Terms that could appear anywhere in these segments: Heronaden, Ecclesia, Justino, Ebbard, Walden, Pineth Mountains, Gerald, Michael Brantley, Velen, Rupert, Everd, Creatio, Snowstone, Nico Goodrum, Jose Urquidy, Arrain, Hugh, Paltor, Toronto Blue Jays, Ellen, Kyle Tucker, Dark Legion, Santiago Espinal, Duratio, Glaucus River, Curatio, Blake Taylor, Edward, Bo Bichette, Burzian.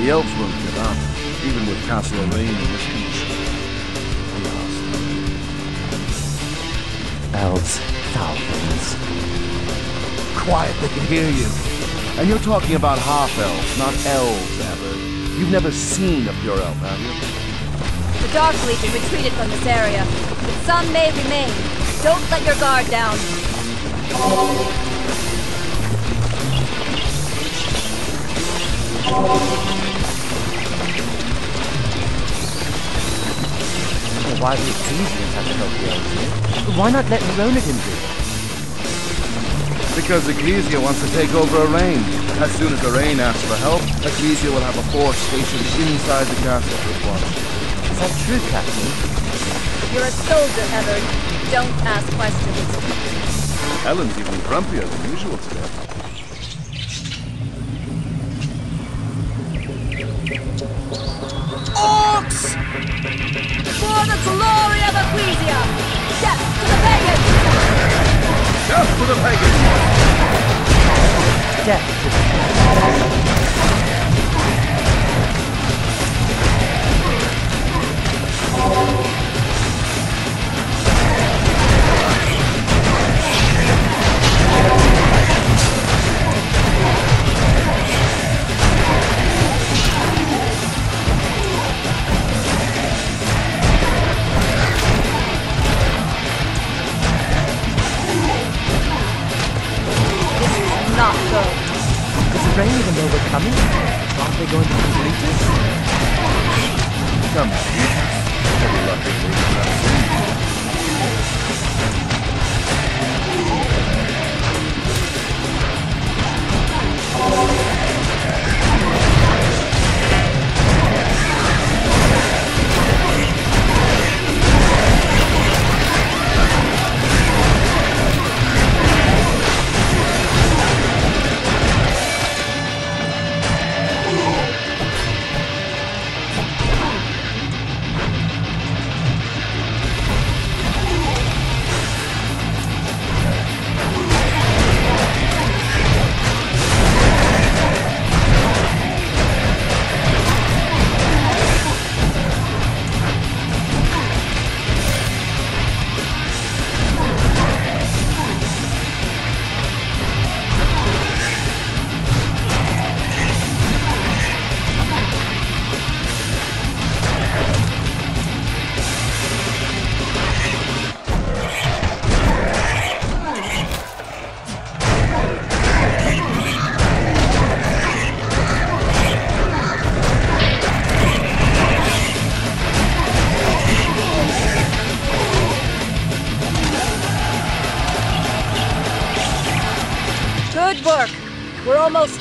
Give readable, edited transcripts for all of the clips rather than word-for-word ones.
The elves won't give up, even with Castle Arrain in this beach. He asked. Elves, foul things. Quiet, they can hear you. And you're talking about half-elves, not elves, Ebbard. You've never seen a pure elf, have you? The Dark Legion retreated from this area, but some may remain. Don't let your guard down. Why the Ecclesians have to help the elves? Why not let Heronaden do it? Because Ecclesia wants to take over Arrain. As soon as Arrain asks for help, Ecclesia will have a force stationed inside the castle to respond. Is that true, Captain? You're a soldier, Everd. Don't ask questions. Ellen's even grumpier than usual today. For the glory of Ecclesia! Death to the pagans! Death to the pagans! Death to the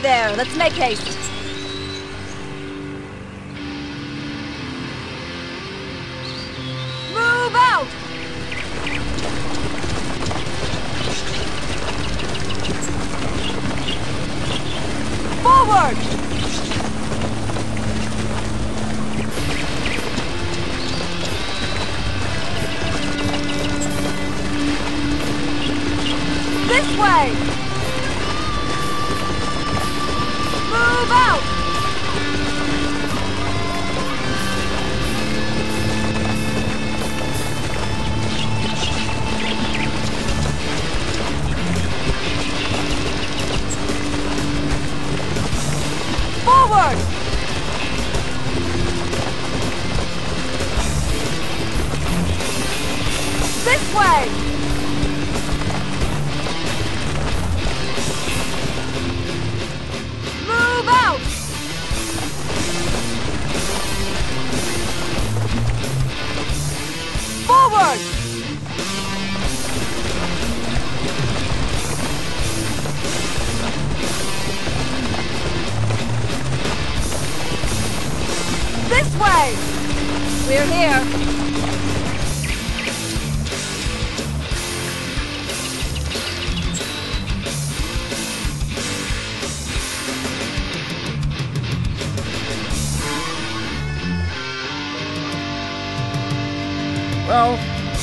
there. Let's make haste. Move out! Forward! This way!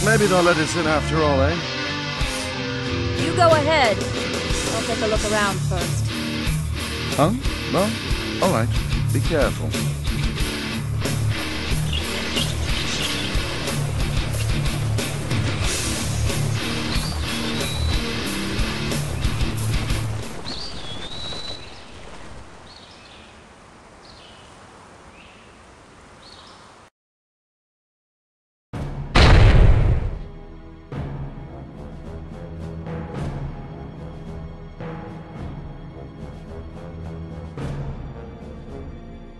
Maybe they'll let us in after all, eh? You go ahead. I'll take a look around first. Huh? Well, all right. Be careful.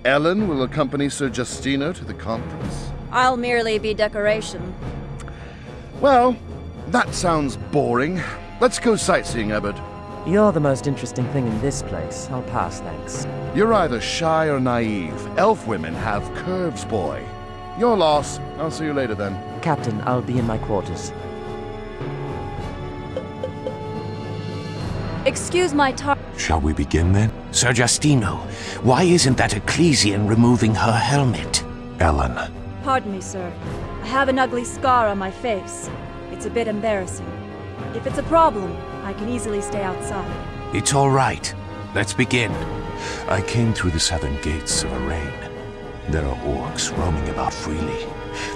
Ellen will accompany Sir Justino to the conference. I'll merely be decoration. Well, that sounds boring. Let's go sightseeing, Ebbard. You're the most interesting thing in this place. I'll pass, thanks. You're either shy or naive. Elf women have curves, boy. Your loss. I'll see you later, then. Captain, I'll be in my quarters. Excuse my talk. Shall we begin, then? Sir Justino, why isn't that Ecclesian removing her helmet? Ellen. Pardon me, sir. I have an ugly scar on my face. It's a bit embarrassing. If it's a problem, I can easily stay outside. It's all right. Let's begin. I came through the southern gates of Arrain. There are orcs roaming about freely.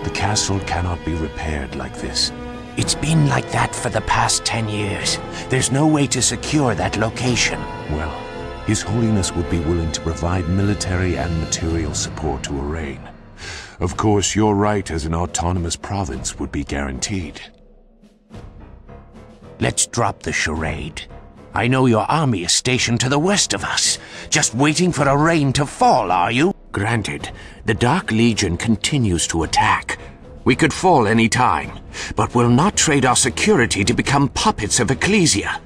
The castle cannot be repaired like this. It's been like that for the past 10 years. There's no way to secure that location. Well, His Holiness would be willing to provide military and material support to Arrain. Of course, your right as an autonomous province would be guaranteed. Let's drop the charade. I know your army is stationed to the west of us. Just waiting for Arrain to fall, are you? Granted, the Dark Legion continues to attack. We could fall any time, but we'll not trade our security to become puppets of Ecclesia.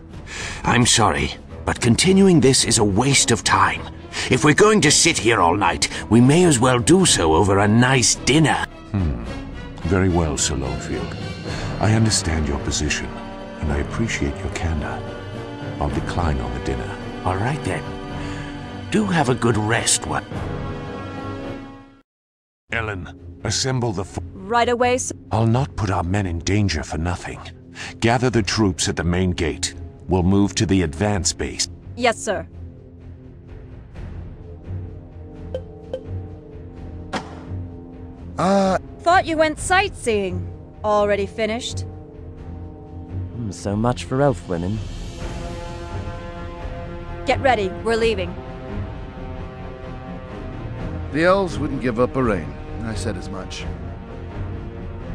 I'm sorry, but continuing this is a waste of time. If we're going to sit here all night, we may as well do so over a nice dinner. Very well, Sir Lonefield. I understand your position, and I appreciate your candor. I'll decline on the dinner. All right, then. Do have a good rest, what? Ellen, assemble the... Right away, sir. I'll not put our men in danger for nothing. Gather the troops at the main gate. We'll move to the advance base. Yes, sir. Thought you went sightseeing. Already finished? So much for elf women. Get ready. We're leaving. The elves wouldn't give up Arrain. I said as much.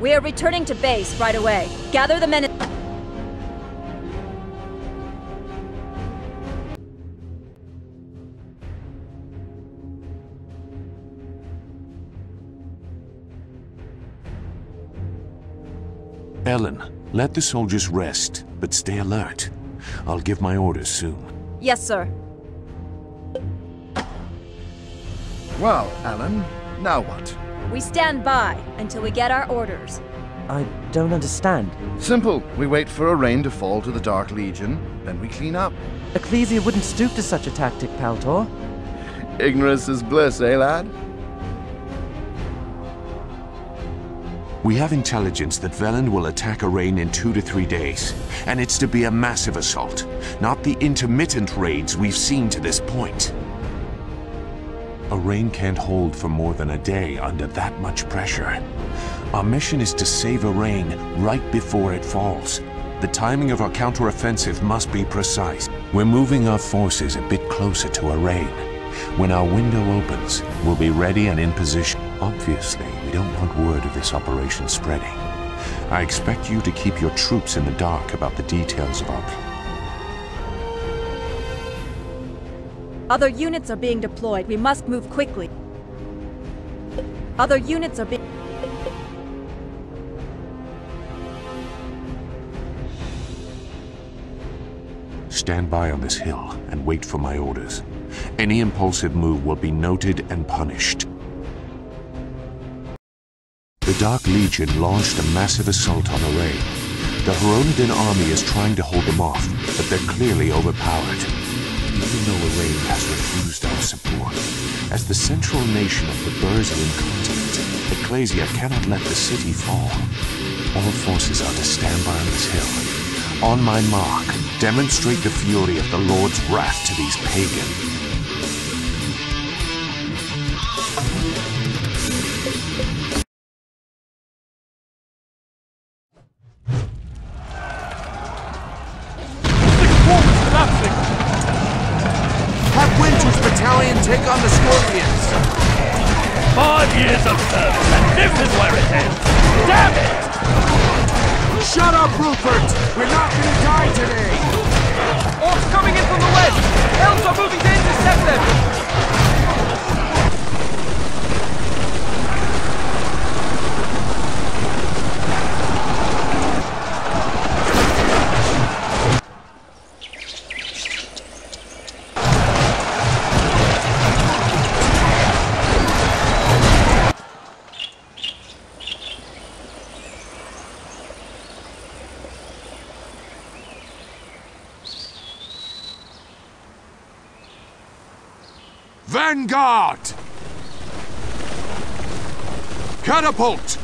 We are returning to base right away. Gather the men in... Ellen, let the soldiers rest, but stay alert. I'll give my orders soon. Yes, sir. Well, Ellen, now what? We stand by until we get our orders. I don't understand. Simple. We wait for Arrain to fall to the Dark Legion, then we clean up. Ecclesia wouldn't stoop to such a tactic, Paltor. Ignorance is bliss, eh, lad? We have intelligence that Velen will attack Arrain in 2 to 3 days, and it's to be a massive assault, not the intermittent raids we've seen to this point. Arrain can't hold for more than a day under that much pressure. Our mission is to save Arrain right before it falls. The timing of our counteroffensive must be precise. We're moving our forces a bit closer to Arrain. When our window opens, we'll be ready and in position. Obviously, we don't want word of this operation spreading. I expect you to keep your troops in the dark about the details of our plan. Other units are being deployed. We must move quickly. Other units are being... Stand by on this hill and wait for my orders. Any impulsive move will be noted and punished. The Dark Legion launched a massive assault on Arrain. The Heronaden army is trying to hold them off, but they're clearly overpowered. Even though Arrain has refused our support, as the central nation of the Burzian continent, Ecclesia cannot let the city fall. All forces are to stand by on this hill. On my mark, demonstrate the fury of the Lord's wrath to these pagans. take on the scorpions. 5 years of service, and this is where it ends. Damn it! Shut up, Rupert! We're not gonna die today! Orcs coming in from the west! Elves are moving to intercept them! Vanguard! Catapult!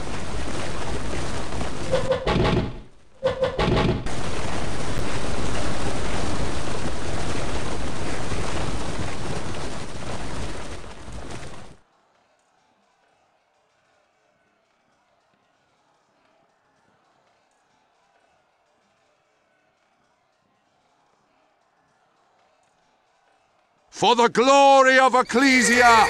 For the glory of Ecclesia!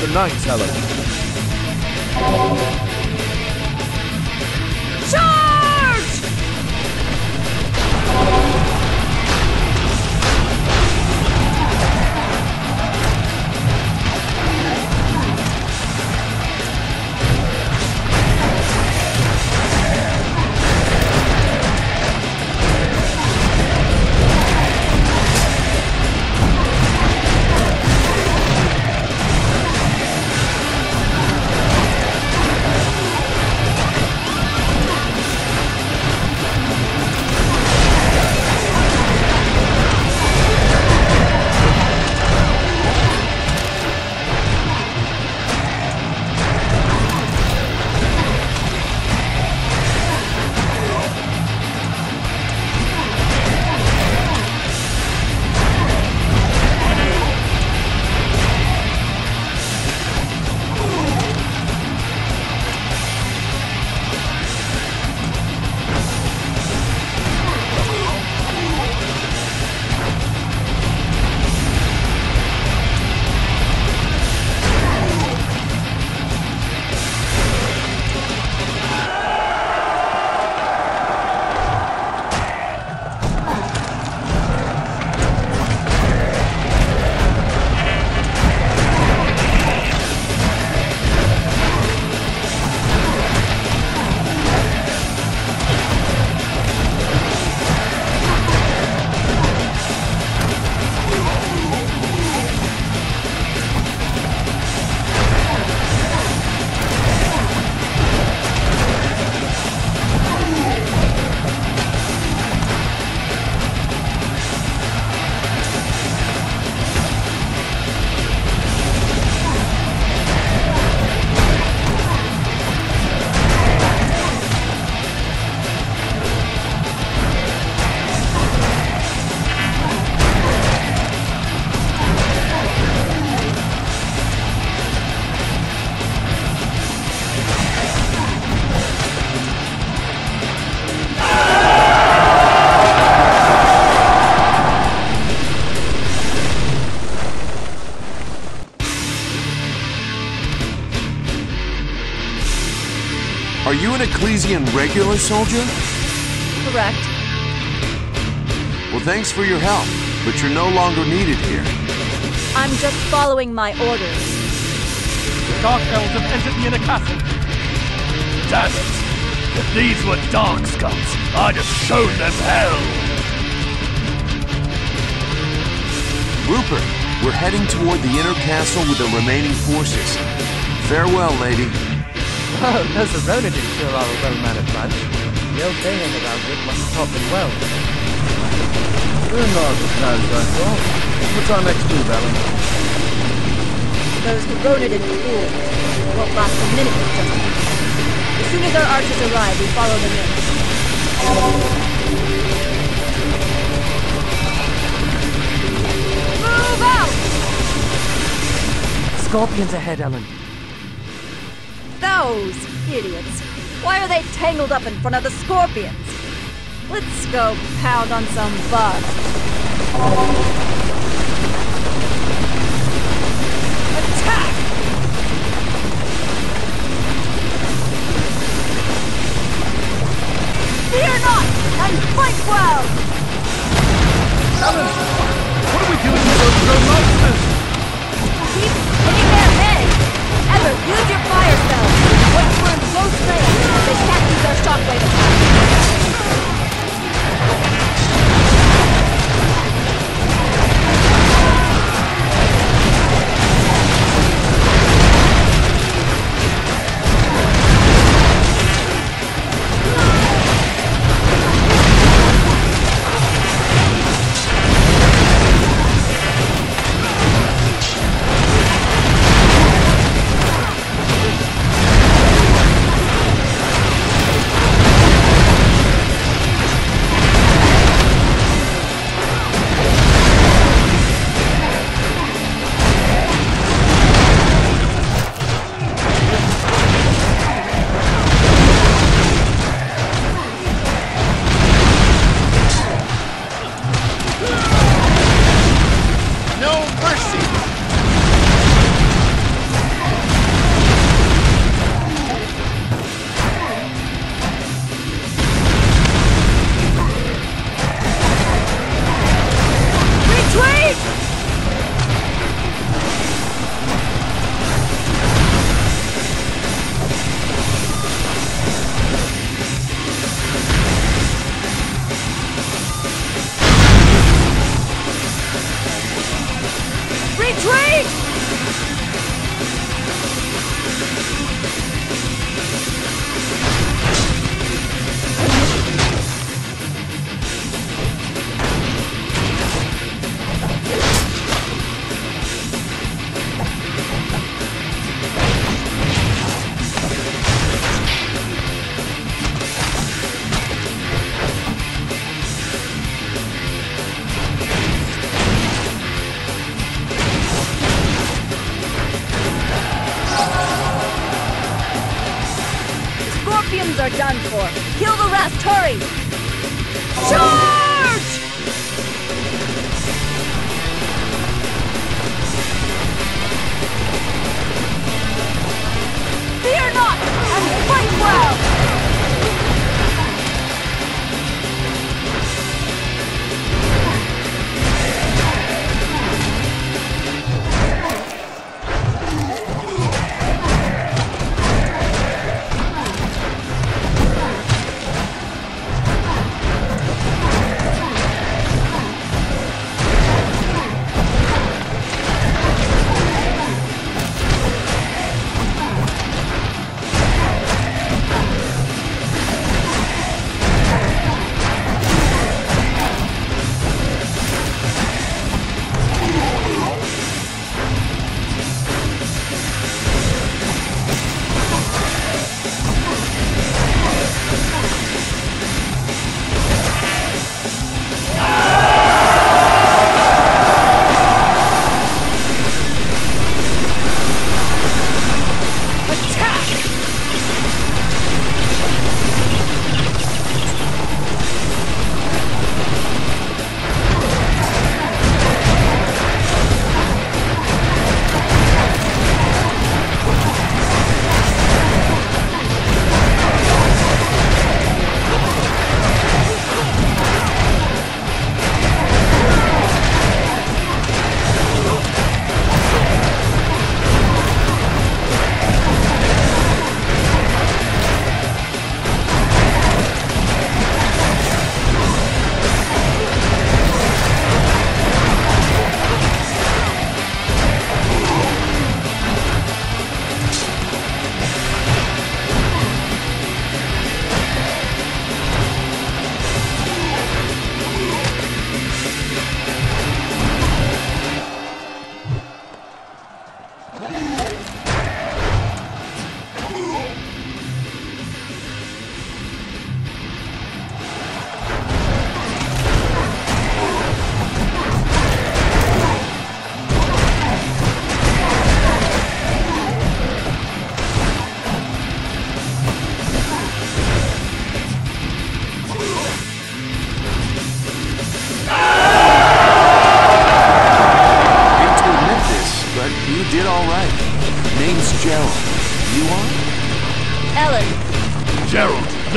The knights, Ellen. Charge! Burzian regular soldier? Correct. Well, thanks for your help, but you're no longer needed here. I'm just following my orders. The Dark Elves have entered the inner castle. Damn it! If these were Dark Skulls, I'd have shown them hell! Rupert, we're heading toward the inner castle with the remaining forces. Farewell, lady. Oh, those Heronaden sure are a well-mannered bunch. The old thing in about it must have taught them well. We're not as bad as I thought. What's our next move, Ellen? Those Heronaden fools. It won't last a minute or so. As soon as our archers arrive, we follow them in. Move out! Scorpions ahead, Ellen. Those idiots! Why are they tangled up in front of the scorpions? Let's go pound on some bugs. Attack! Fear not, and fight well! Ellen! What are we doing with those monsters? Keep hitting their heads! Ever, use your fire spell! Once we're in close range, they can't use our shockwave attack.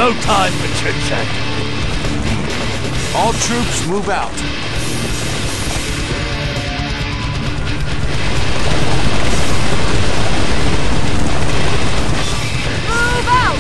No time for chit-chat. All troops move out. Move out!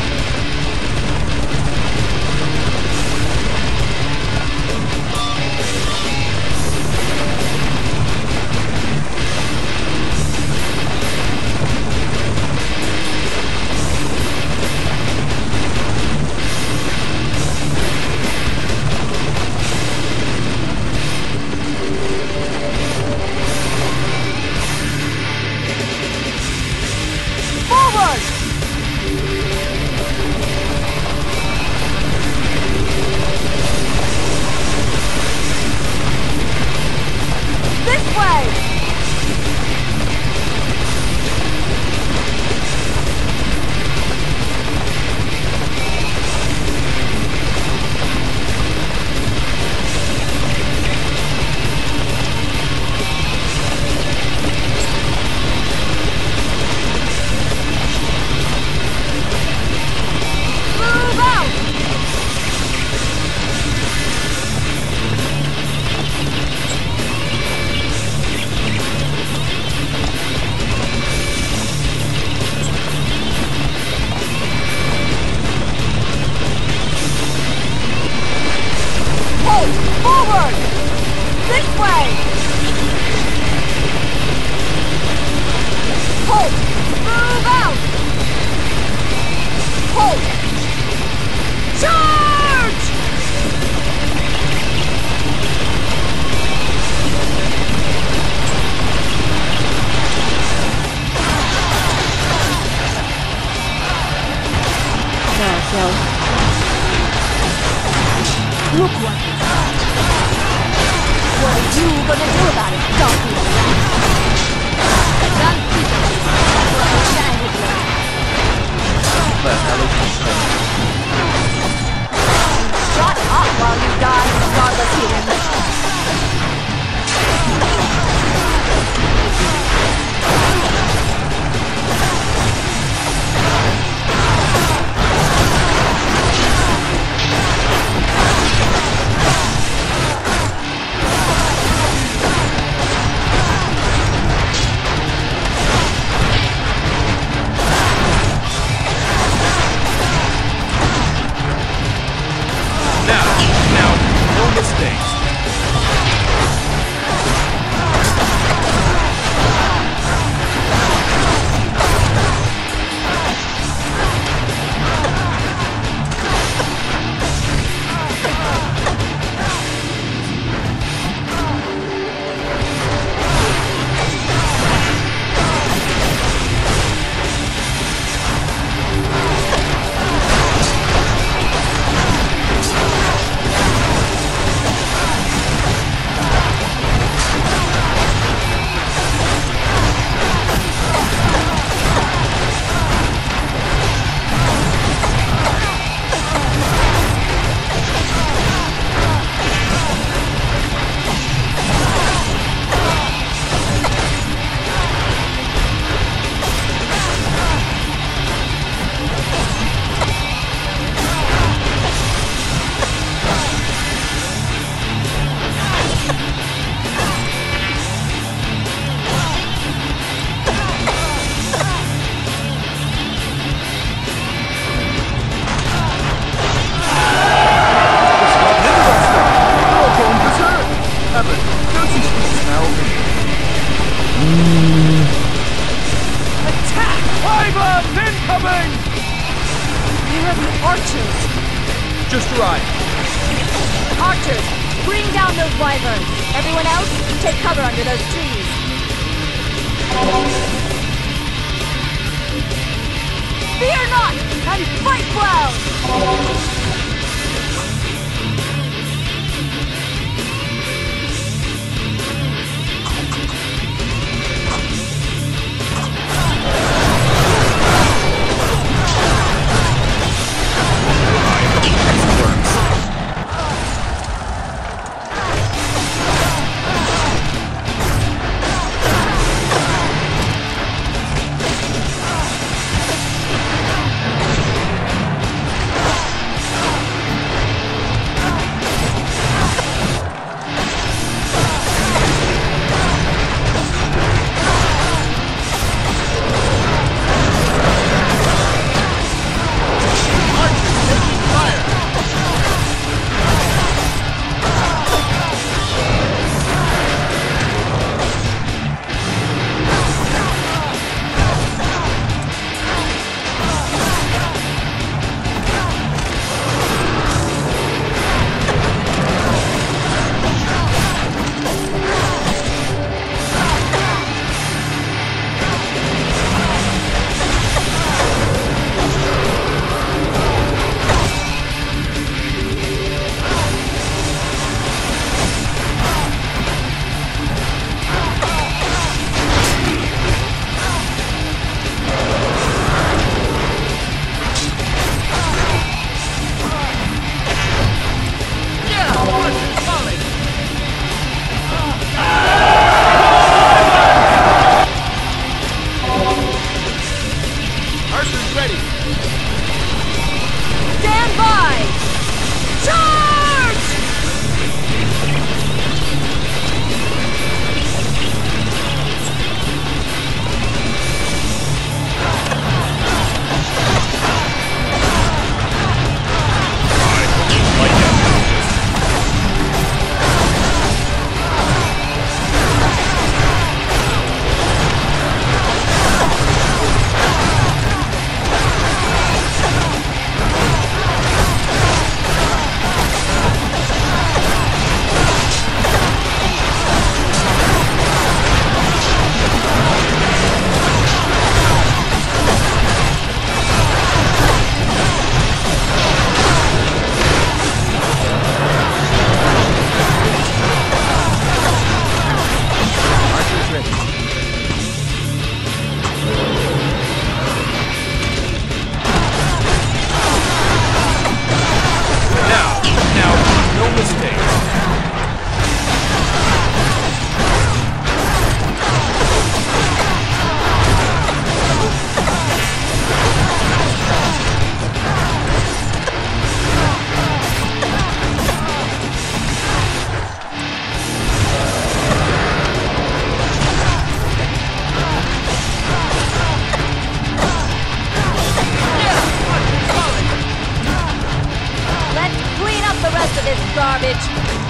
Clean up the rest of this garbage!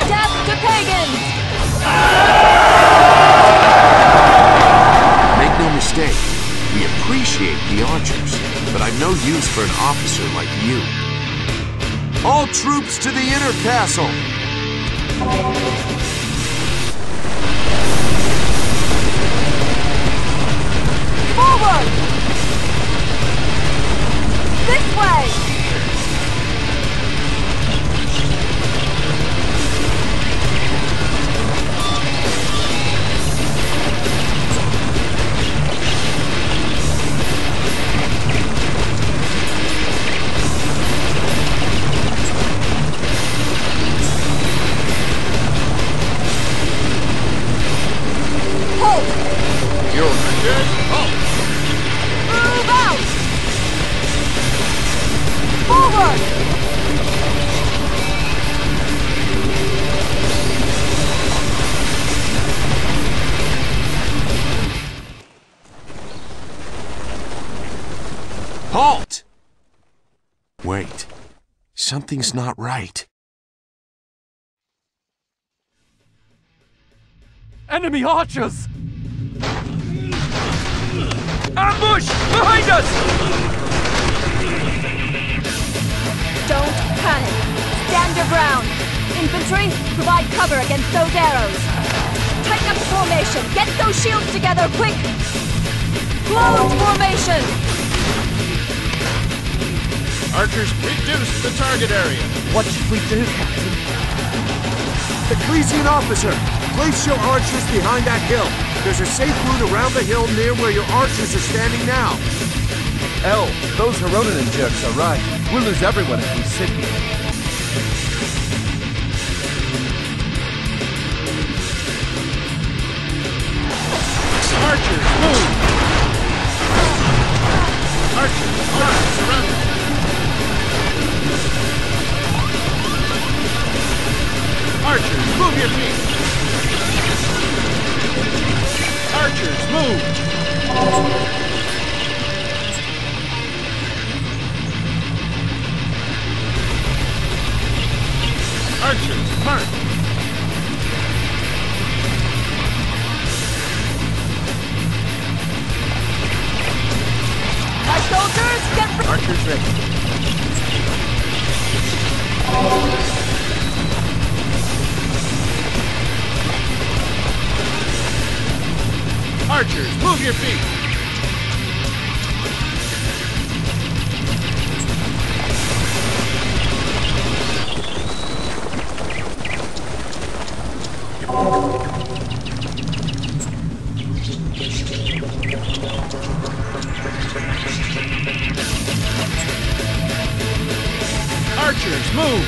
Death to pagans! Make no mistake, we appreciate the archers, but I've no use for an officer like you. All troops to the inner castle! Forward! This way! Halt! You're dead. Halt! Move out! Forward! Halt! Wait. Something's not right. Enemy archers! Ambush! Behind us! Don't panic. Stand your ground. Infantry, provide cover against those arrows. Tighten up the formation. Get those shields together, quick! Close formation! Archers, reduce the target area. What should we do, Captain? Ecclesian officer, place your archers behind that hill. There's a safe route around the hill near where your archers are standing now. El, those Heronaden jerks are right. We'll lose everyone if we sit here. Archers, move! Archers, arms surrounded. Archers, move your feet! Archers, move! Archers, march! My soldiers, get ready! Archers ready. Archers, move your feet! Archers, move!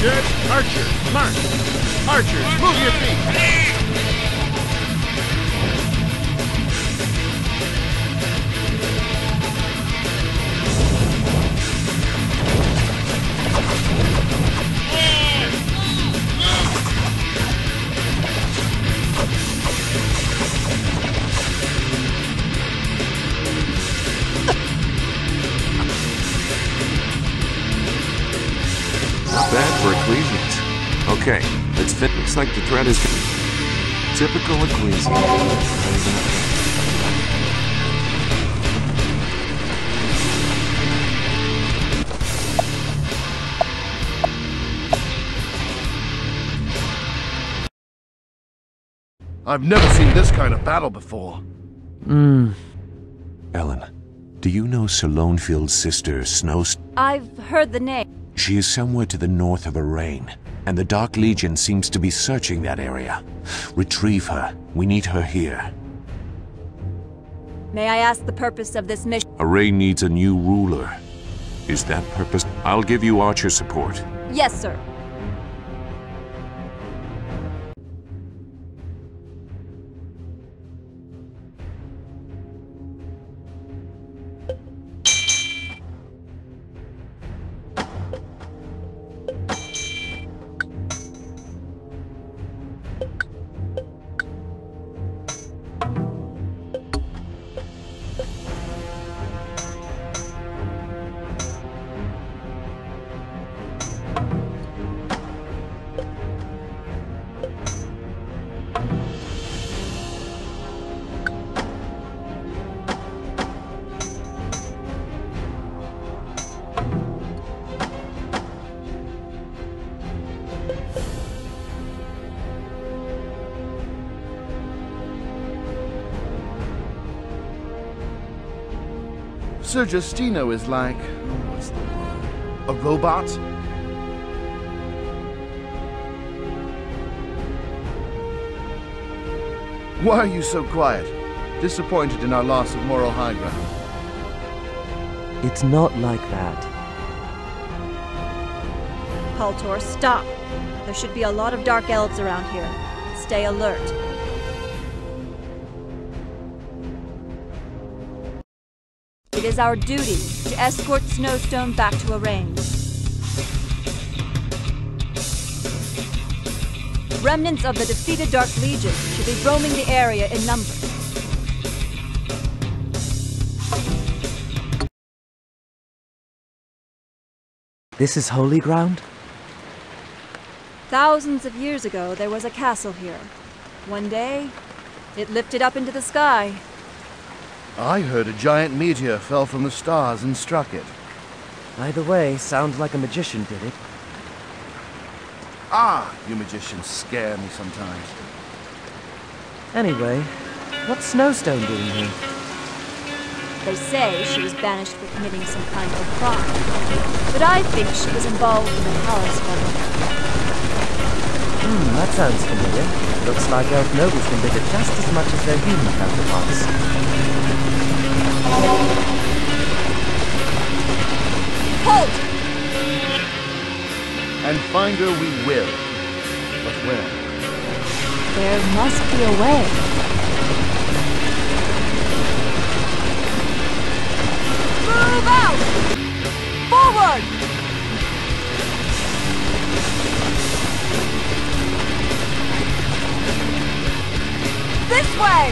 Good. Archers, march. Archers, move your feet. Okay, it looks like the threat is typical Ecclesia. I've never seen this kind of battle before. Ellen, do you know Sir Lonefield's sister, Snowstone? I've heard the name. She is somewhere to the north of Arrain, and the Dark Legion seems to be searching that area. Retrieve her. We need her here. May I ask the purpose of this mission? Arrain needs a new ruler. Is that purpose? I'll give you archer support. Yes, sir. Sir Justino is like, what's the word? A robot? Why are you so quiet? Disappointed in our loss of moral high ground. It's not like that. Paltor, stop! There should be a lot of dark elves around here. Stay alert. It is our duty to escort Snowstone back to Arrain. Remnants of the defeated Dark Legion should be roaming the area in numbers. This is holy ground? Thousands of years ago, there was a castle here. One day, it lifted up into the sky. I heard a giant meteor fell from the stars and struck it. Either way, sounds like a magician did it. Ah, you magicians scare me sometimes. Anyway, what's Snowstone doing here? They say she was banished for committing some kind of crime, but I think she was involved in a power struggle. That sounds familiar. Looks like elf nobles can dig it just as much as their human counterparts. Halt! And find her we will. But where? There must be a way. Move out! Forward! This way!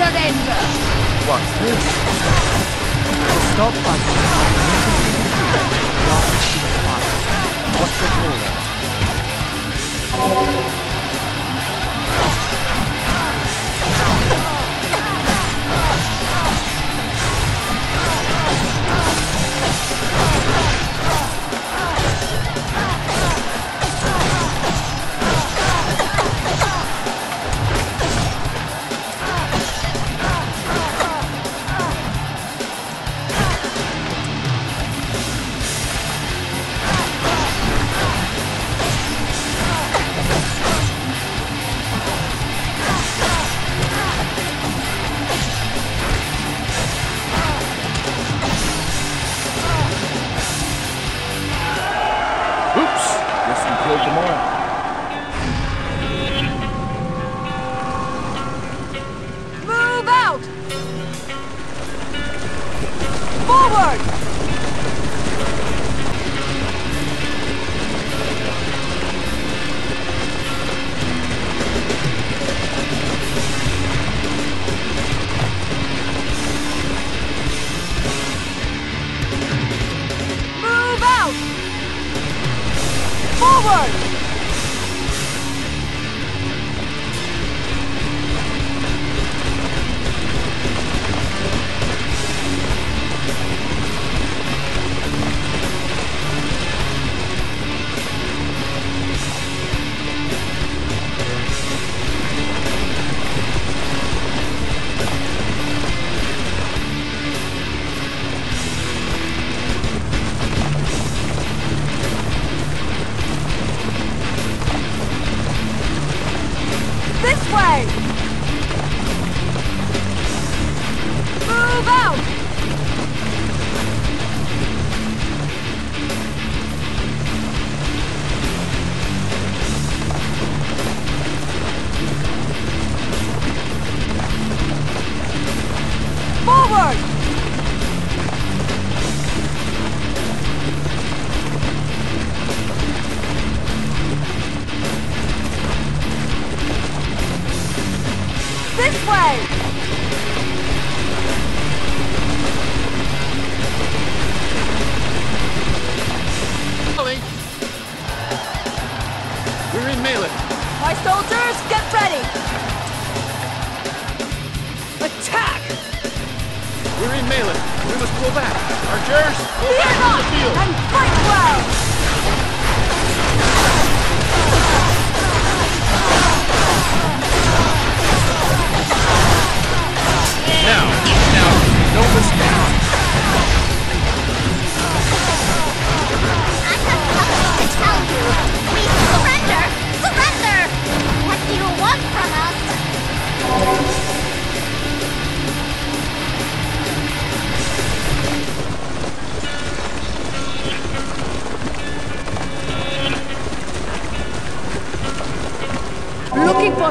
Surrender! once. Stop fighting. What's the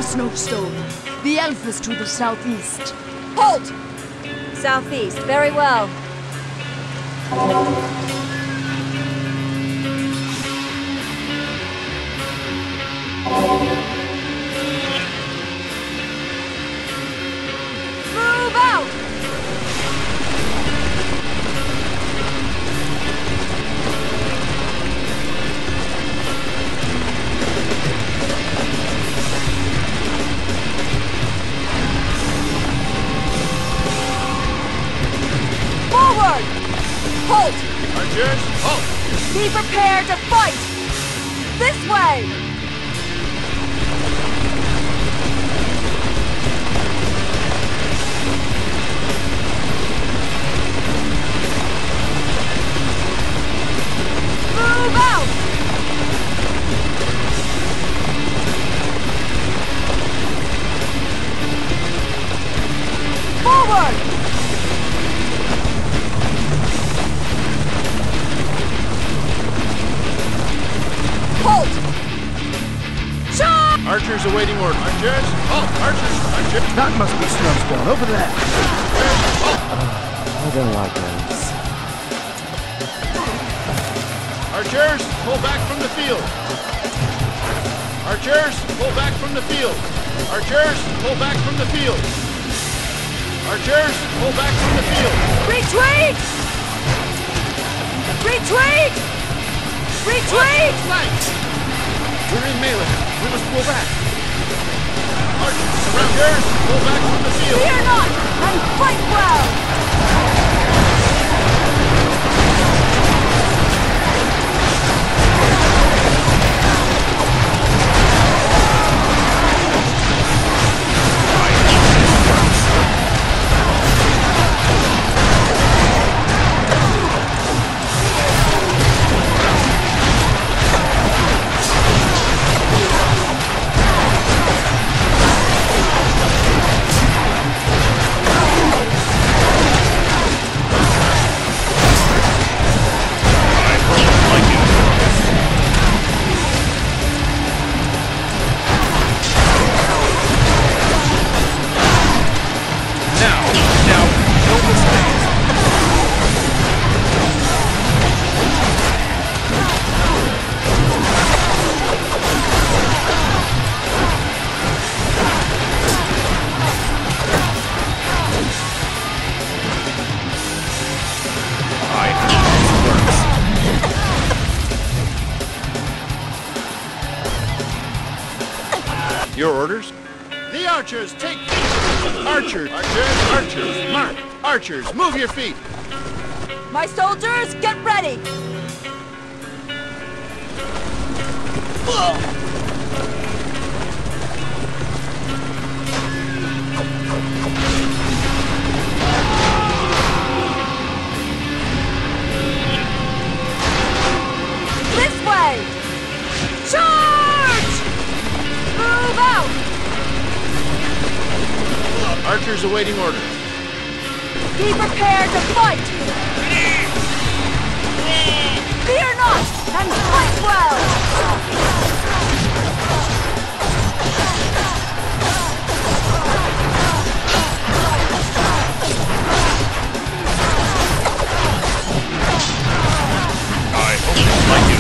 Snowstone. The elf is to the southeast. Halt! Southeast, very well. Move out! Halt! Archers, halt! Be prepared to fight! This way! Move out! Forward! Halt! Charge! Archers awaiting order. Archers! Halt! Archers! Archers! That must be Snowstone. Over there! I don't like those. Archers! Pull back from the field! Archers! Pull back from the field! Archers! Pull back from the field! Archers, pull back from the field. Retreat! Retreat! Retreat! We're in melee. We must pull back. Archers, pull back from the field. Fear not, and fight well! Your orders? The archers, take feet! Archers! Archers! Archers! Mark! Archers, move your feet! My soldiers, get ready! Ugh. Archers awaiting orders. Be prepared to fight! Fear not, and fight well! I hope you like it.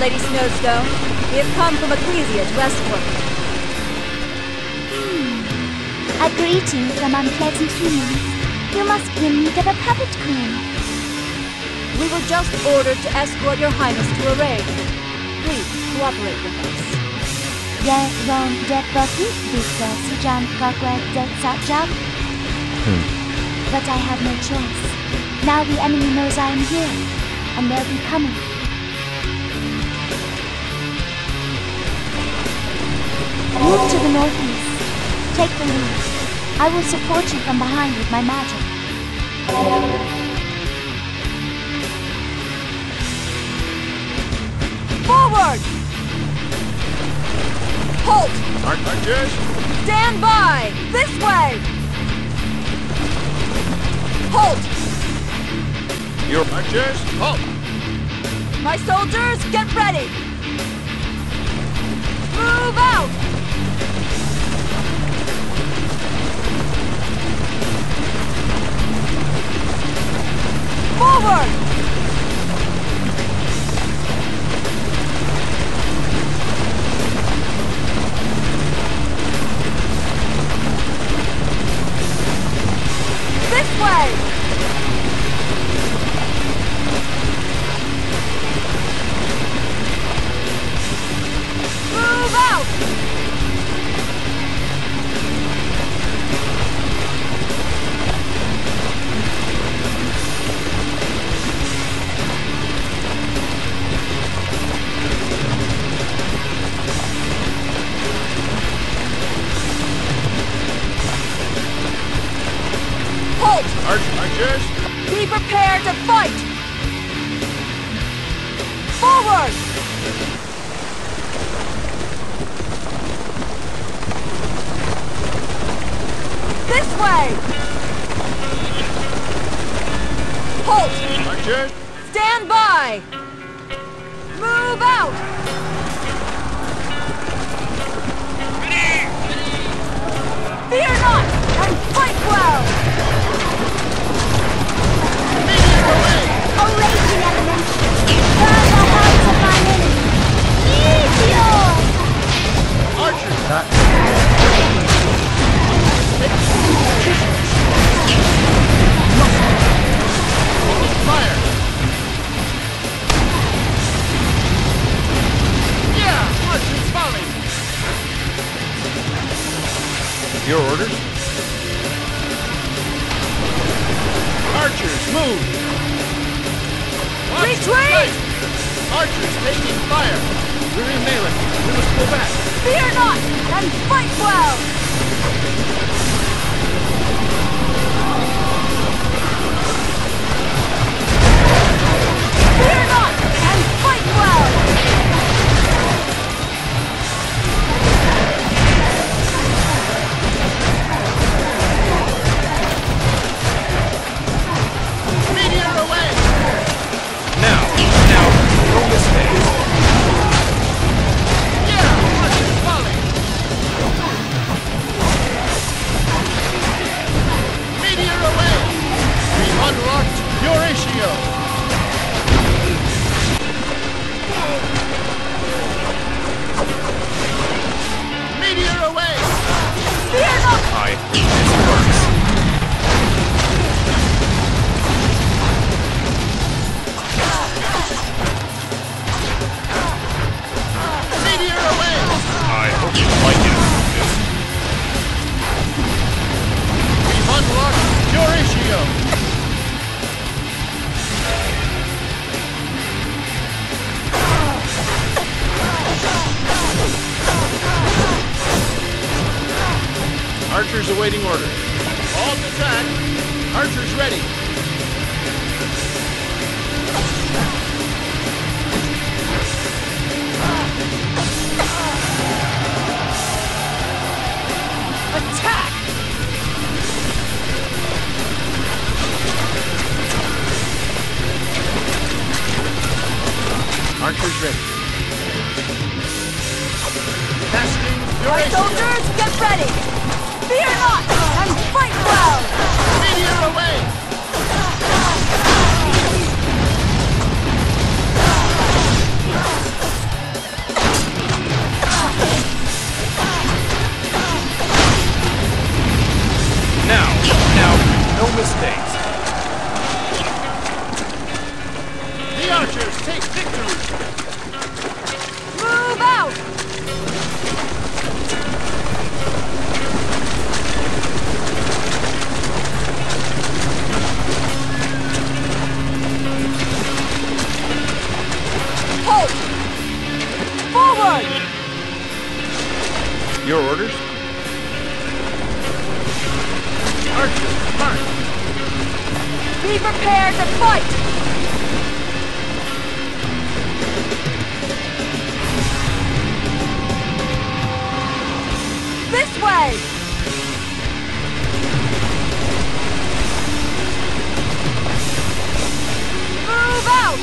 Lady Snowstone, we have come from Ecclesia to escort. A greeting from unpleasant humans. You must bring me to the puppet queen. We were just ordered to escort your highness to Arrain. Please cooperate with us. But I have no choice. Now the enemy knows I am here, and they'll be coming. Move to the northeast. Take the lead. I will support you from behind with my magic. Forward! Halt! Archers! Stand by! This way! Halt! Your archers, halt! My soldiers, get ready! Move out! Forward! This way! Soldiers! Be prepared to fight! Forward! This way! Halt! Archers! Stand by! Move out! Fear not, and fight well! Lead the way! O raging elements, burn the hearts of mine enemies! Lead yours! Archers, not... Fire! Yeah, archers, volley! Your orders? Archers, move! Watch. Retreat! Archers taking fire! We're in melee. We must pull back. Fear not, and fight well! Fear not, and fight well! Awaiting order. All to attack. Archers ready. Attack! Archers ready. Casting. Soldiers, get ready! Fear not, and fight well! Meteor away! Now, no mistakes. The archers take victory! Move out! Hold! Forward! Your orders? Archers, march! Be prepared to fight! This way! Move out!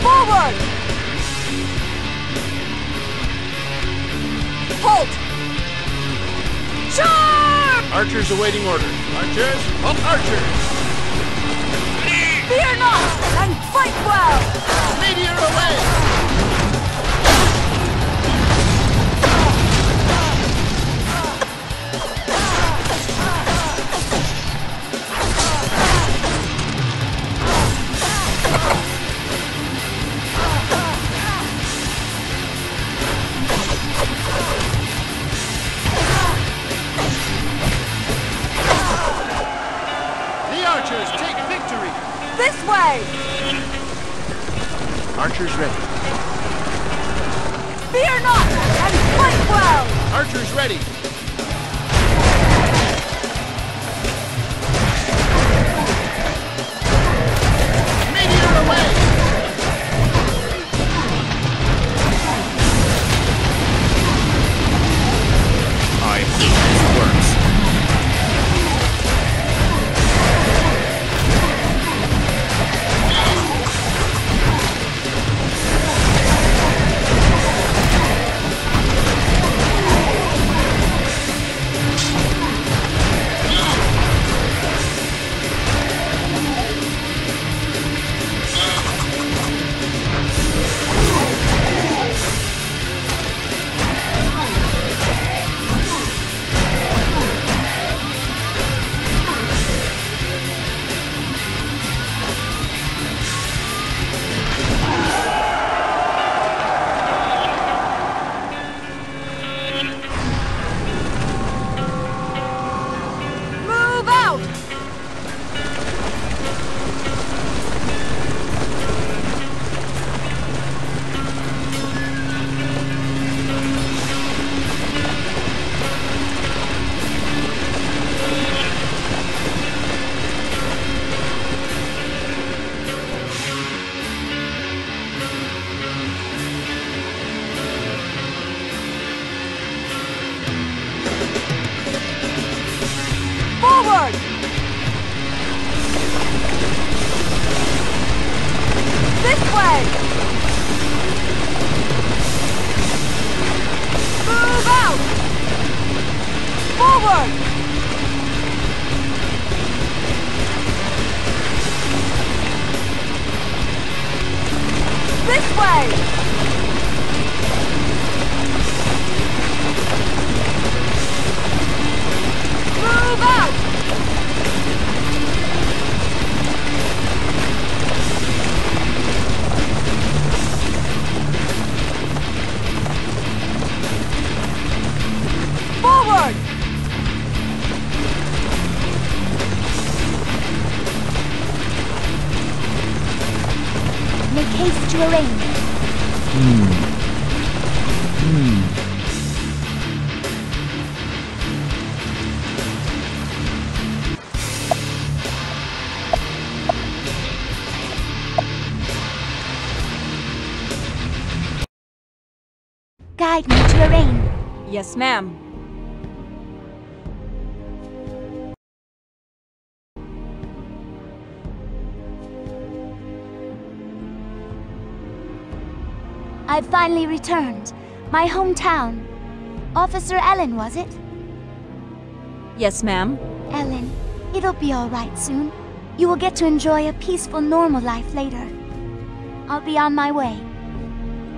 Forward! Halt! Charge! Archers awaiting order. Archers, halt archers! Fear not, and fight well! Meteor away! Archers ready. Fear not, and fight well! Archers ready. Guide me to Arrain. Yes, ma'am. I've finally returned. My hometown. Officer Ellen, was it? Yes, ma'am. Ellen, it'll be all right soon. You will get to enjoy a peaceful, normal life later. I'll be on my way.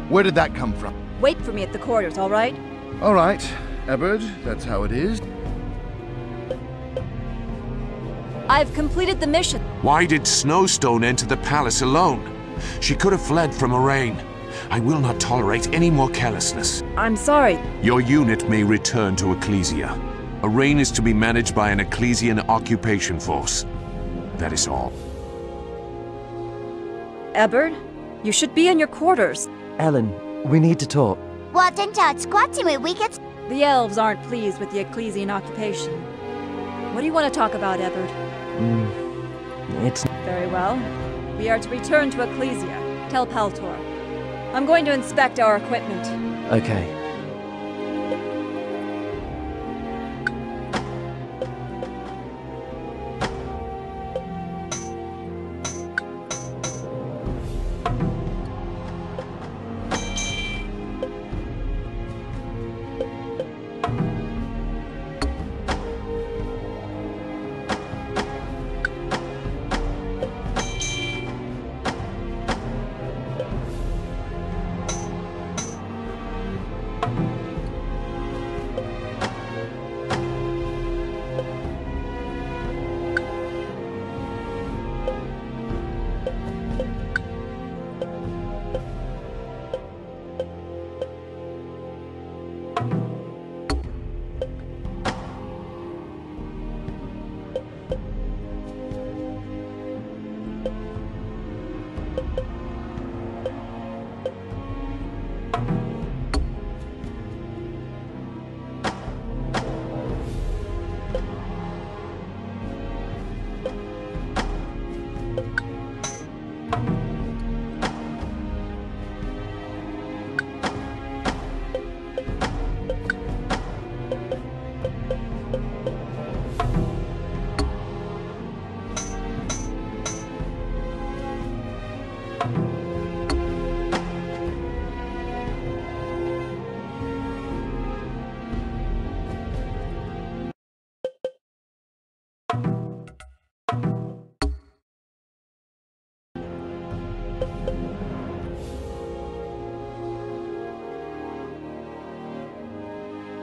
Where did that come from? Wait for me at the quarters, all right? All right, Ebbard, that's how it is. I've completed the mission. Why did Snowstone enter the palace alone? She could have fled from Arrain. I will not tolerate any more carelessness. I'm sorry. Your unit may return to Ecclesia. Arrain is to be managed by an Ecclesian occupation force. That is all. Ebbard, you should be in your quarters. Ellen. We need to talk. The elves aren't pleased with the Ecclesian occupation. What do you want to talk about, Ebbard? It's... Very well. We are to return to Ecclesia. Tell Paltor. I'm going to inspect our equipment. Okay.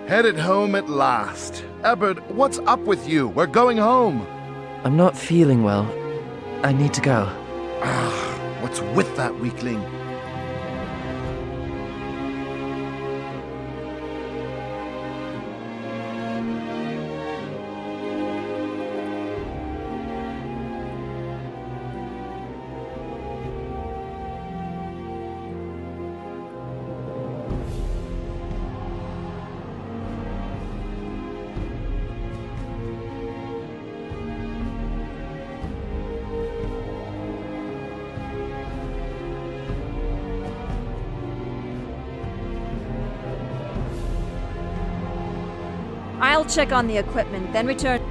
Headed home at last. Ebbard, what's up with you? We're going home. I'm not feeling well. I need to go. Ah, what's with that weakling? I'll check on the equipment, then return.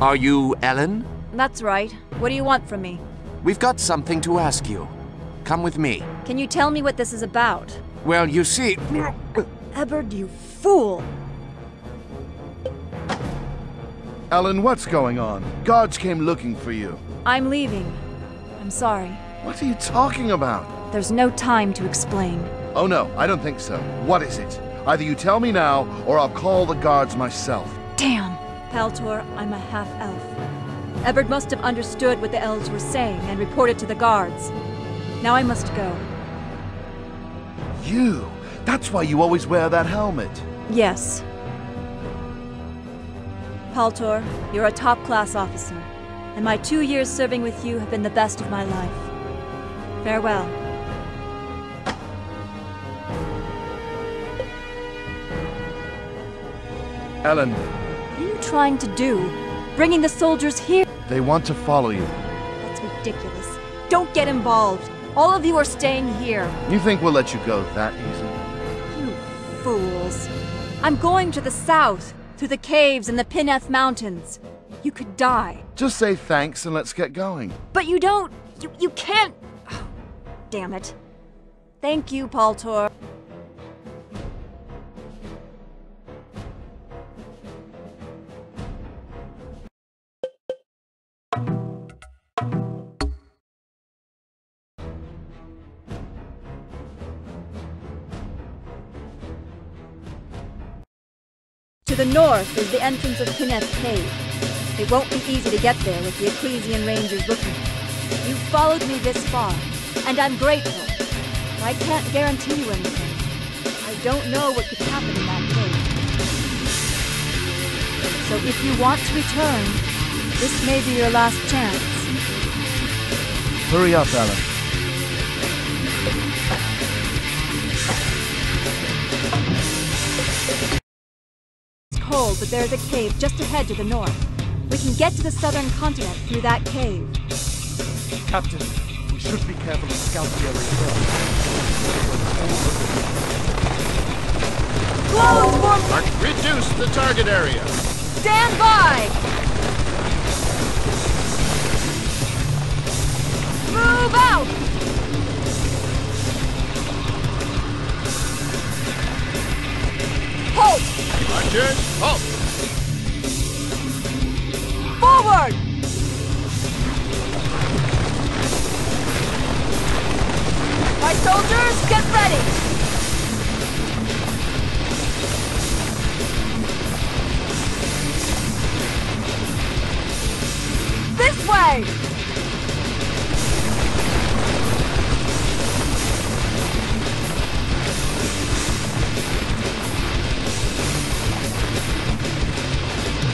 Are you Ellen? That's right. What do you want from me? We've got something to ask you. Come with me. Can you tell me what this is about? Well, you see... Ebbard, you fool! Ellen, what's going on? Guards came looking for you. I'm leaving. I'm sorry. What are you talking about? There's no time to explain. Oh no, I don't think so. What is it? Either you tell me now, or I'll call the guards myself. Damn! Paltor, I'm a half-elf. Ebbard must have understood what the elves were saying and reported to the guards. Now I must go. You! That's why you always wear that helmet. Yes. Paltor, you're a top-class officer, and my 2 years serving with you have been the best of my life. Farewell. Ellen. What are you trying to do? Bringing the soldiers here? They want to follow you. That's ridiculous. Don't get involved. All of you are staying here. You think we'll let you go that easy? You fools. I'm going to the south, through the caves and the Pineth Mountains. You could die. Just say thanks and let's get going. But you don't... You can't... Oh, damn it. Thank you, Paltor. To the north is the entrance of Kenneth's cave. It won't be easy to get there with the Ecclesian Rangers looking. You followed me this far, and I'm grateful. But I can't guarantee you anything. I don't know what could happen in that cave. So if you want to return, this may be your last chance. Hurry up, Ellen. Cold, but there's a cave just ahead to the north. We can get to the southern continent through that cave. Captain, we should be careful and scout the area as well. Whoa! Reduce the target area! Stand by! Move out! Halt! Roger, halt! Forward! My soldiers, get ready! This way!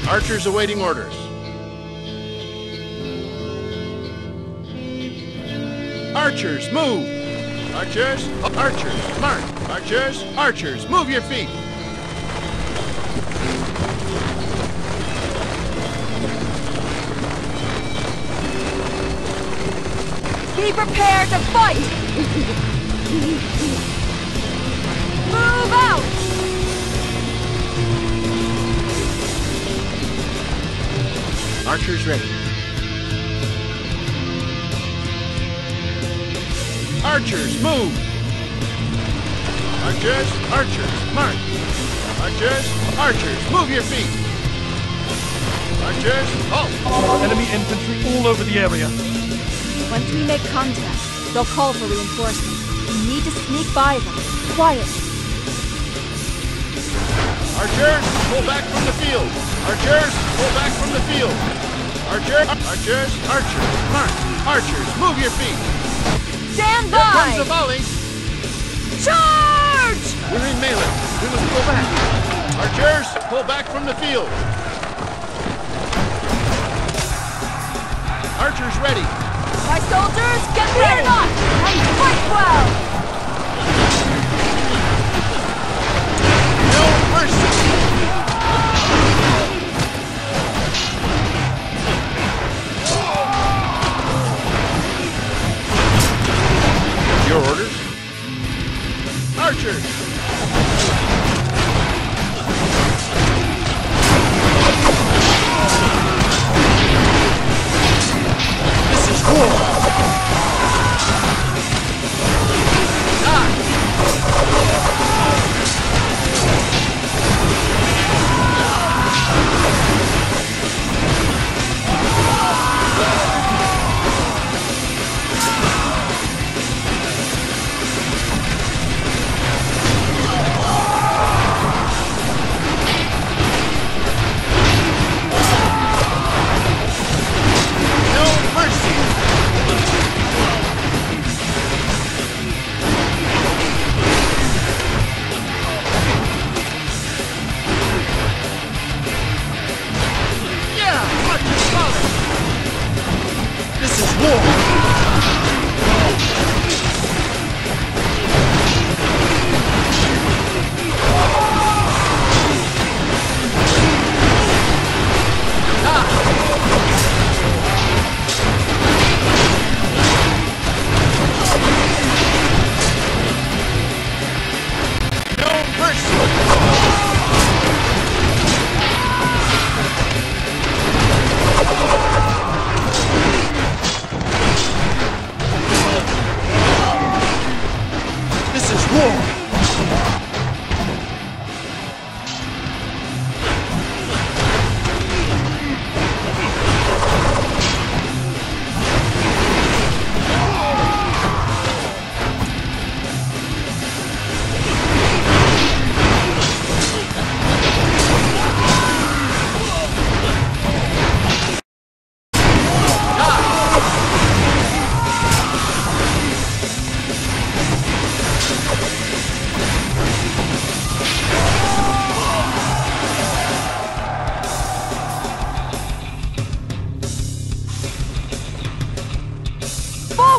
Archers awaiting orders. Archers, move! Archers, archers, march! Archers, archers, move your feet! Be prepared to fight! Move out! Archers ready. Archers, move! Archers, archers, march! Archers, archers, move your feet! Archers, halt! Enemy infantry all over the area. Once we make contact, they'll call for reinforcements. We need to sneak by them. Quiet! Archers, pull back from the field! Archers, pull back from the field. Archers, archers, archers, march. Archers, move your feet. Stand by! Here comes the volley. Charge! We're in melee. We must pull back. Archers, pull back from the field. Archers ready. My soldiers, get ready and fight well! No mercy! Your orders. Archers!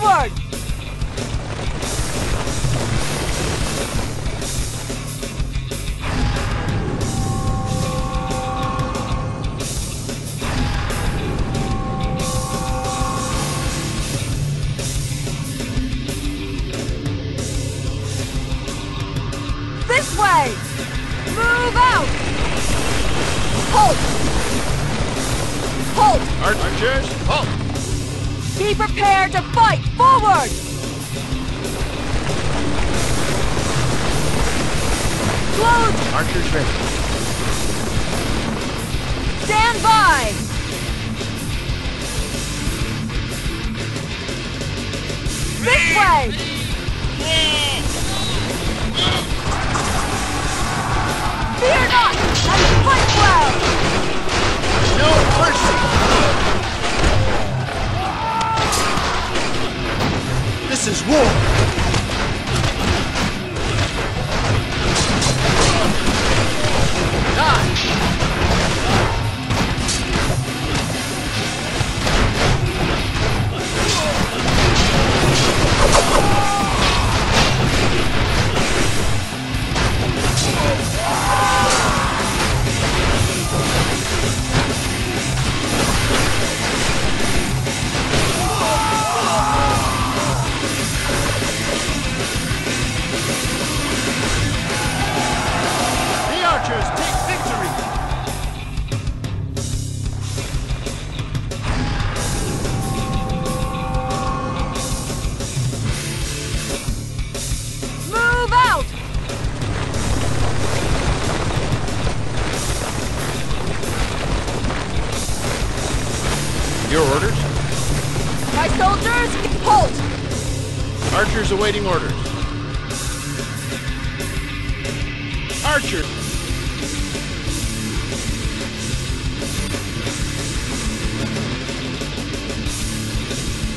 Forward! Awaiting orders. Archer.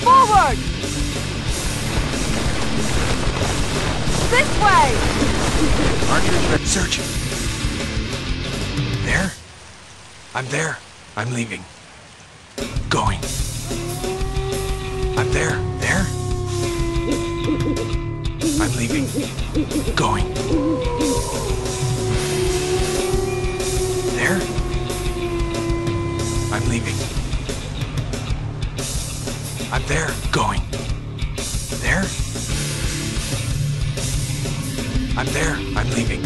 Forward. This way. Archer's searching. There? I'm there. I'm leaving. Going. I'm there. There? I'm leaving. Going. There? I'm leaving. I'm there. Going. There? I'm there. I'm leaving.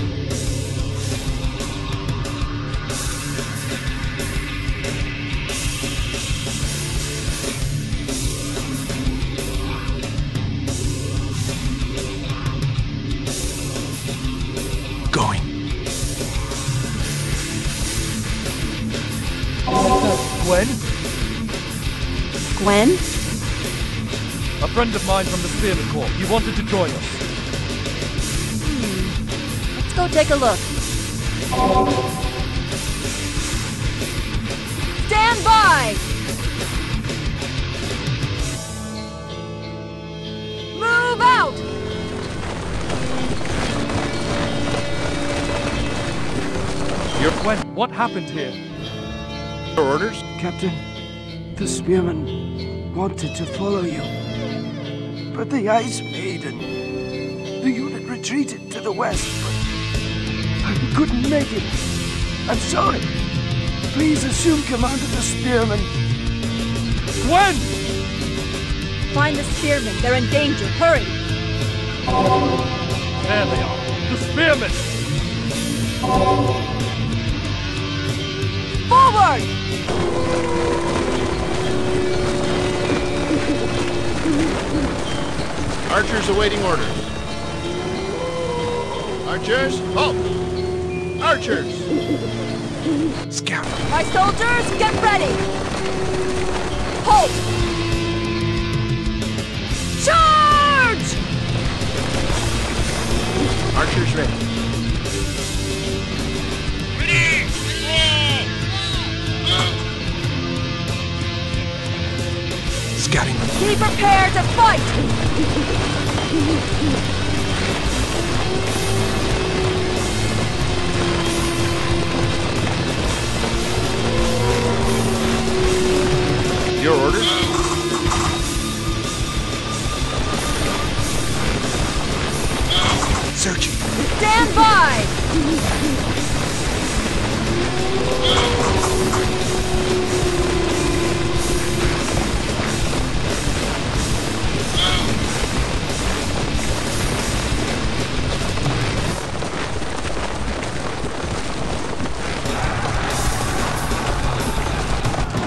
Gwen? A friend of mine from the Spearman Corps. He wanted to join us. Let's go take a look. Stand by! Move out! Your Gwen, what happened here? Your orders? Captain, the Spearman wanted to follow you, but the ice made and the unit retreated to the west, but I couldn't make it. I'm sorry. Please assume command of the Spearmen. Gwen! Find the Spearmen. They're in danger. Hurry! There they are. The Spearmen! Forward! Archers awaiting orders. Archers, halt! Archers! Scout! My soldiers, get ready! Halt! Charge! Archers ready. Ready! Scouting. Be prepared to fight! Your orders? searching. Stand by!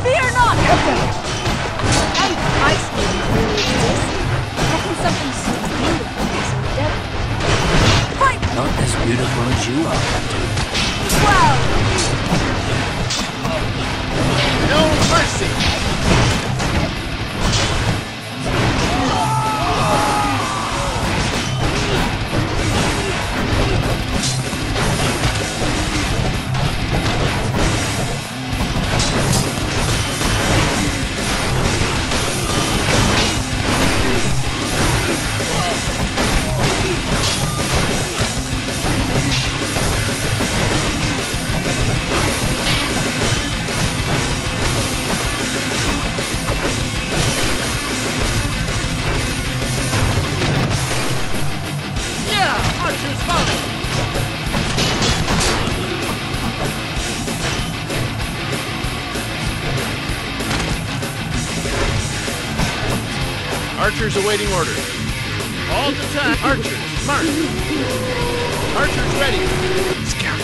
Fear not, Ebbard! Any ice cream really exists. How can something so beautiful be so deadly? Fight! Not as beautiful as you are, Captain. Wow! No mercy! Archers awaiting orders. All the time. Archers, march. Archers ready. Scout.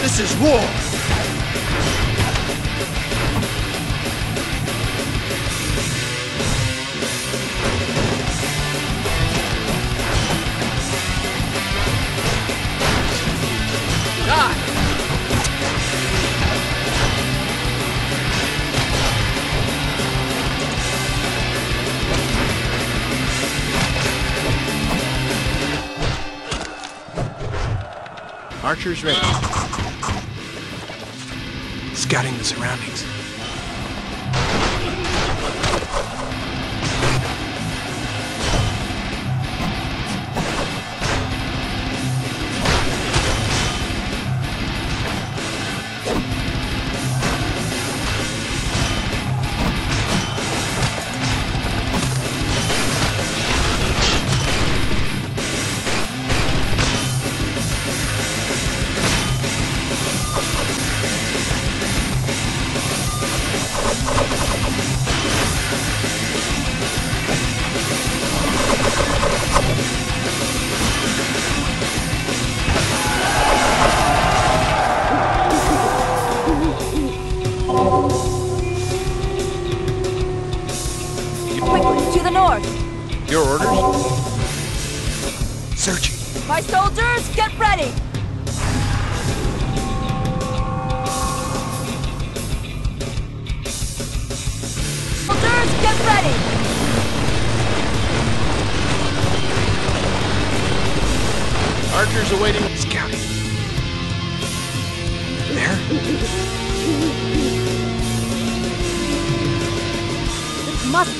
This is war. Die. Archers ready. Scouting the surroundings.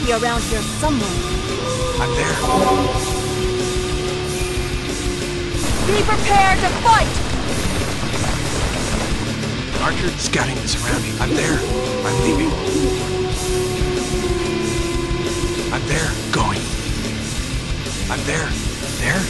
Around here somewhere. I'm there. Be prepared to fight! Archer scouting the surroundings. I'm there. I'm leaving. I'm there. Going. I'm there. There?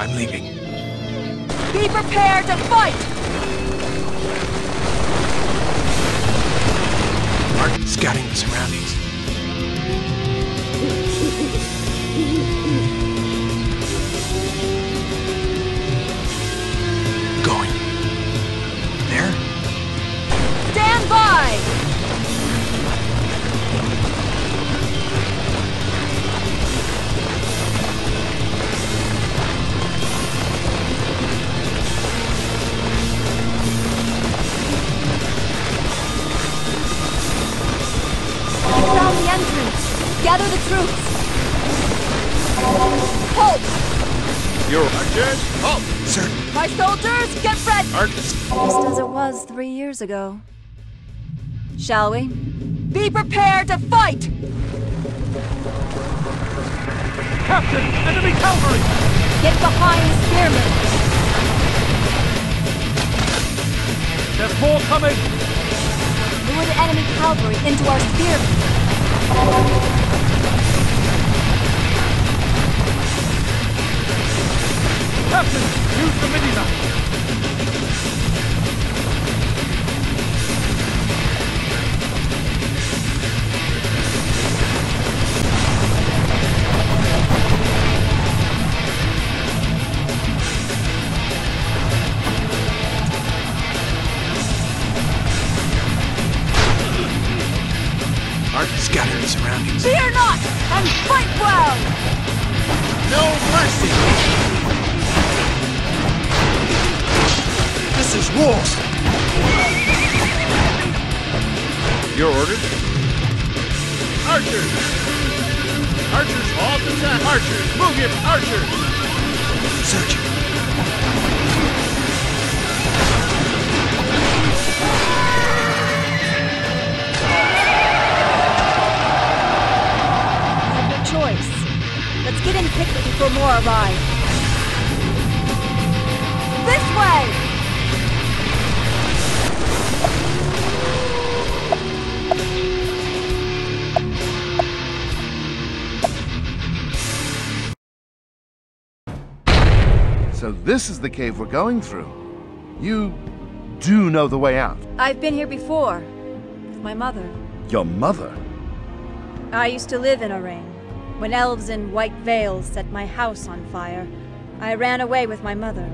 I'm leaving. Be prepared to fight! Mark, scouting the surroundings. Going. There? Stand by! Gather the troops! Halt! Your archers, halt! Sir! My soldiers, get ready! Archers! Just as it was 3 years ago. Shall we? Be prepared to fight! Captain, enemy cavalry! Get behind the spearmen! There's more coming! Lure the enemy cavalry into our spearmen! Captain, use the mini-map. Art, scatter the surroundings. Fear not, and fight well! No mercy! This is war! Your orders? Archers! Archers, halt attack! Archers, move him! Archers! Search him. I have no choice. Let's get in quickly before more arrive. This way! So this is the cave we're going through. You do know the way out. I've been here before, with my mother. Your mother? I used to live in Arrain. When elves in white veils set my house on fire, I ran away with my mother.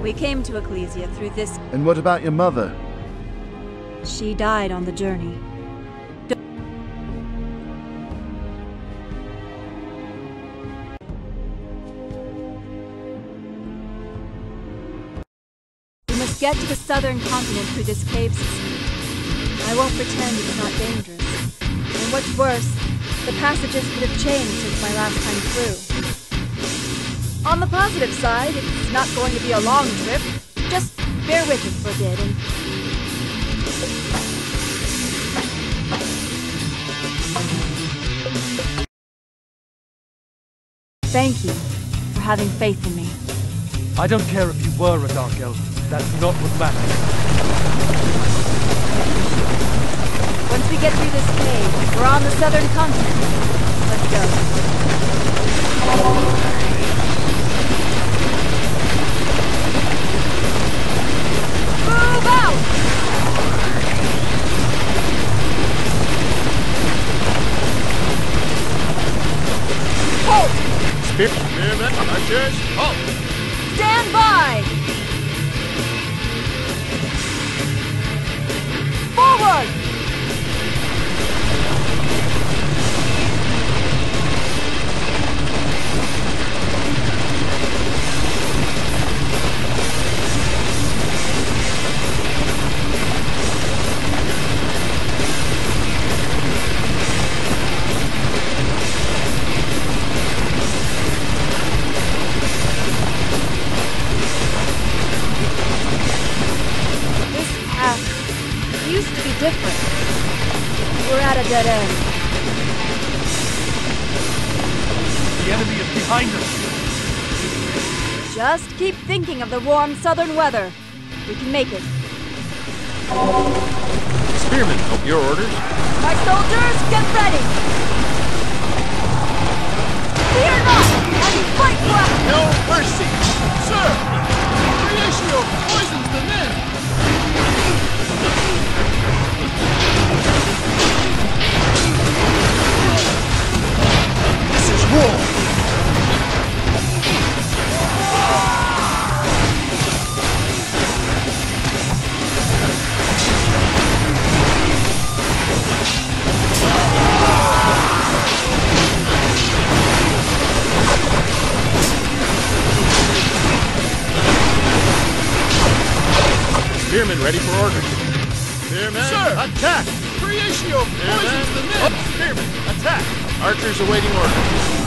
We came to Ecclesia through this... And what about your mother? She died on the journey. Get to the southern continent through this cave system. I won't pretend it's not dangerous. And what's worse, the passages could have changed since my last time through. On the positive side, it's not going to be a long trip. Just bear with us for a bit and... Thank you for having faith in me. I don't care if you were a Dark Elf. That's not what matters. Once we get through this cave, we're on the southern continent. Let's go. Move out! Halt! Spearmen, archers, halt! Stand by! Forward! Different. We're at a dead end. The enemy is behind us. Just keep thinking of the warm southern weather. We can make it. Spearmen, of your orders. My soldiers, get ready. Fear not, and fight well. No mercy. Spearmen ready for orders. Spearmen, attack! Creatio poisons the men! Up, Spearmen, attack! Archers awaiting orders.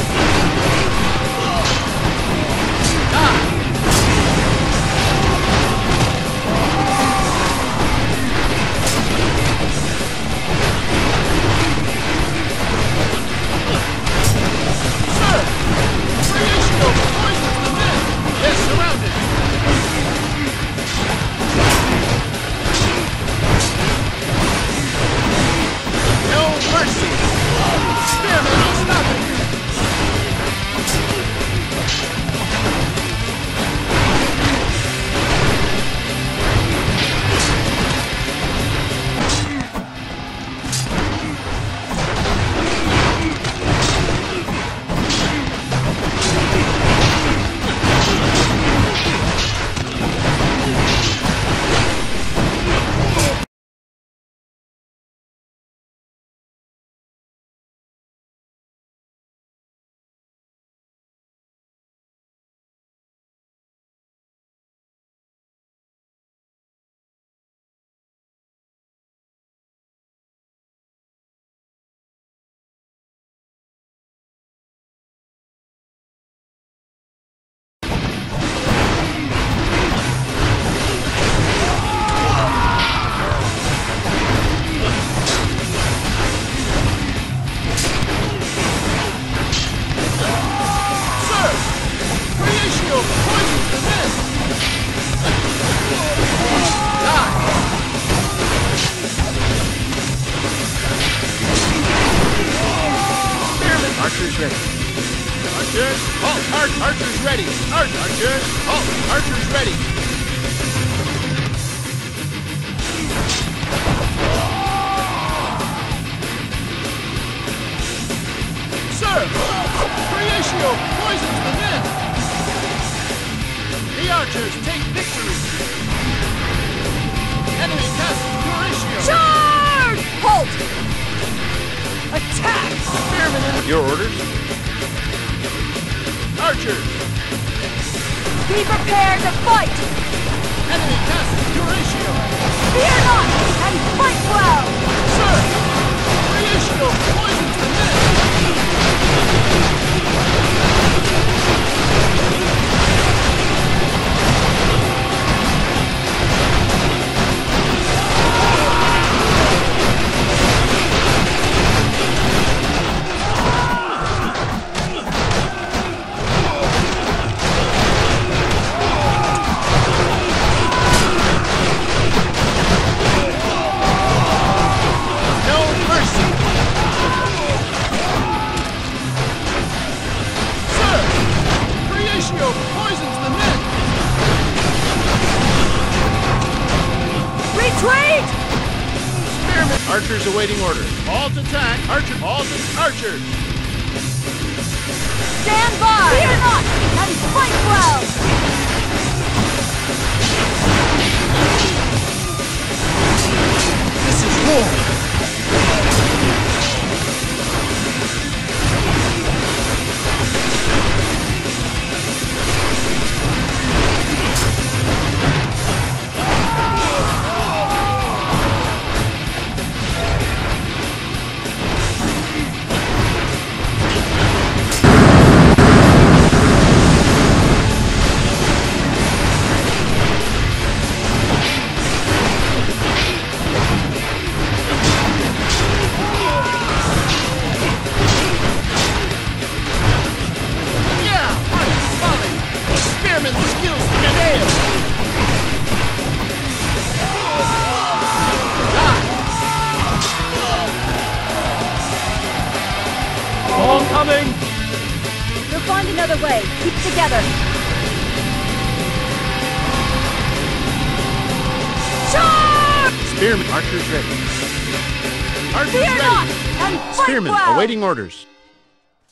Awaiting orders.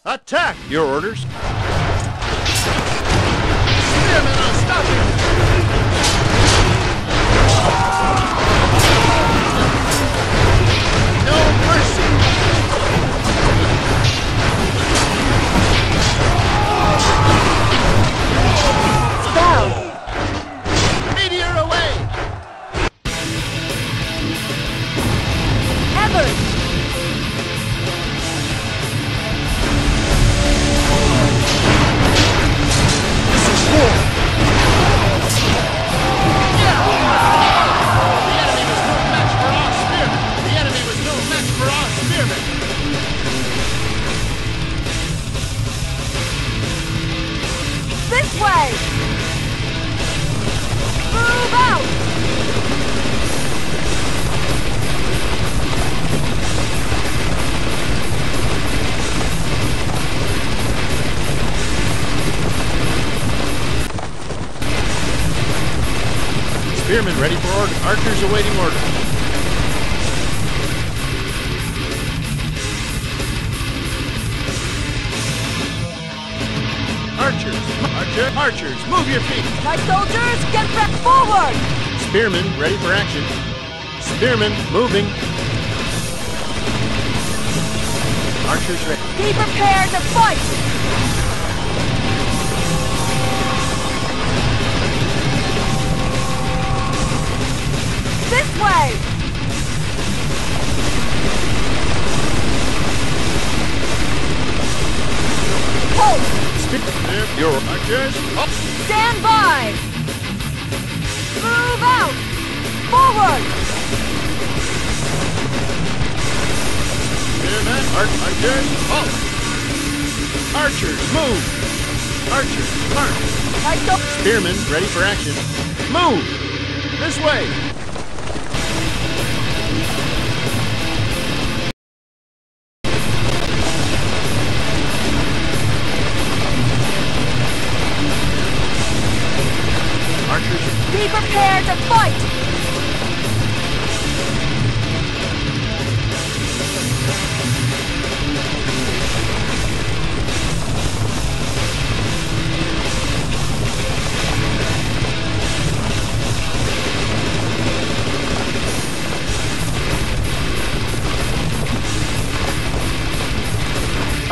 Attack! Your orders. Spearmen are stopping! No mercy! Down! Meteor away! Spearmen ready for order. Archers awaiting order. Archers! Archers! Archers! Move your feet! My soldiers, get back forward! Spearmen ready for action. Spearmen moving. Archers ready. Be prepared to fight! This way! Hold! Stick there, your archers! Up! Stand by! Move out! Forward! Spearmen, archers, up! Archers, move! Archers, march! Spearmen, ready for action. Move! This way!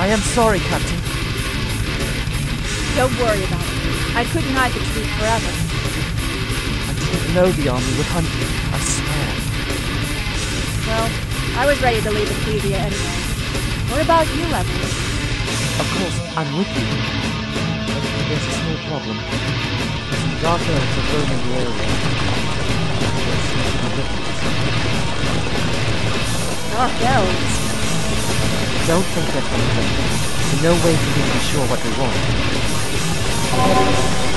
I am sorry, Captain. Don't worry about it. I couldn't hide the truth forever. I didn't know the army would hunt you, I swear. Well, I was ready to leave Ecclesia anyway. What about you, Edward? Of course, I'm with you. But there's a small problem. Some dark elves are roaming the area. Dark elves? Don't think they're coming back. There's no way for me to be sure what they want.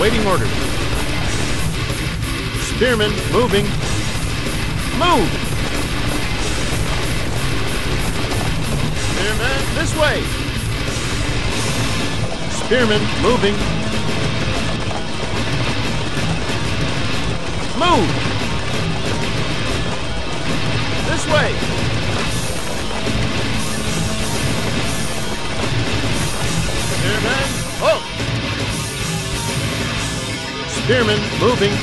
Awaiting orders. Spearmen moving. Move! Spearmen this way. Spearmen moving. Move! This way. Spearmen, halt! Spearmen moving.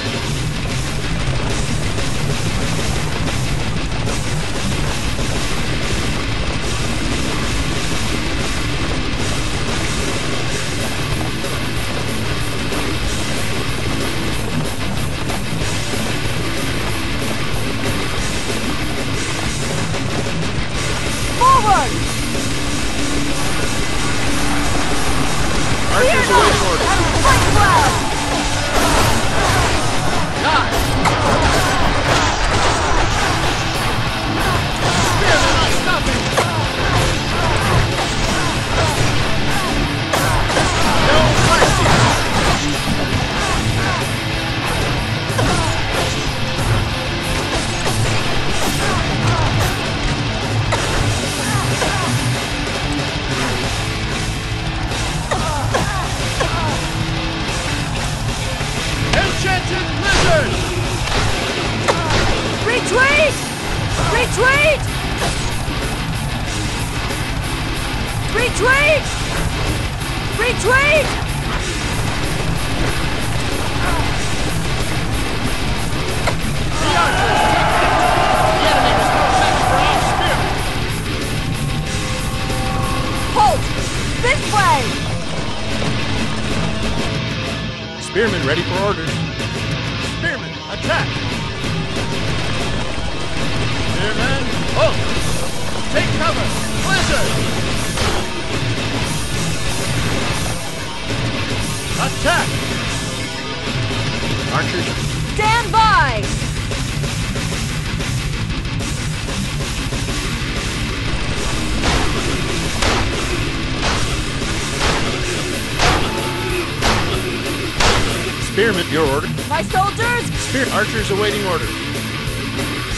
Archers awaiting order.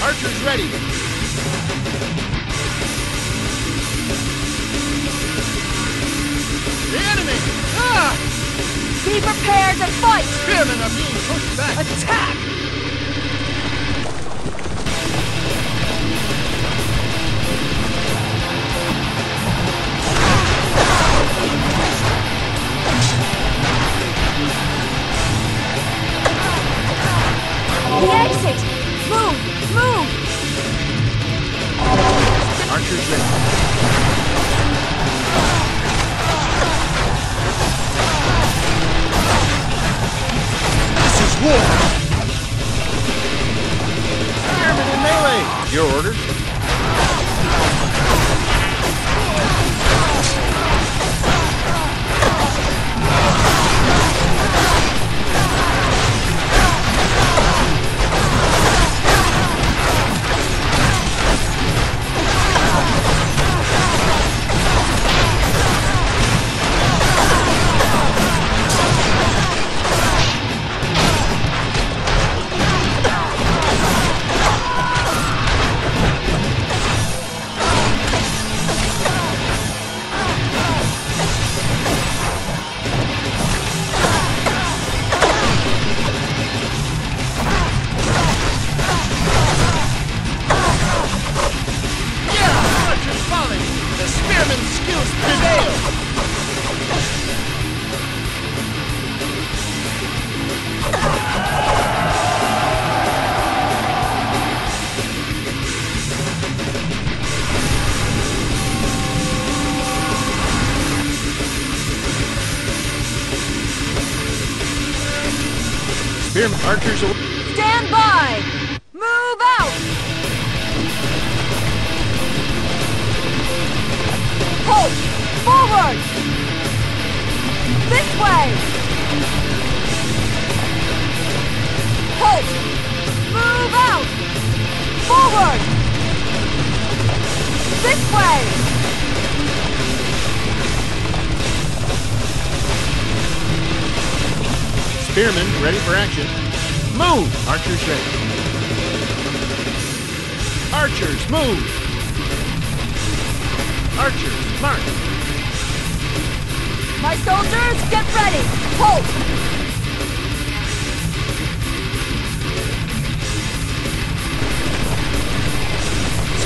Archers ready. The enemy! Ah! Be prepared to fight! Spearmen are being pushed back. Attack! Archers away. Stand by! Move out! Halt! Forward! This way! Halt! Move out! Forward! This way! Spearmen, ready for action. Move! Archer shake. Archers, move! Archers, march! My soldiers, get ready! Hold!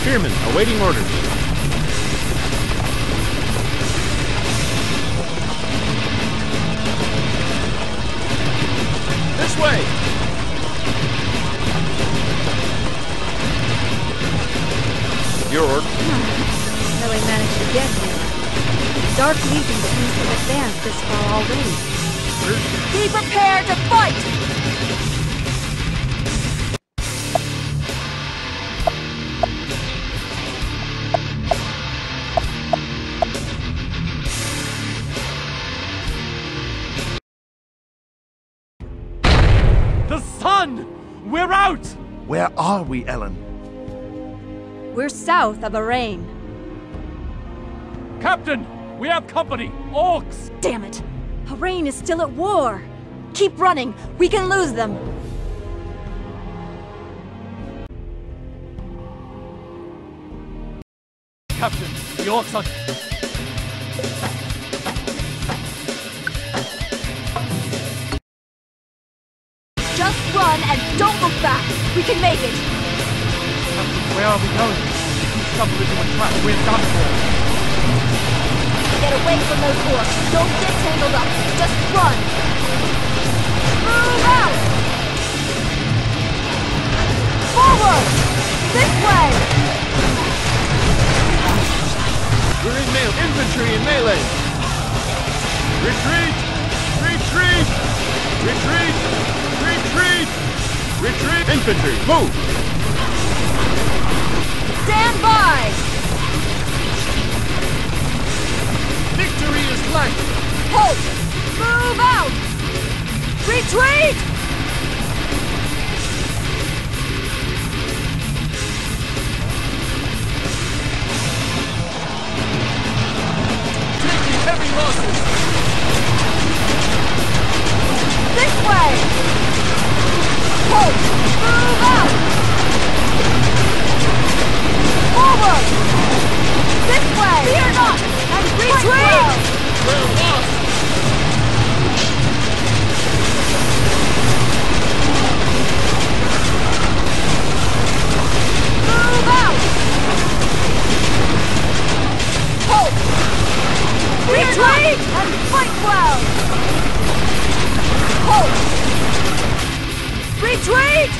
Spearmen, awaiting orders. This way! Your order. How I managed to get here. Dark Legion seems to advance this far already. Be prepared to fight! Where are we, Ellen? We're south of Arrain. Captain, we have company! Orcs! Damn it! Arrain is still at war! Keep running! We can lose them! Captain, the orcs are... Just run and don't look back! We can make it! Where are we going? If we stumble into a trap, we're done for! Get away from those orcs! Don't get tangled up! Just run! Move out! Forward! This way! We're in melee! Infantry in melee! Retreat! Retreat! Retreat! Retreat! Retreat! Infantry, move! Stand by! Victory is light! Halt! Move out! Retreat! Taking heavy losses! This way! Move out! Forward! This way! Fear not! And retreat! We're lost! Move out! Hope! Retreat! And fight well! Hope! Retreat!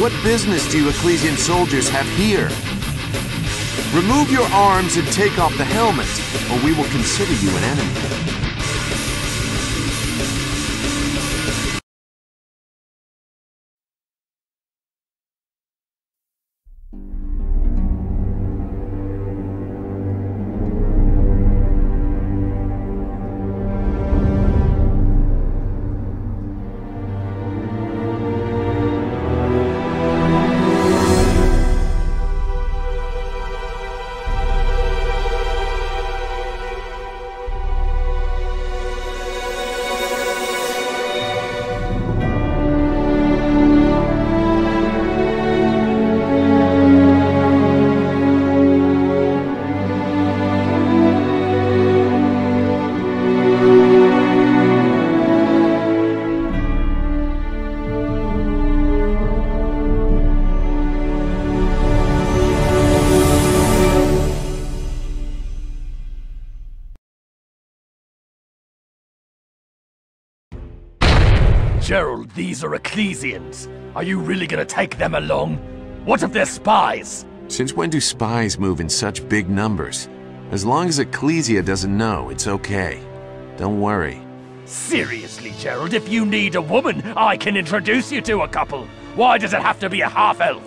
What business do you Ecclesian soldiers have here? Remove your arms and take off the helmet, or we will consider you an enemy. Gerald, these are Ecclesians. Are you really gonna take them along? What if they're spies? Since when do spies move in such big numbers? As long as Ecclesia doesn't know, it's okay. Don't worry. Seriously, Gerald, if you need a woman, I can introduce you to a couple. Why does it have to be a half-elf?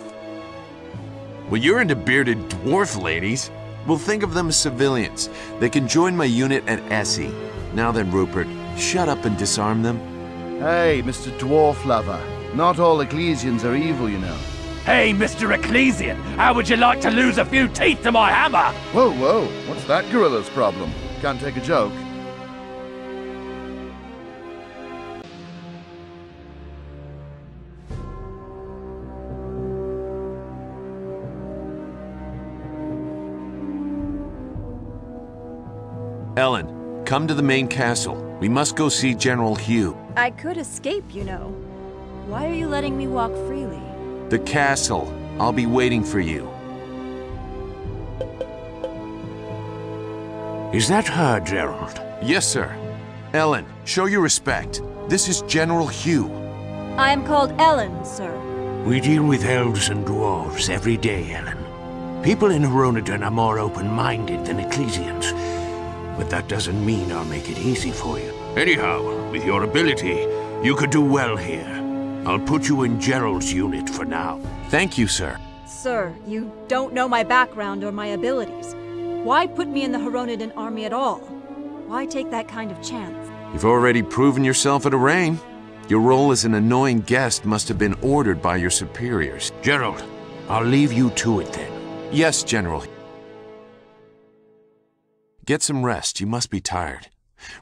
Well, you're into bearded dwarf ladies. Well, think of them as civilians. They can join my unit at Essie. Now then, Rupert, shut up and disarm them. Hey, Mr. Dwarf Lover. Not all Ecclesians are evil, you know. Hey, Mr. Ecclesian, how would you like to lose a few teeth to my hammer? Whoa, whoa, what's that gorilla's problem? Can't take a joke. Ellen, come to the main castle. We must go see General Hugh. I could escape, you know. Why are you letting me walk freely? The castle. I'll be waiting for you. Is that her, Gerald? Yes, sir. Ellen, show your respect. This is General Hugh. I am called Ellen, sir. We deal with elves and dwarves every day, Ellen. People in Heronaden are more open-minded than Ecclesians. But that doesn't mean I'll make it easy for you. Anyhow, with your ability, you could do well here. I'll put you in Gerald's unit for now. Thank you, sir. Sir, you don't know my background or my abilities. Why put me in the Heronaden army at all? Why take that kind of chance? You've already proven yourself at Arrain. Your role as an annoying guest must have been ordered by your superiors. Gerald, I'll leave you to it then. Yes, General. Get some rest. You must be tired.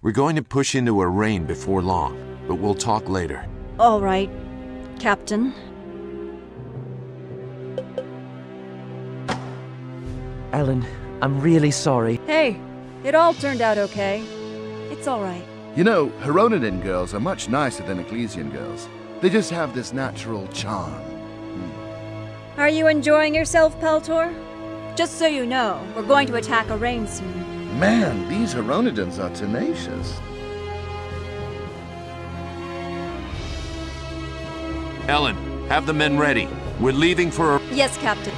We're going to push into Arrain before long, but we'll talk later. All right, Captain. Ellen, I'm really sorry. Hey, it all turned out okay. It's all right. You know, Heronaden girls are much nicer than Ecclesian girls. They just have this natural charm. Are you enjoying yourself, Paltor? Just so you know, we're going to attack Arrain soon. Man, these Heronadens are tenacious. Ellen, have the men ready. We're leaving for a... Yes, Captain.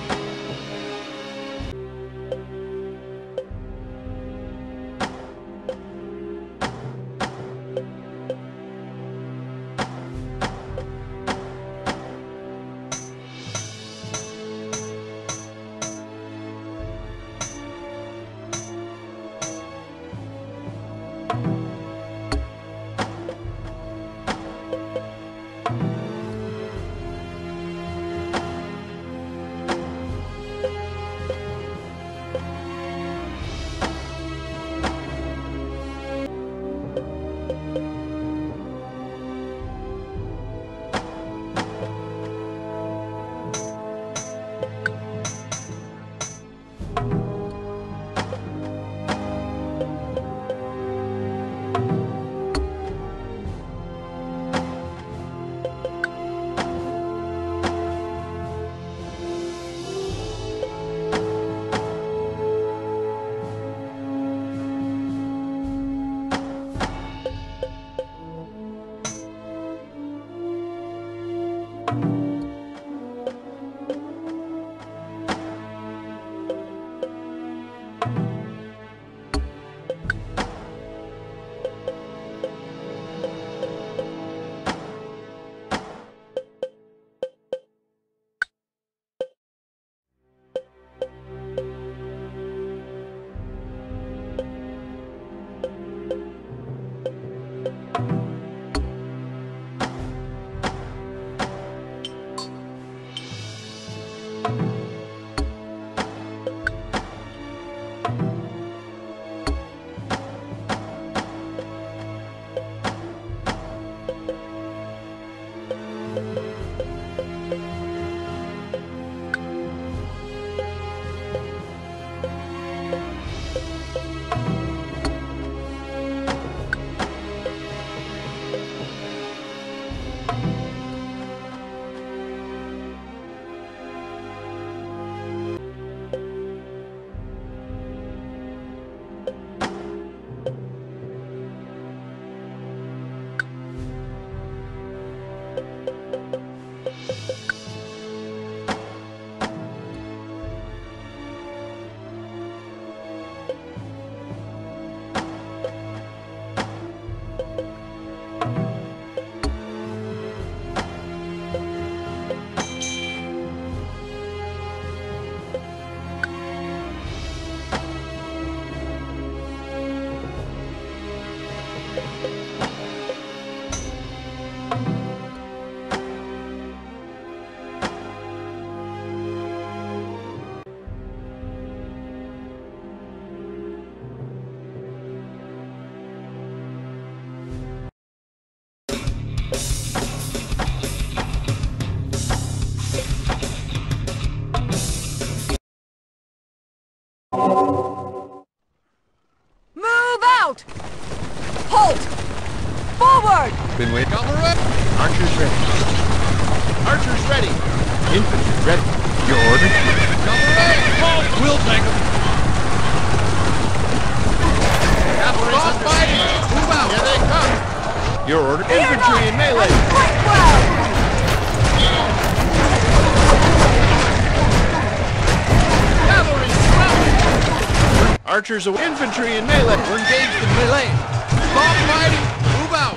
Infantry and melee. We're engaged in melee. Stop fighting. Move out.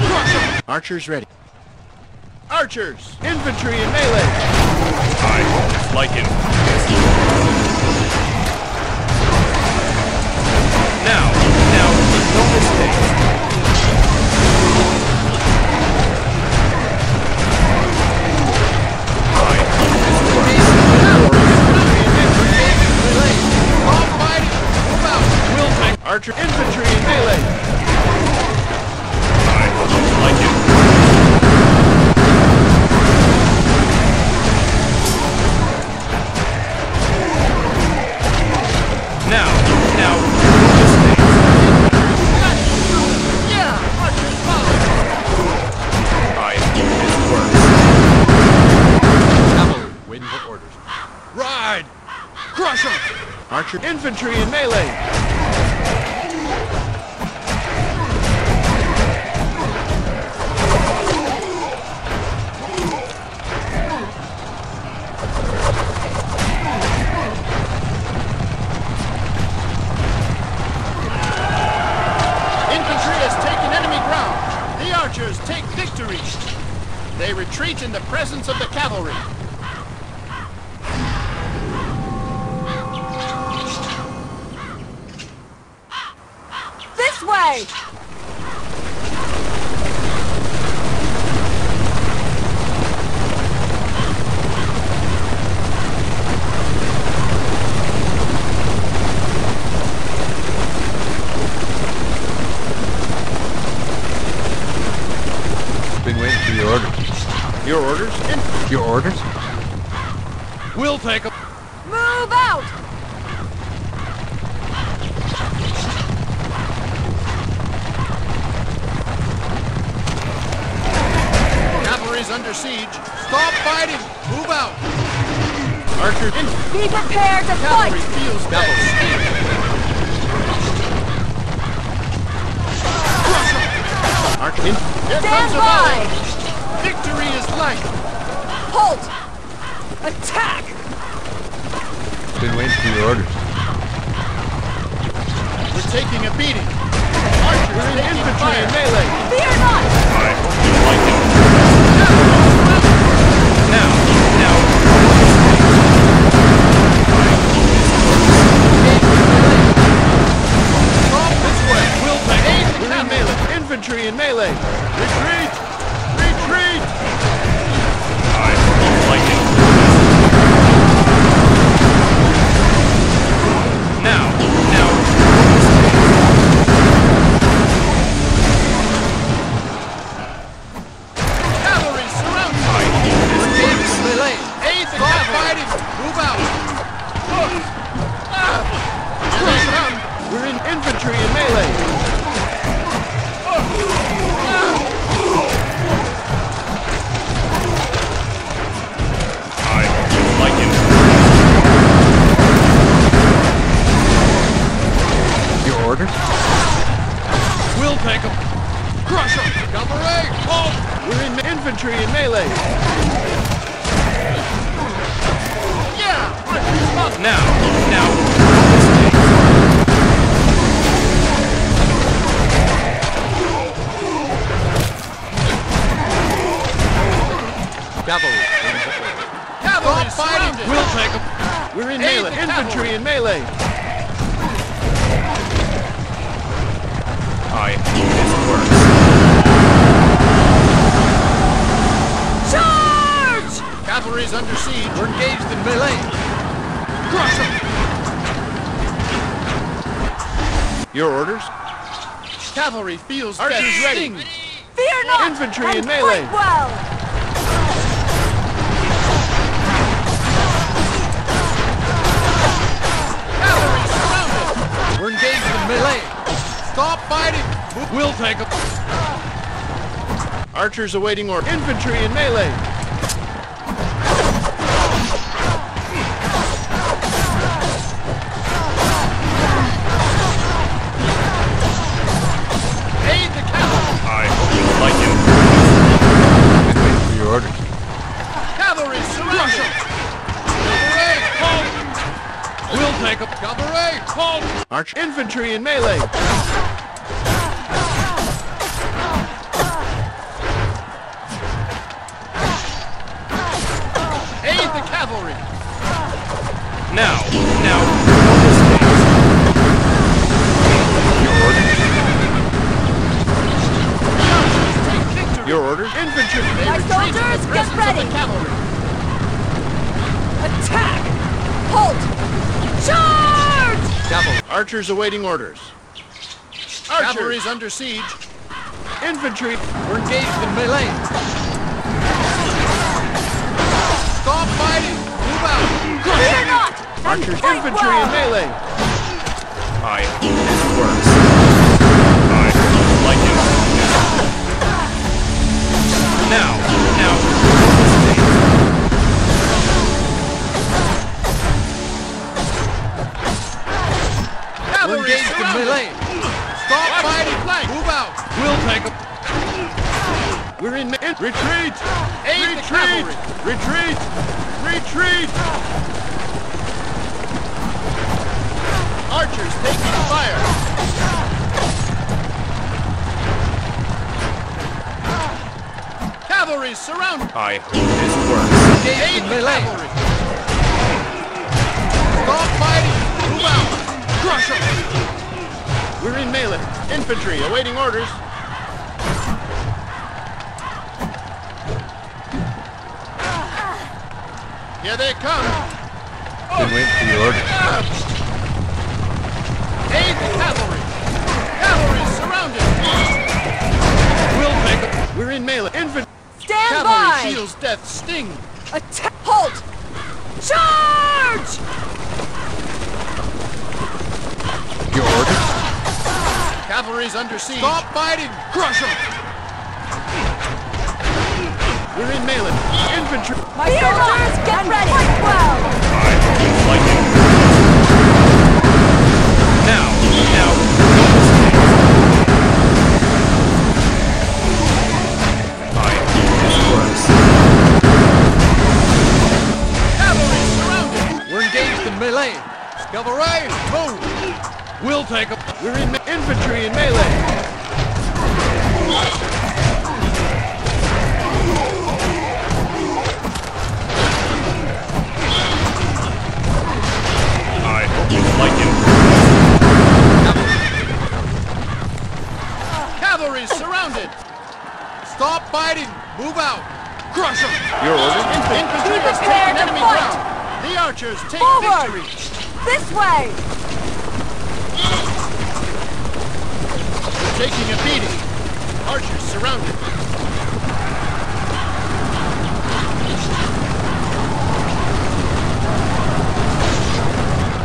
Crush. Archers ready. Archers. Infantry and melee. I like it. Now, no mistakes. Archer infantry in melee. I like it. Now, yeah, archers follow. I do this work. Cavalry waiting for orders. Ride, crush them. Archer infantry in melee. Retreat in the presence of the cavalry. This way! Been waiting for your order. Your orders? Your orders? We'll take 'em. Move out! Cavalry's under siege. Stop fighting! Move out! Archers in. Be prepared to fight! Cavalry feels double speed. Archers in. Here comes a volley! Victory is light! Halt! Attack! Been waiting for your orders. We're taking a beating. Archers, we're in infantry and melee. Fear not! I hope you like it. Now. Stop this way. We'll take it. We're in melee. infantry and melee! Retreat! Retreat! Alright, we're both lightning. Now! Cavalry surround me! Let's melee! Aid the cavalry! Move out! Look! Ah! We're in infantry and melee! Orders. We'll take them. Crush them. Cavalry, halt! We're in infantry and melee. Yeah! Up now. Now. Cavalry. Cavalry fighting. We'll take them. We're in melee. Infantry and melee. I think this works. Charge! Cavalry's under siege. We're engaged in melee. Crush them! Your orders? Cavalry feels archers ready. Fear not! Infantry and melee. Well. Cavalry surrounded. We're engaged in melee. Stop fighting! We'll take them. Archers awaiting order. Infantry in melee. Aid the cavalry. I hope you like him. Wait for your orders. Cavalry surround them. Cavalry, halt! We'll take them. Cavalry, halt! Arch infantry in melee. Now, now, your orders? Infantry! My soldiers, get ready! Attack! Halt! Charge! Cavalry. Archers awaiting orders. Cavalry's under siege. Infantry! We're engaged in melee. Stop fighting! Move out! Fear not! Archers, infantry, and melee! I hope this works. I don't like it. Now, now. We're engaged in melee. Stop fighting flank. Move out. We'll take them. We're in retreat. Aid retreat. Retreat. Retreat. Archers taking fire! Cavalry surrounded! I hope this works. Engage the cavalry! Stop fighting! Move out! Crush them! We're in melee. Infantry awaiting orders. Here they come! They wait for your orders. Aid the cavalry! Cavalry surrounded! We'll take them. We're in melee. Infantry! Stand by! Cavalry shields death sting! Attack! Halt! Charge! Your orders? Cavalry's under siege. Stop fighting! Crush them! We're in melee. Infantry! My soldiers, get ready! Well. I don't like it. Now, I think this works. Cavalry surrounded! We're engaged in melee! Cavalry, move! We'll take them! We're in infantry and melee! I hope you like him. cavalry is surrounded. Stop fighting. Move out. Crush them. Your orders. Infantry has taken enemy ground. The archers take victory. This way. They're taking a beating. Archers surrounded.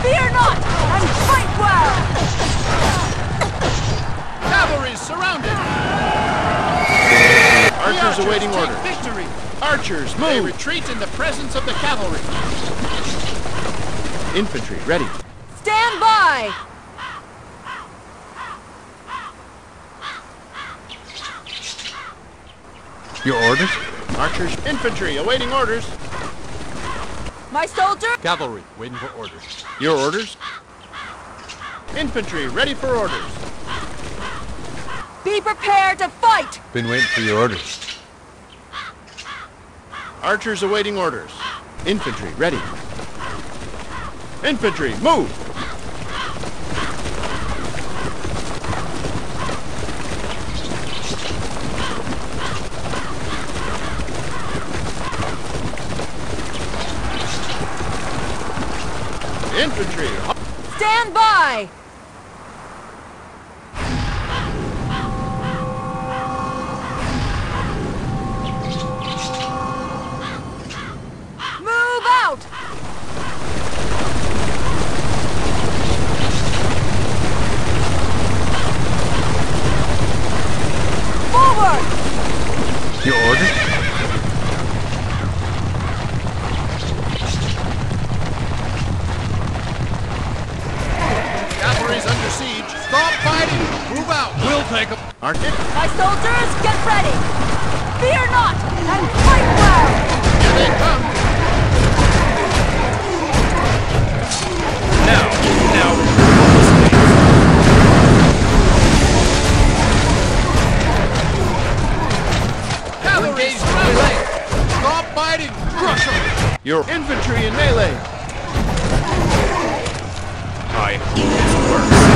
Fear not, and fight well! Cavalry surrounded! Archers awaiting orders. Victory! Archers, move! They retreat in the presence of the cavalry. Infantry, ready. Stand by! Your orders? Archers, infantry, awaiting orders. My soldier! Cavalry, waiting for orders. Your orders? Infantry, ready for orders. Be prepared to fight! Been waiting for your orders. Archers awaiting orders. Infantry, ready. Infantry, move! Infantry! Stand by! Move out! Forward! Your orders? My soldiers, get ready! Fear not, and fight well! Here they come! Now! Cavalry is melee! Stop fighting! Crush them! Your infantry in melee! I hope this works.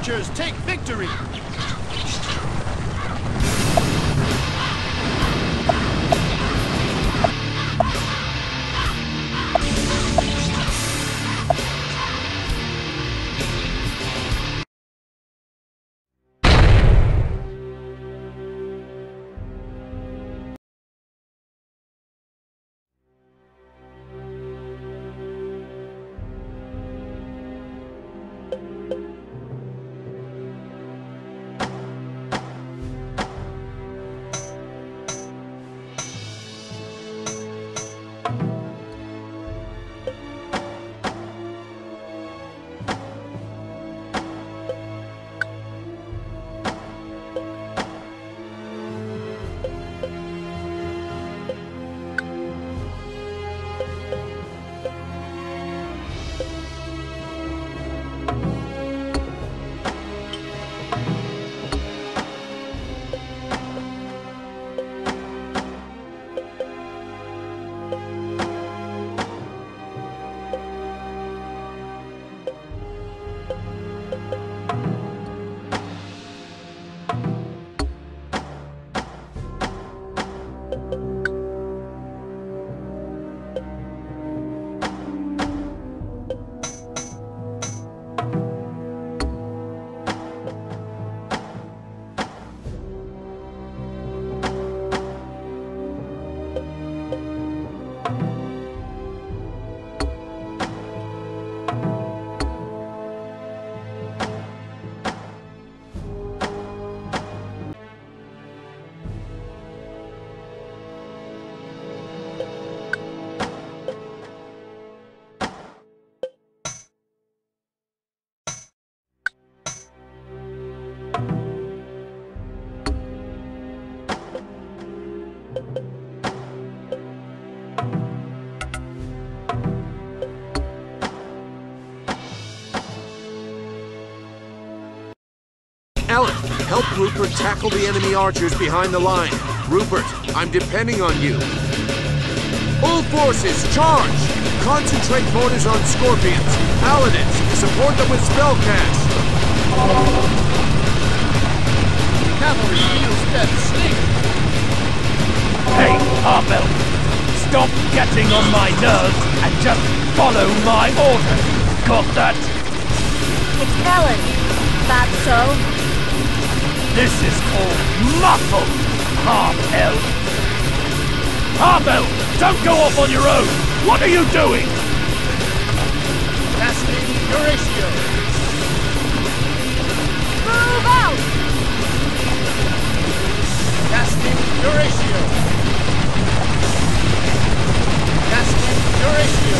Archers take victory! Ellen, help Rupert tackle the enemy archers behind the line. Rupert, I'm depending on you. All forces, charge! Concentrate motors on Scorpions. Alanets, support them with spellcast. Cavalry yields better sleep. Hey, Arbel. Stop getting on my nerves and just follow my orders. Got that? It's Ellen. Thought so. This is called muscle, Arbel. Arbel! Don't go off on your own! What are you doing? Casting Horatio. Move out! Casting Horatio. Casting Horatio.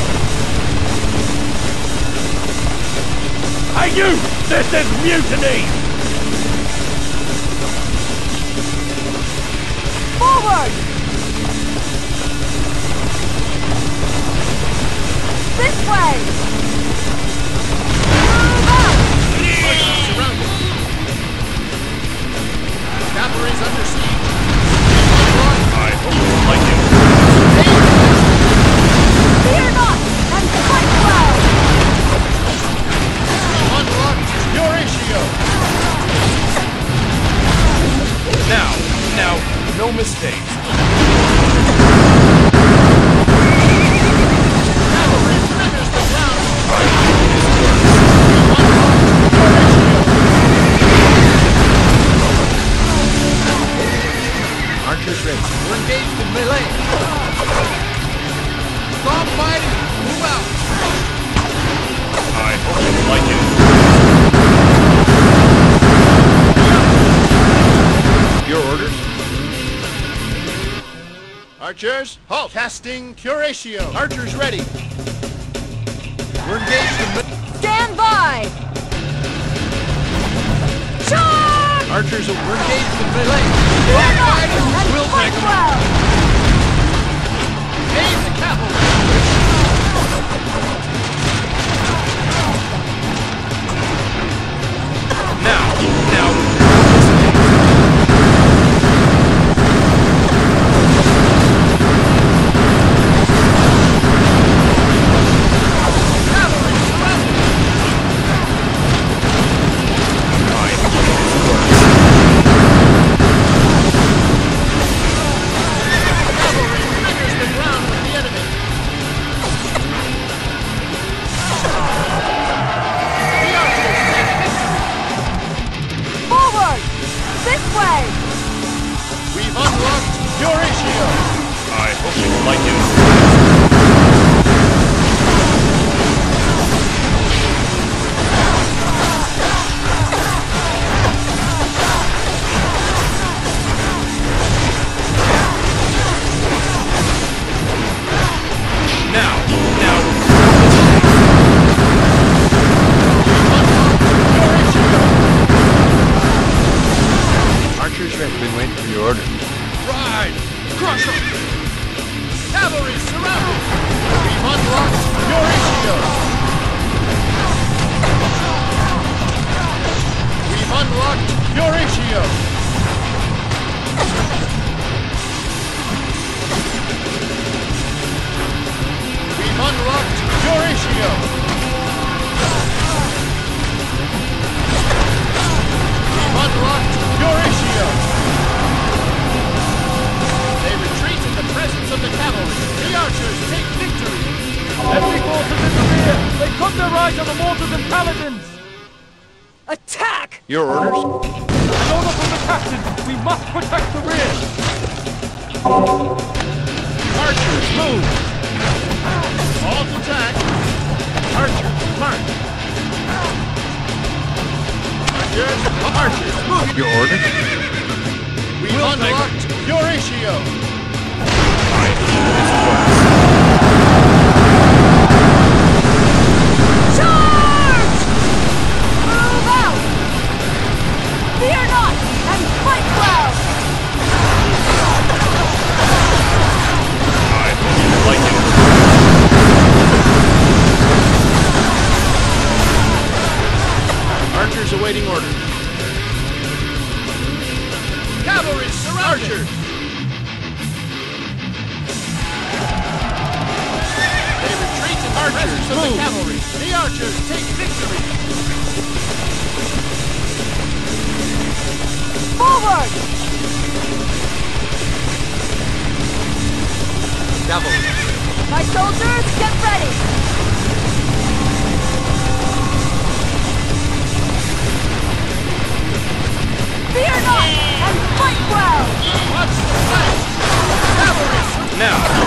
Hey you! This is mutiny! Forward! This way! Move out! Archers surrounded. Cavalry's under siege. I hope you'll like it. Fear not, and fight well! Unlock your ratio! Now, no mistakes. Archers ready. We're engaged in melee. Stop fighting. Move out. I hope you like it. Your orders. Archers, halt. Casting Curatio. Archers ready. We're engaged in melee. Stand by. Charge! Archers, we're engaged in melee. We're not! And we'll fight well! Aim the cavalry! Now! Cavalry surrounded! I hope you will like it. Now! Archers ready. Been waiting for your order. Ride! Crush them! Cavalry surrounded! We've unlocked your ratio! We've unlocked your ratio! We've unlocked your ratio! We've unlocked your ratio! The presence of the cavalry, the archers take victory! Heavy forces in the rear! They cut their eyes on the mortars and paladins! Attack! Your orders? An order from the captain! We must protect the rear! Archers, move! All attack! Archers, march! Archers, move! Your orders? We've unlocked your ratio! Charge! Move out! Fear not, and fight well! I don't like it. Archers awaiting orders. Cavalry surrounded! Archers! archers, move! The cavalry, the archers take victory! Forward! Cavalry. My soldiers, get ready! Fear not, and fight well! Watch the fight! Cavalry! Now!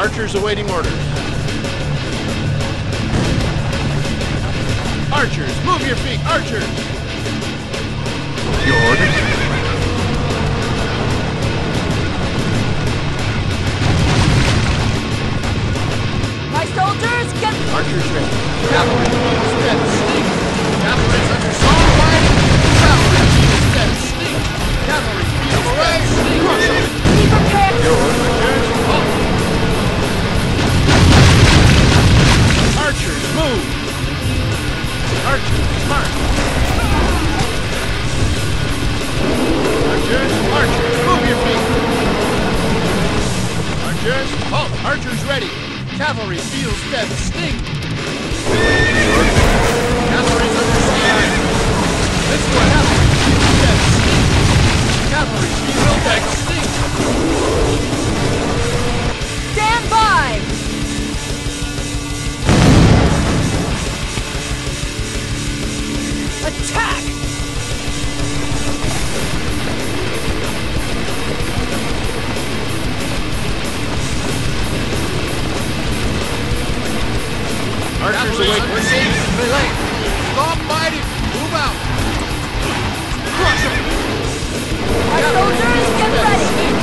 Archers awaiting orders. Archers, move your feet, archers! Your orders? My soldiers, get... Archers ready. Cavalry, steady, sneak. Cavalry's under solid fire. Cavalry, steady, sneak. Cavalry, feet up away, sneak. Be prepared. Your orders, halt. Archers, move. Archers, march! Archers, archers, move your feet! Archers, halt! Archers ready! Cavalry feels death sting! Cavalry's under siege! This is what happens! Death sting! Cavalry feels death sting! Stand by! Attack! Archers await received relay. Stop fighting! Move out! Crush them! Our soldiers, get ready!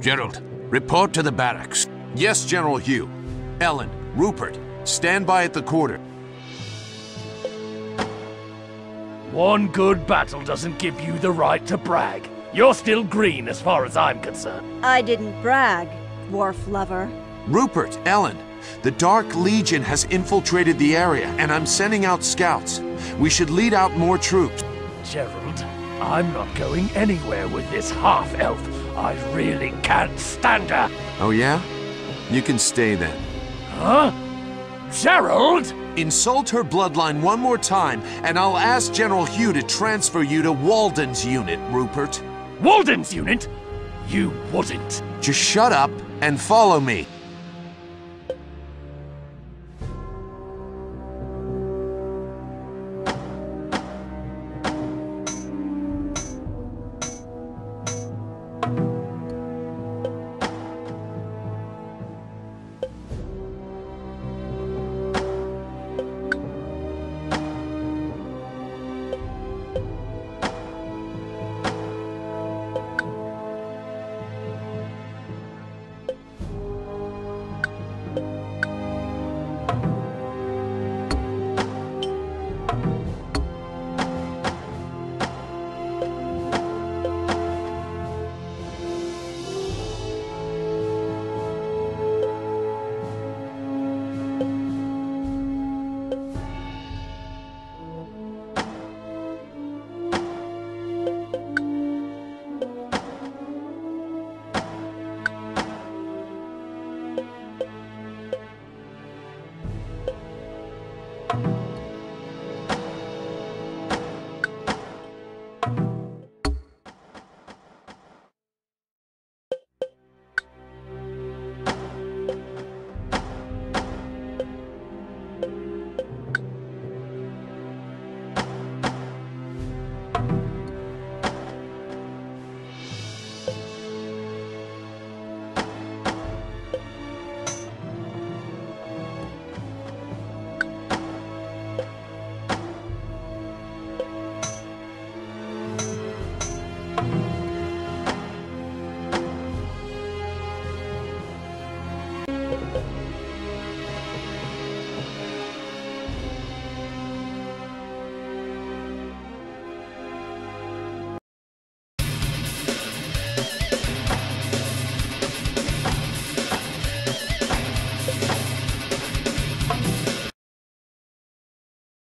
Gerald, report to the barracks. Yes, General Hugh. Ellen, Rupert, stand by at the quarter. One good battle doesn't give you the right to brag. You're still green as far as I'm concerned. I didn't brag, dwarf lover. Rupert, Ellen, the Dark Legion has infiltrated the area, and I'm sending out scouts. We should lead out more troops. Gerald, I'm not going anywhere with this half-elf. I really can't stand her! Oh yeah? You can stay then. Huh? Gerald! Insult her bloodline one more time, and I'll ask General Hugh to transfer you to Walden's unit, Rupert. Walden's unit? You wouldn't. Just shut up and follow me.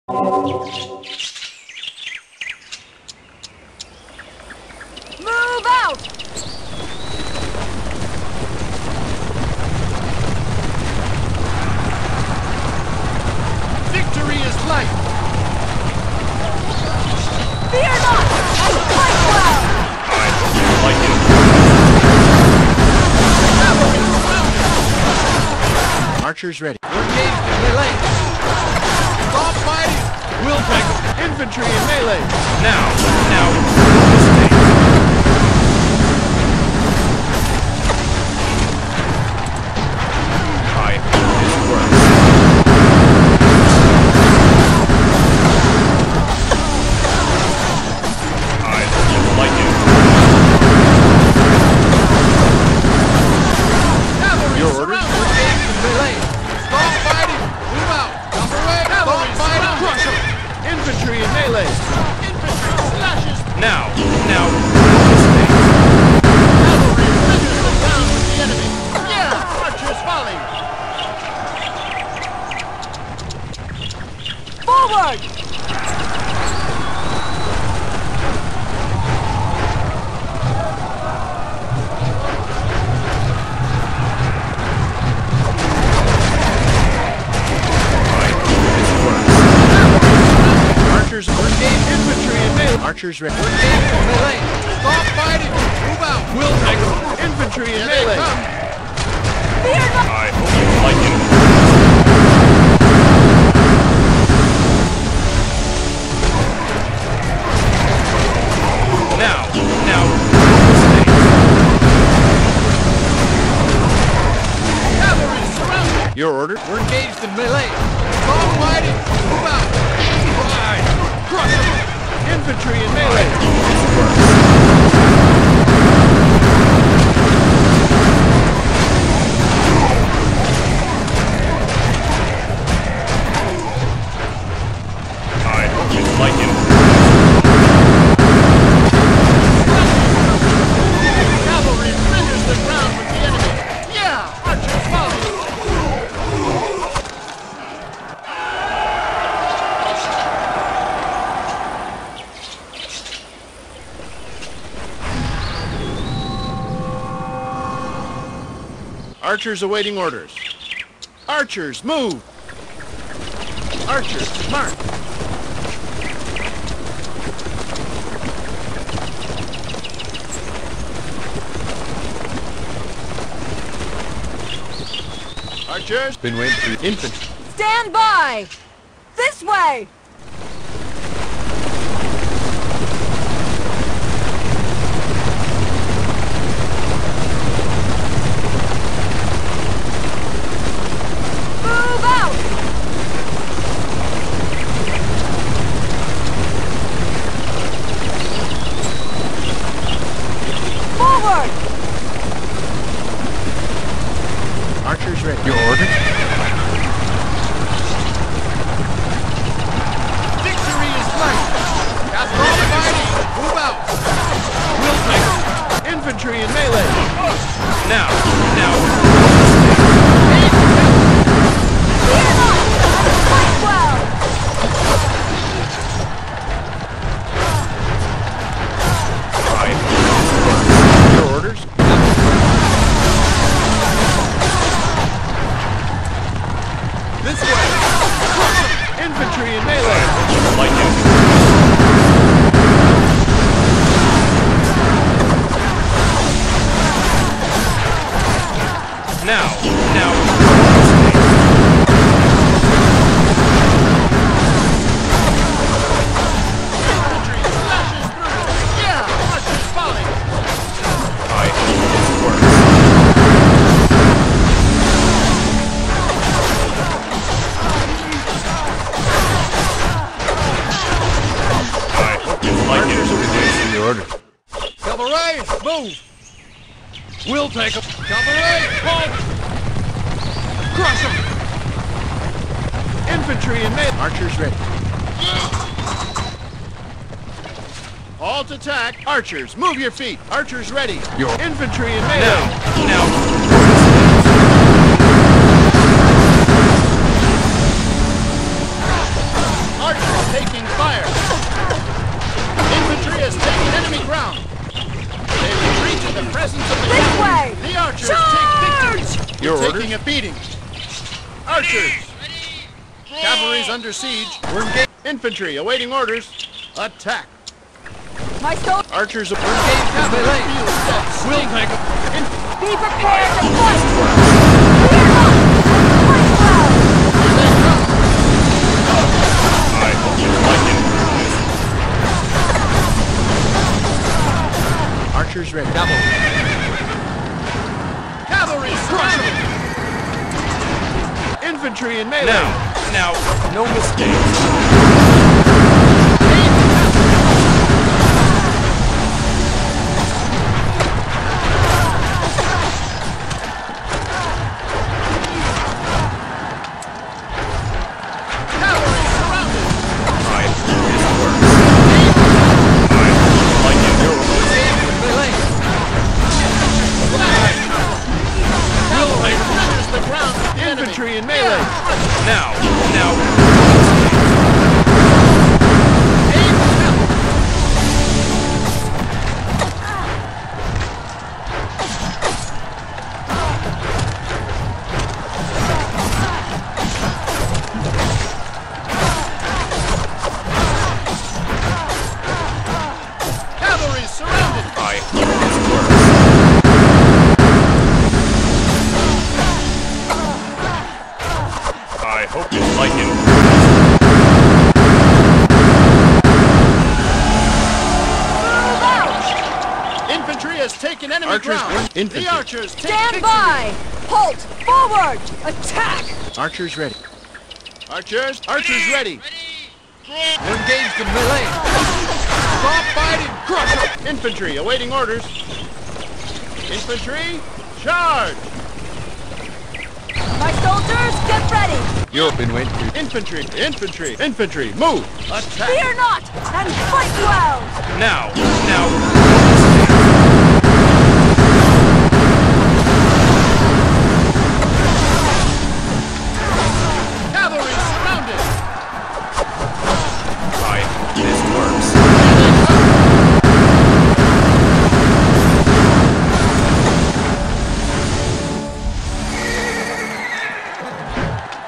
Move out! Archers ready. We're engaged in melee. Stop fighting. We'll tackle infantry and melee. Now. I hope this works. Archers ready. We're in melee. Stop fighting. Move out. We'll tackle infantry and melee. I hope you like it. Now. Cavalry surrounded. Your order. We're engaged in melee. Stop fighting. Move out. Ride. Crush them. Infantry and melee. I hope you like it. Cavalry renders the ground with the enemy. Yeah, archers follow. Archers awaiting orders. Archers, move! Archers, march! Archers, been waiting for the infantry. Stand by! This way! Archers ready. Your order. Victory is light. That's all fighting. Move out. We'll take infantry and melee. Now. Fight well. Right. Your orders. This way! Infantry and melee! I like it. Now! Infantry slashes through! Yeah! Archers falling! I hope this works. Order. Cavalry, move! We'll take them. Cavalry, halt! Crush them! Infantry and men. Archers ready. Halt attack. Archers, move your feet. Archers ready. Your infantry and men. Now. Archers, Your orders? Taking a beating. Archers! Ready. Cavalry's under siege. We're engaged. Infantry awaiting orders. Attack! My soldiers! Archers are engaged. Cavalry field steps. We'll take them. Be prepared to fight! I hope you like it. Archers ready. Cavalry surrounded! Infantry in melee. Now, no mistakes. Infantry. The archers, stand by! Halt! Forward! Attack! Archers ready. Archers! Archers ready! Engage the melee! Stop fighting! Crush them! Infantry awaiting orders! Infantry, charge! My soldiers, get ready! You've been waiting for infantry! Infantry! Infantry! Move! Attack! Fear not! And fight well! Now!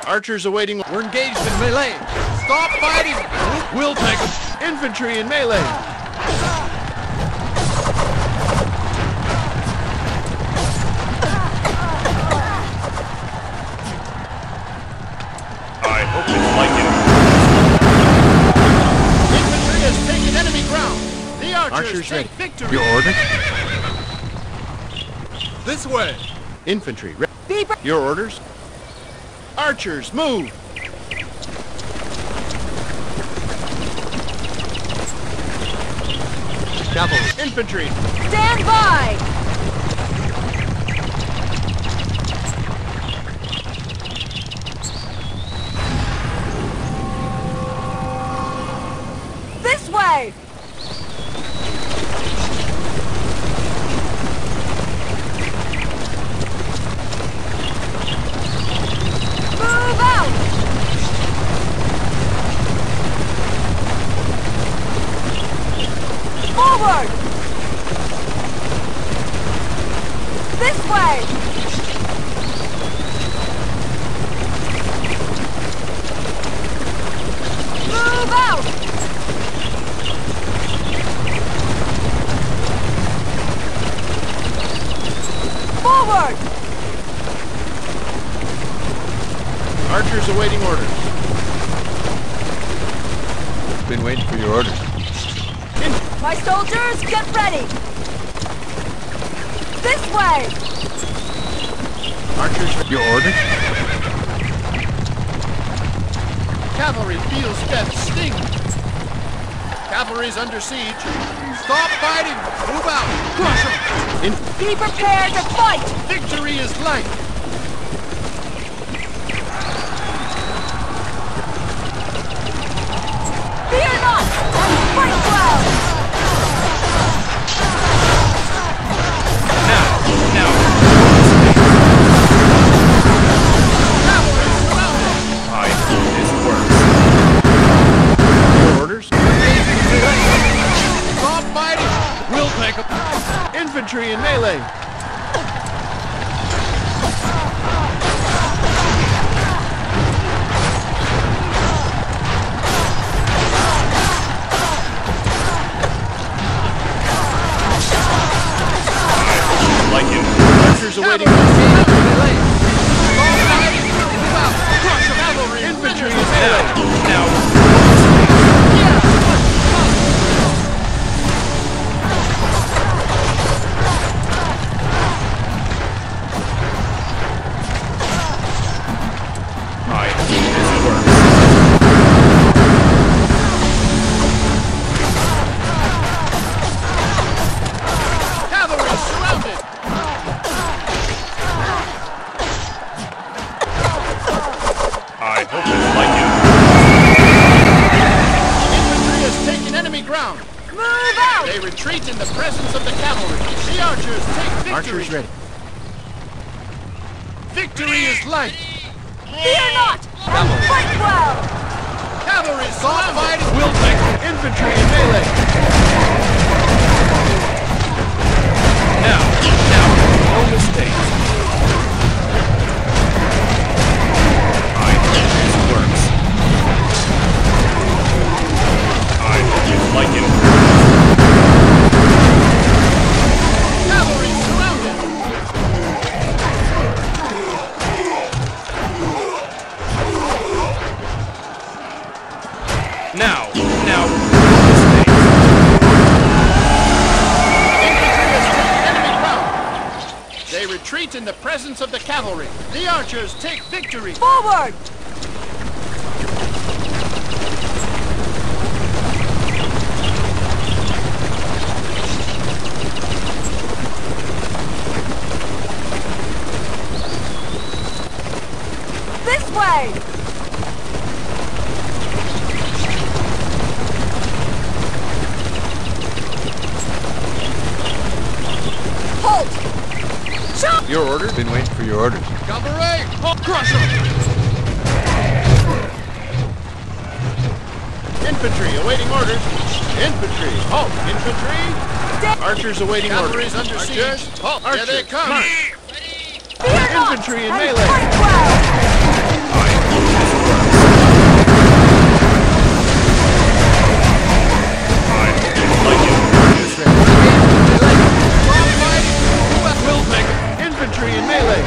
Archers awaiting. We're engaged in melee. Stop fighting. We'll take them. Infantry in melee. I hope you like it. Infantry has taken enemy ground. The archers take victory. Your orders. This way. Infantry. Your orders. Archers, move! Cavalry, infantry! Stand by! This way! Under siege. Stop fighting! Move out! Crush them! Be prepared to fight! Victory is light! Fear not! And fight well! Now! I hope this works. Your orders? Stop fighting! We'll take them. Infantry in melee! Archers are waiting for the team to relay. All sides, give out. Crush of cavalry. Infantry is down. Of the cavalry. The archers take victory. Forward! This way! Halt! Your orders? Been waiting for your orders. Cavalry! Crush them! Infantry awaiting orders. Infantry! Halt! Infantry! Archers awaiting orders. Cavalry's under siege. Halt! Archers. Here they come! Infantry in melee! In melee.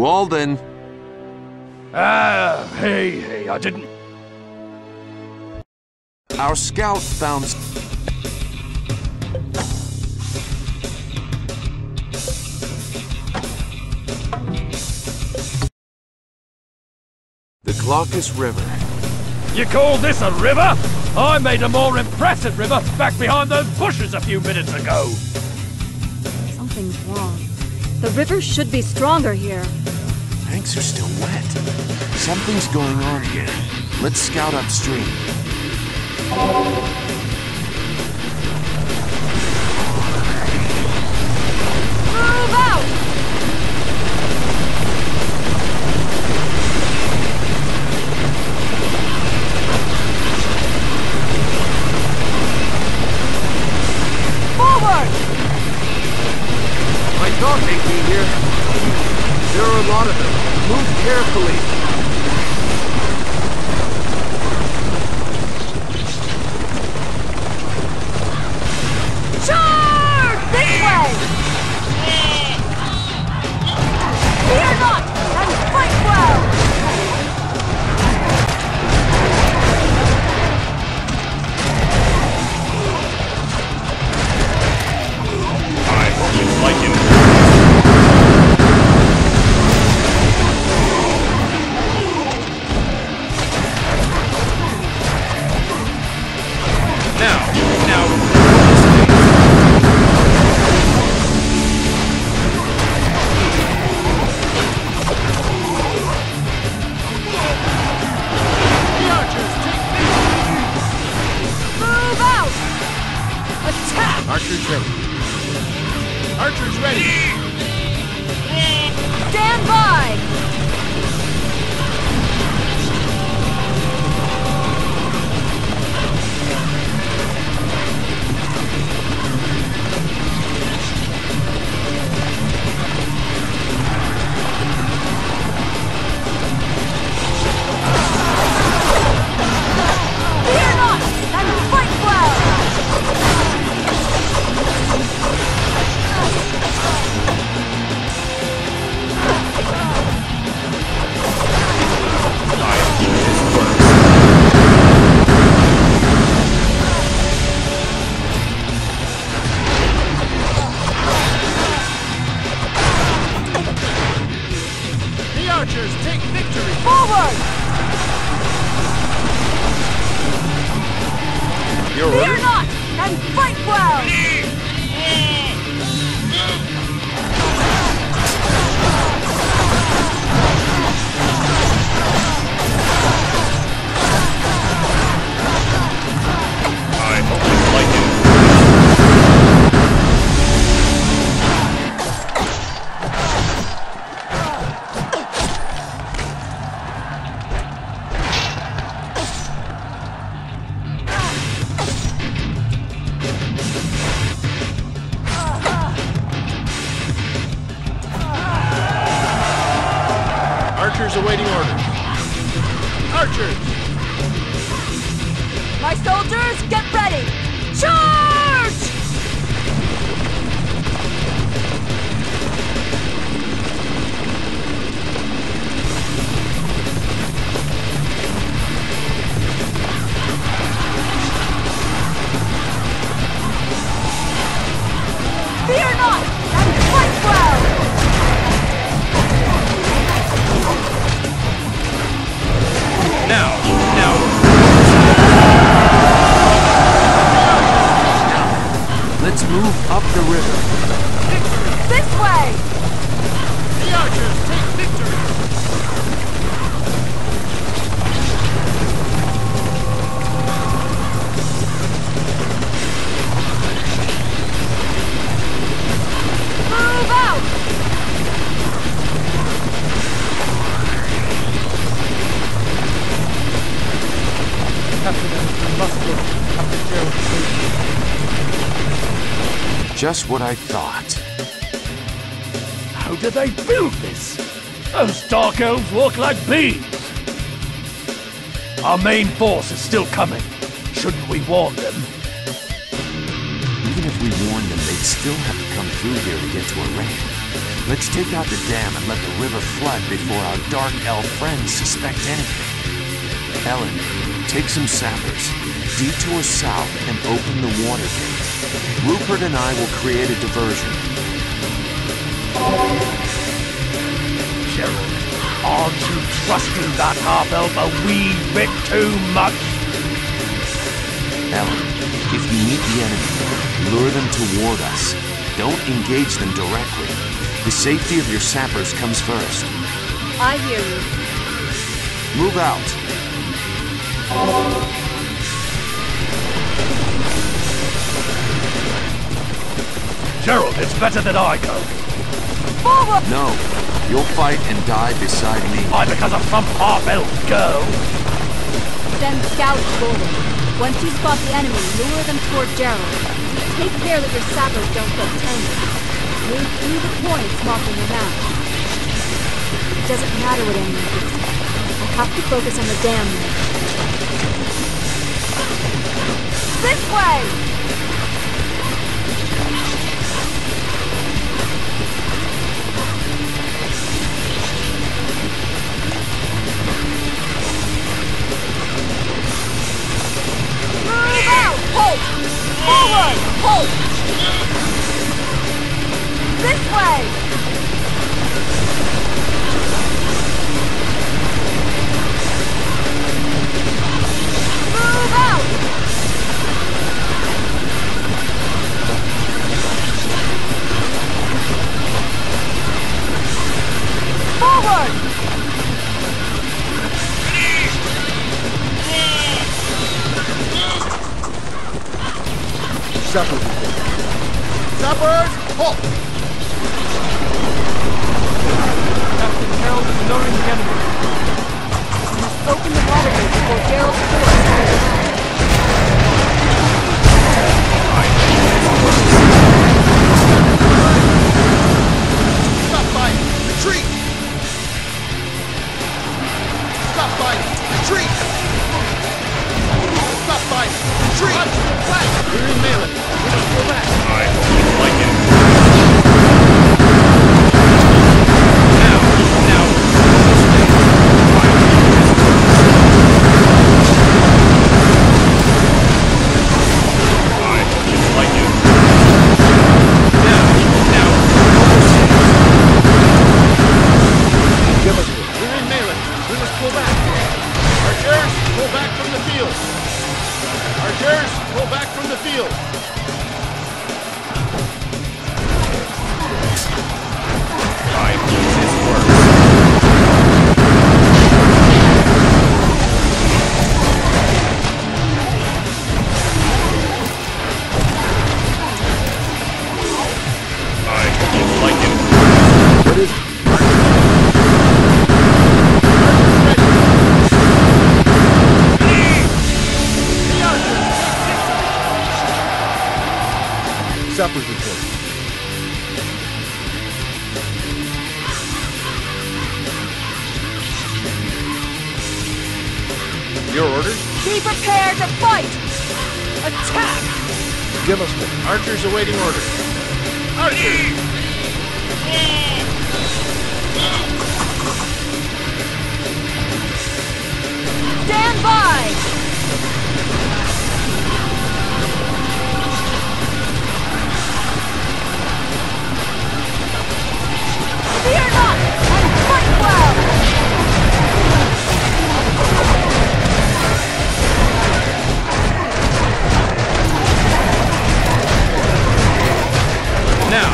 Walden. Ah, hey, I didn't... Our scout found... the Glaucus River. You call this a river? I made a more impressive river back behind those bushes a few minutes ago. Something's wrong. The river should be stronger here. Tanks are still wet. Something's going on here. Let's scout upstream. Move out! I thought they'd be here. There are a lot of them. Move carefully. Charge! This way! Fear not! And fight well! I wouldn't like him. Just what I thought. How did they build this? Those dark elves walk like bees. Our main force is still coming. Shouldn't we warn them? Even if we warned them, they'd still have to come through here to get to Arrain. Let's take out the dam and let the river flood before our dark elf friends suspect anything. Ellen, take some sappers, detour south and open the water gate. Rupert and I will create a diversion. Gerald, aren't you trusting that half-elf a wee bit too much? Ellen, if you meet the enemy, lure them toward us. Don't engage them directly. The safety of your sappers comes first. I hear you. Move out. Gerald, it's better that I go. Forward! No. You'll fight and die beside me. Why, because of some half-elf girl? Then scout forward. Once you spot the enemy, lure them toward Gerald. Take care that your sappers don't get tangled. Move through the points marking the map. It doesn't matter what enemy it is. I have to focus on the dam. This way! Move out! Halt! Forward! Halt! This way! Move out! Forward! Supper! Supper! Halt! Gerald is luring the enemy. You must open the water gate before Gerald kills us. Stop fighting! Retreat! Stop fighting! Retreat! Stop fighting! Retreat! Back! We're in melee! We don't go back! I hope you like it! Now,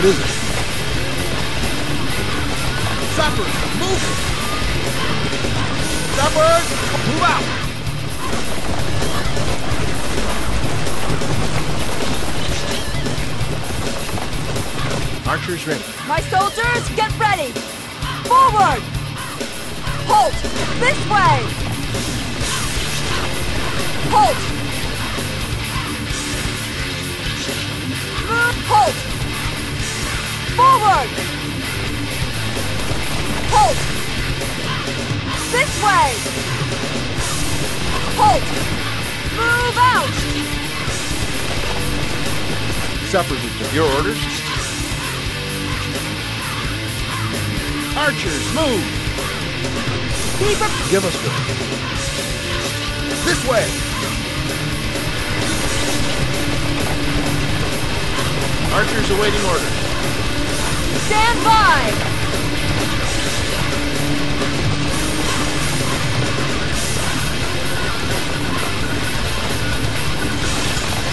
What is it? Zappers, move! Zappers, move out! Archers ready. My soldiers, get ready! Forward! Halt! This way! Halt! Halt! Forward! Halt! This way! Halt! Move out! Separate your orders. Archers, move! Give us good. This way! Archers awaiting orders. Stand by!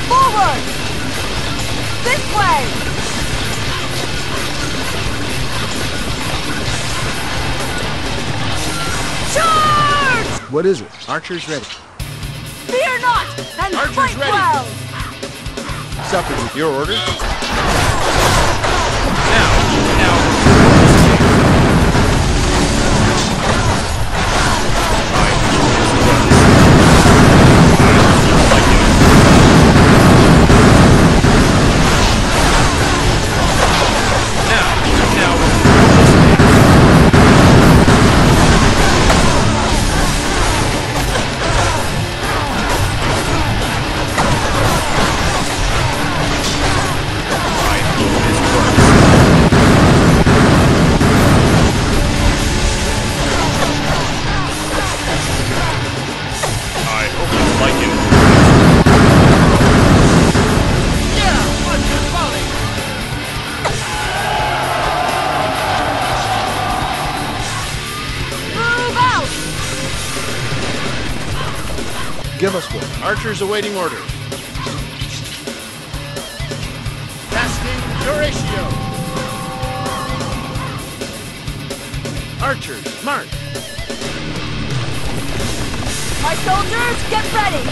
Forward! This way! What is it? Archers ready. Fear not, and Archers fight ready. Well! Supper with your orders. Archers awaiting orders. Casting Duratio. Archers, march. My soldiers, get ready.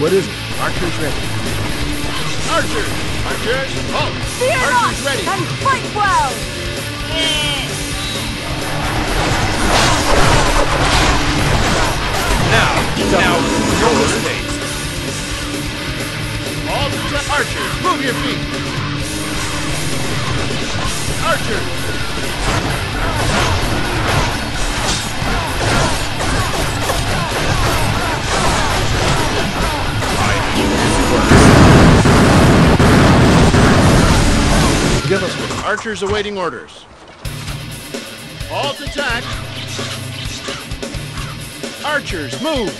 What is it? Archers ready. Archers! Archers! Halt! Fear not! Ready. And fight well! Now, roll the stakes. All the archers, move your feet! Archers! Give us one. Archers awaiting orders. Halt attack. Archers, move.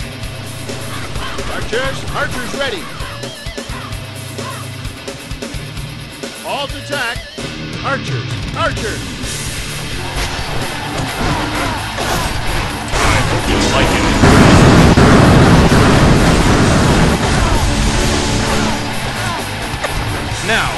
Archers, archers ready. Halt attack. Archers, archers. I hope you like it. Now.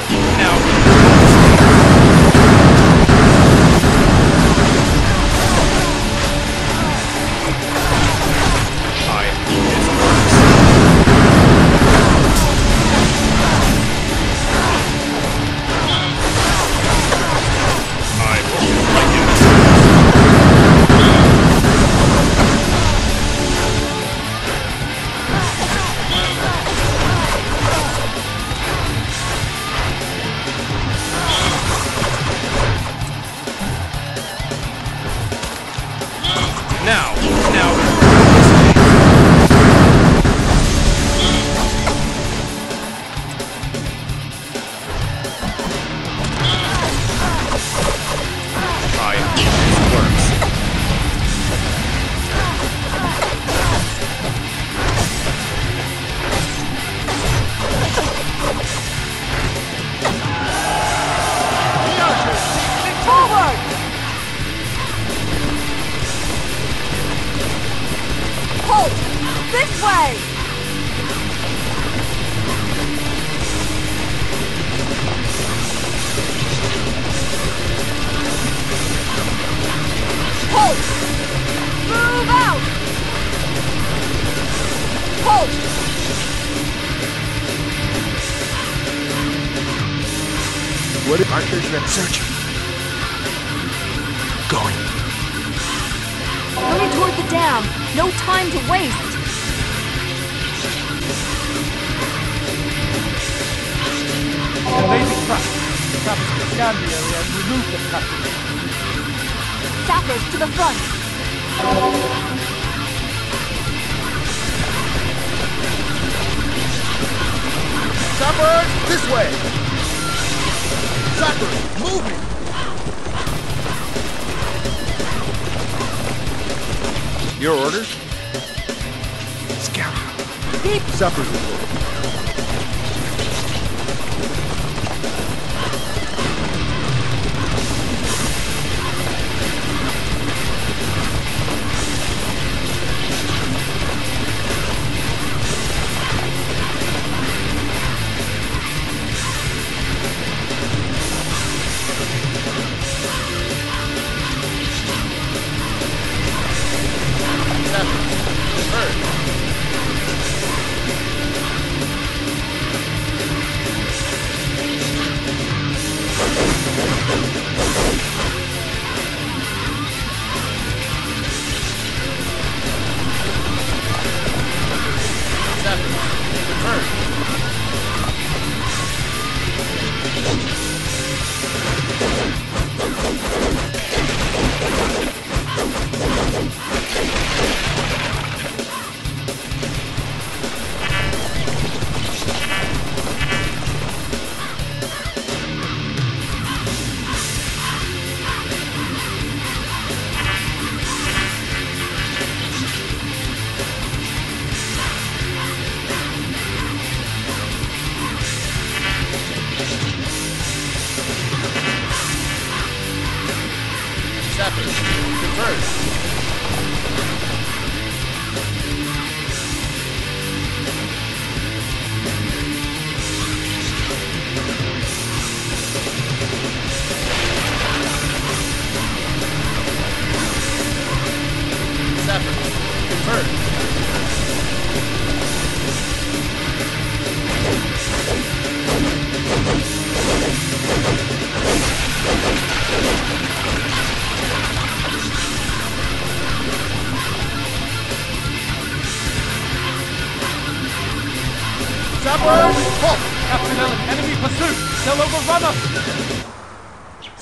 What if archers research? Going. Running toward the dam. No time to waste. Amazing trap. The trap is to scan the area and remove the trap. Sappers to the front. Sappers this way. Sappers moving. Your orders? Scout. Deep. Sappers is over.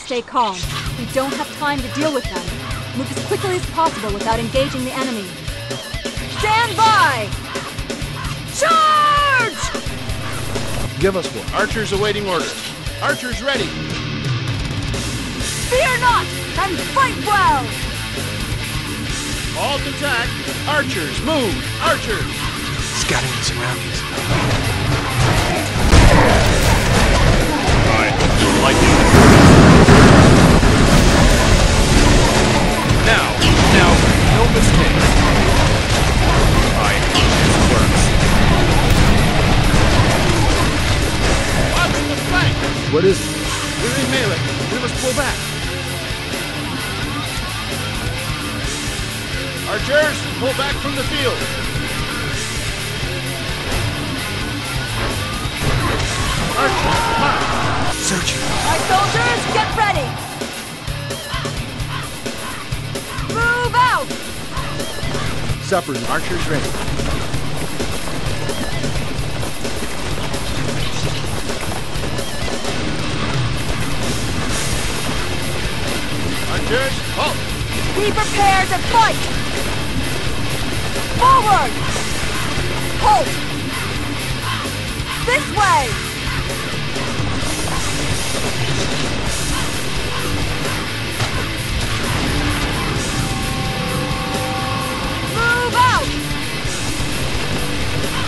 Stay calm. We don't have time to deal with them. Move as quickly as possible without engaging the enemy. Stand by! Charge! Give us one. Archers awaiting orders. Archers ready. Fear not and fight well! All attack. Archers move. Archers! Scouting the surroundings. Lightning. Now, no mistakes. I hope this works. Watch the flank! What is it? We're in melee. We must pull back. Archers, pull back from the field. Archers, march. Searching. My soldiers, get ready! Supper's archers ready. Archers, halt! Be prepared to fight! Forward! Halt! This way!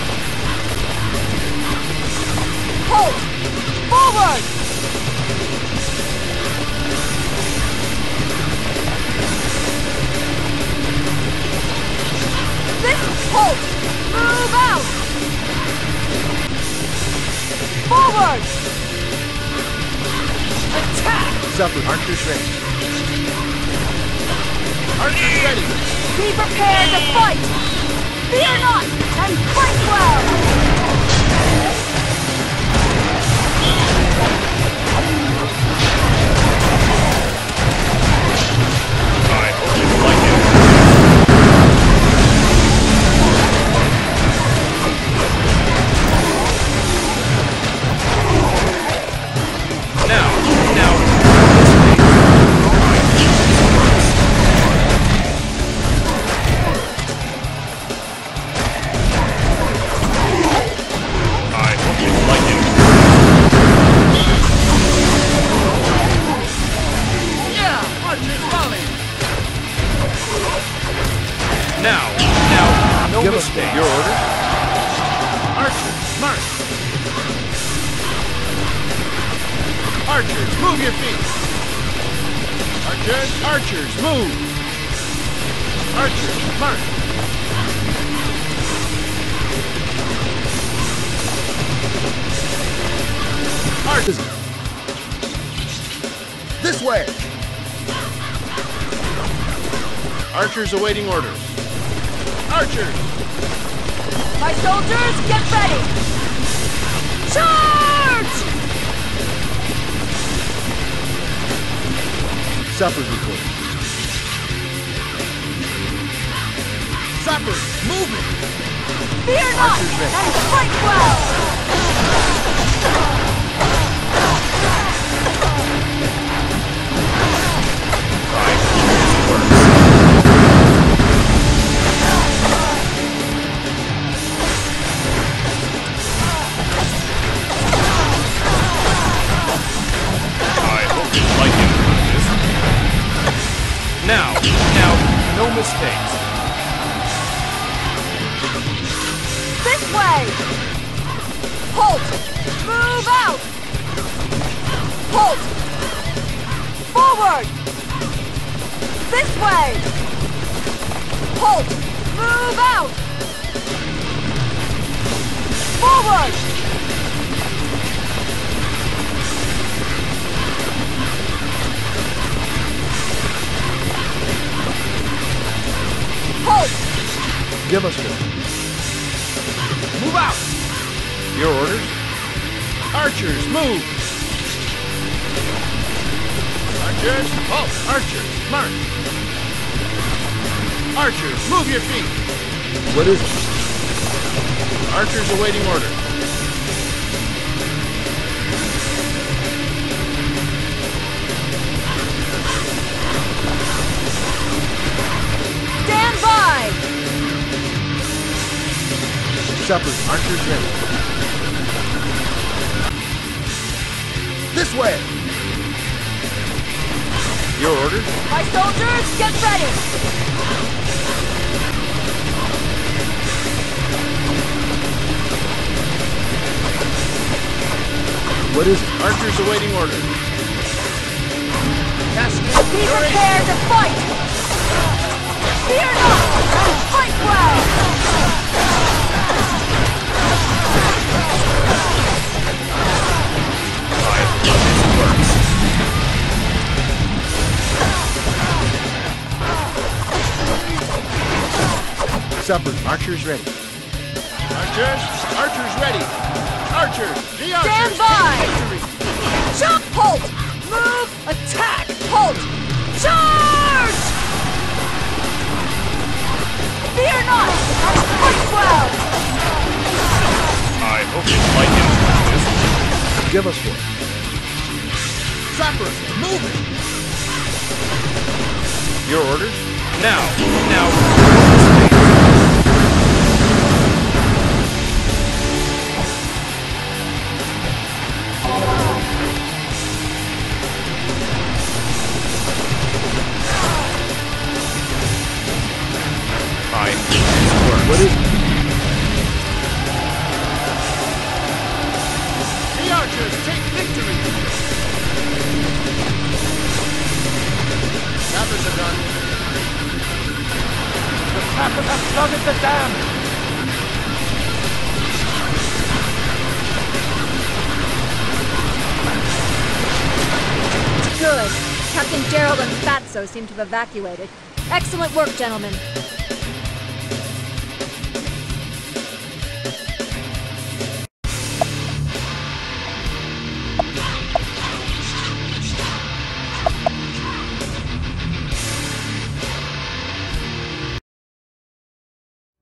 Out. Hold! Forward! This hold! Move out! Forward! Attack! Supper, archers ready. Archers ready! Be prepared to fight! Fear not, and fight well! Archers, move your feet! Archers, archers, move! Archers, march! Archers! This way! Archers awaiting orders. Archers! My soldiers, get ready! Charge! Sappers report. Sappers, movement! Fear not! And fight well! I hope you like him. Now, no mistakes. This way! Halt! Move out! Halt! Forward! This way! Halt! Move out! Forward! Halt! Give us one. Move out! Your orders? Archers, move! Archers, halt! Archers, march! Archers, move your feet! What is it? Archers awaiting order. Shepherds, archers ready. This way! Your orders? My soldiers, get ready! What is it? Archers awaiting orders. Be prepared to fight! Fear not! And fight well! Supper. Archers ready. Archers! Archers ready! Archers! The archers! Stand by! Jump! Halt! Move! Attack! Halt! Charge! Fear not! And fight well! I hope you like it. Give us one. Supper. Move it! Your orders? Now! What is it? The archers take victory! Sappers are done. The sappers have flooded the dam! Good. Captain Gerald and Fatso seem to have evacuated. Excellent work, gentlemen.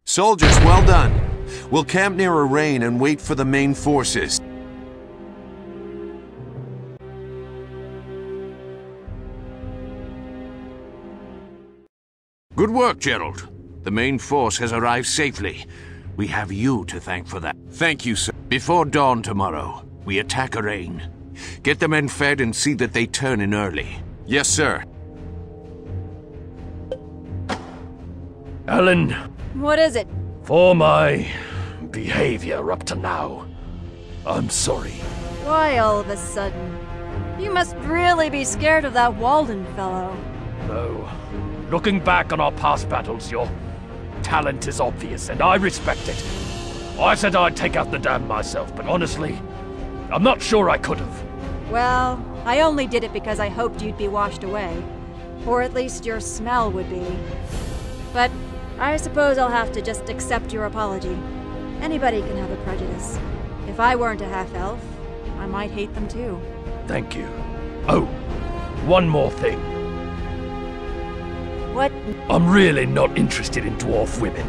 Soldiers, well done. We'll camp near Arrain and wait for the main forces. Good work, Gerald. The main force has arrived safely. We have you to thank for that. Thank you, sir. Before dawn tomorrow, we attack Arrain. Get the men fed and see that they turn in early. Yes, sir. Ellen. What is it? For my behavior up to now, I'm sorry. Why all of a sudden? You must really be scared of that Walden fellow. No. Looking back on our past battles, your talent is obvious, and I respect it. I said I'd take out the dam myself, but honestly, I'm not sure I could've. Well, I only did it because I hoped you'd be washed away. Or at least your smell would be. But I suppose I'll have to just accept your apology. Anybody can have a prejudice. If I weren't a half-elf, I might hate them too. Thank you. Oh, one more thing. What? I'm really not interested in dwarf women.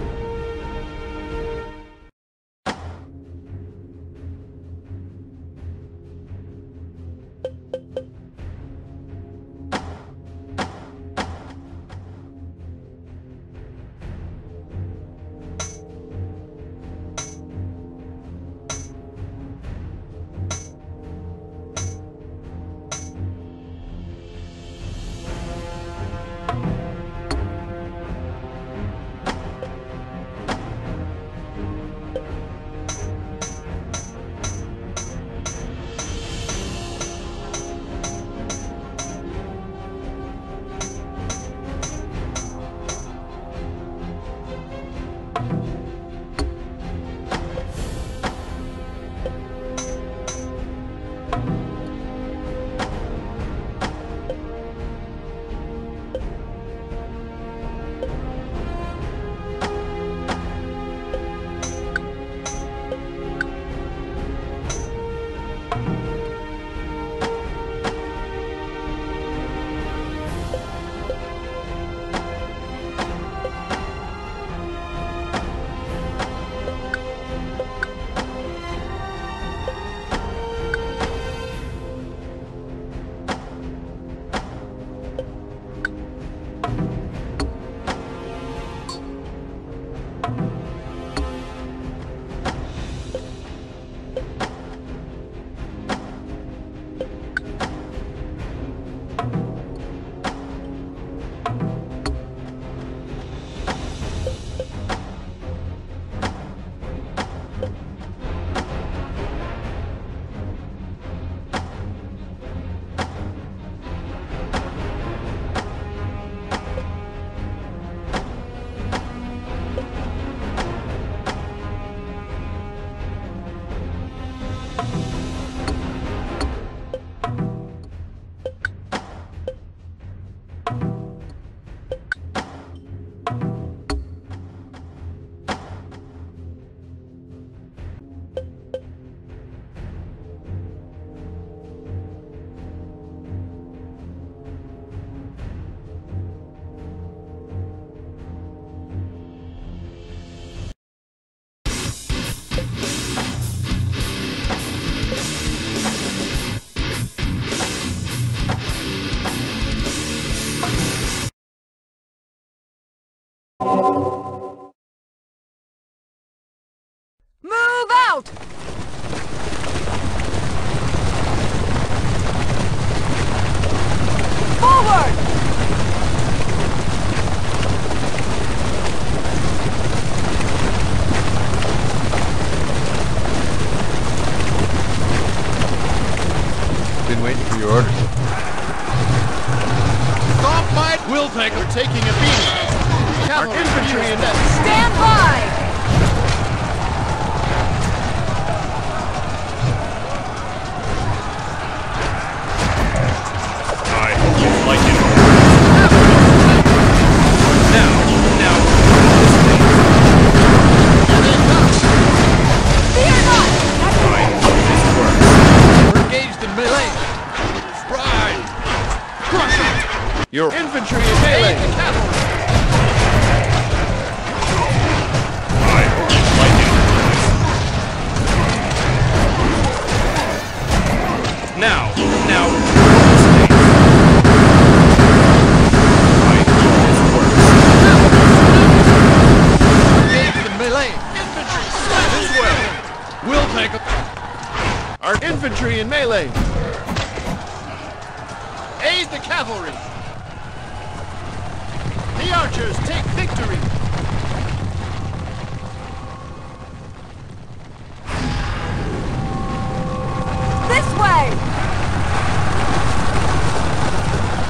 This way!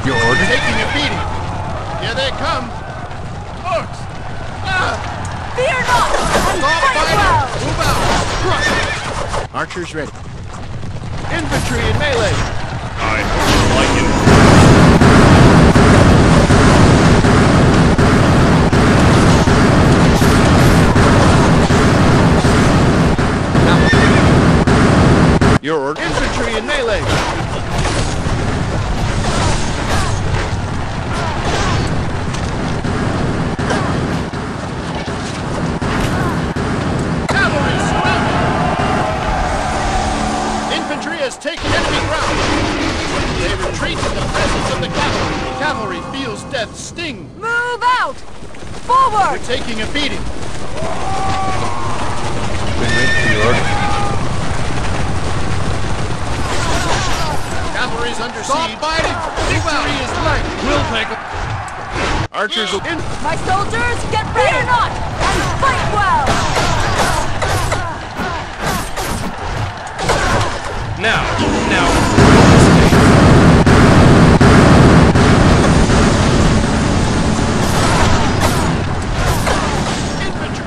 Your orders? Taking a beating. Here they come. Orcs. Fear not. Move out. Archers ready. Infantry in melee. I hope you like it. Your order. Infantry in melee! Cavalry surrounded! Infantry has taken enemy ground! They retreat in the presence of the cavalry. Cavalry feels death's sting! Move out! Forward! We're taking a beating! Been ready for your order. Cavalry's under siege. Stop fighting! Victory is light! We'll take it! Archers will in! My soldiers, get ready! Fear not! And fight well! Now! Infantry!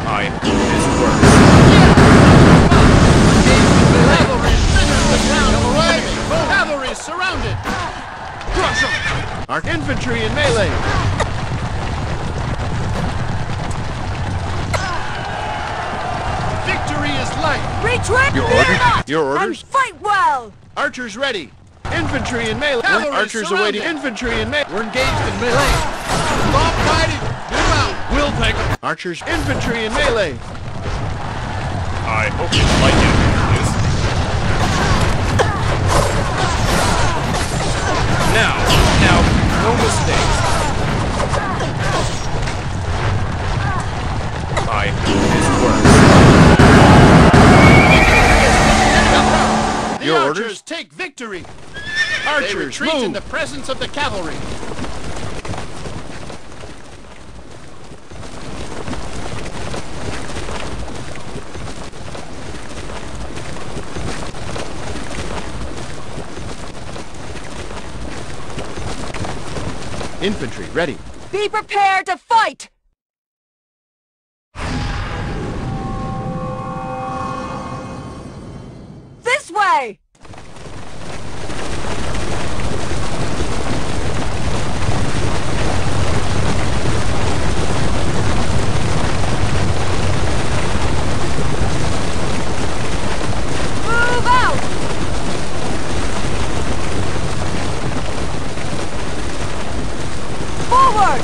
I hope this works. Yeah! Cavalry is down! Arriving! Cavalry surrounded! Crush them! Our infantry in melee! Victory is light! Retreat! Your orders? Your orders? And fight well! Archers ready! Infantry in melee! Cavalry archers surrounded. Awaiting infantry in melee! We're engaged in melee! Stop fighting! Move out! We'll take them! Archers! Infantry in melee! I hope you like it! Now, no mistakes. I hope this works. Your orders? Take victory! Archers, they retreat move. In the presence of the cavalry. Infantry, ready. Be prepared to fight! This way! Move out! Forward!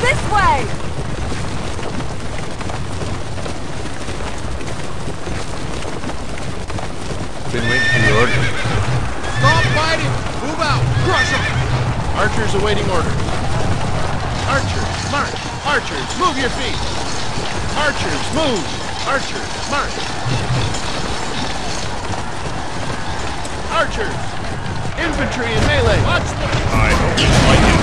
This way! Been waiting for your order. Stop fighting! Move out! Crush them! Archers awaiting orders. Archers, march! Archers, move your feet! Archers, move! Archers, march! Archers! Infantry in melee! Watch them! I hope you like it!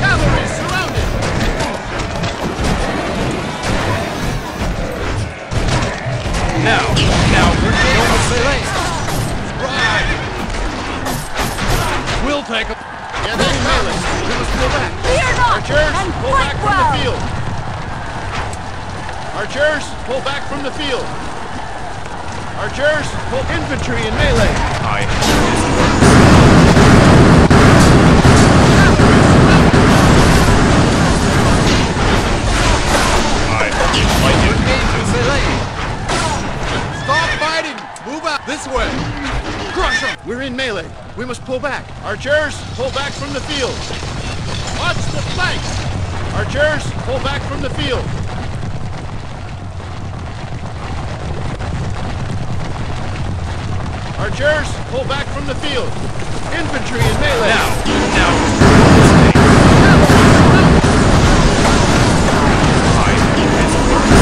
Cavalry surrounded! Now, we're going to melee! Ride! We'll take them! Yeah, they're melee! We must pull back! Fear not! Archers, pull back from the field! Archers, pull back from the field! Archers, pull infantry in melee. I hope this works. I hope you like it. Melee. Stop fighting. Move out this way. Crush them. We're in melee. We must pull back. Archers, pull back from the field. Watch the flanks. Archers, pull back from the field. Archers, pull back from the field. Infantry in melee. Now. I hope this works.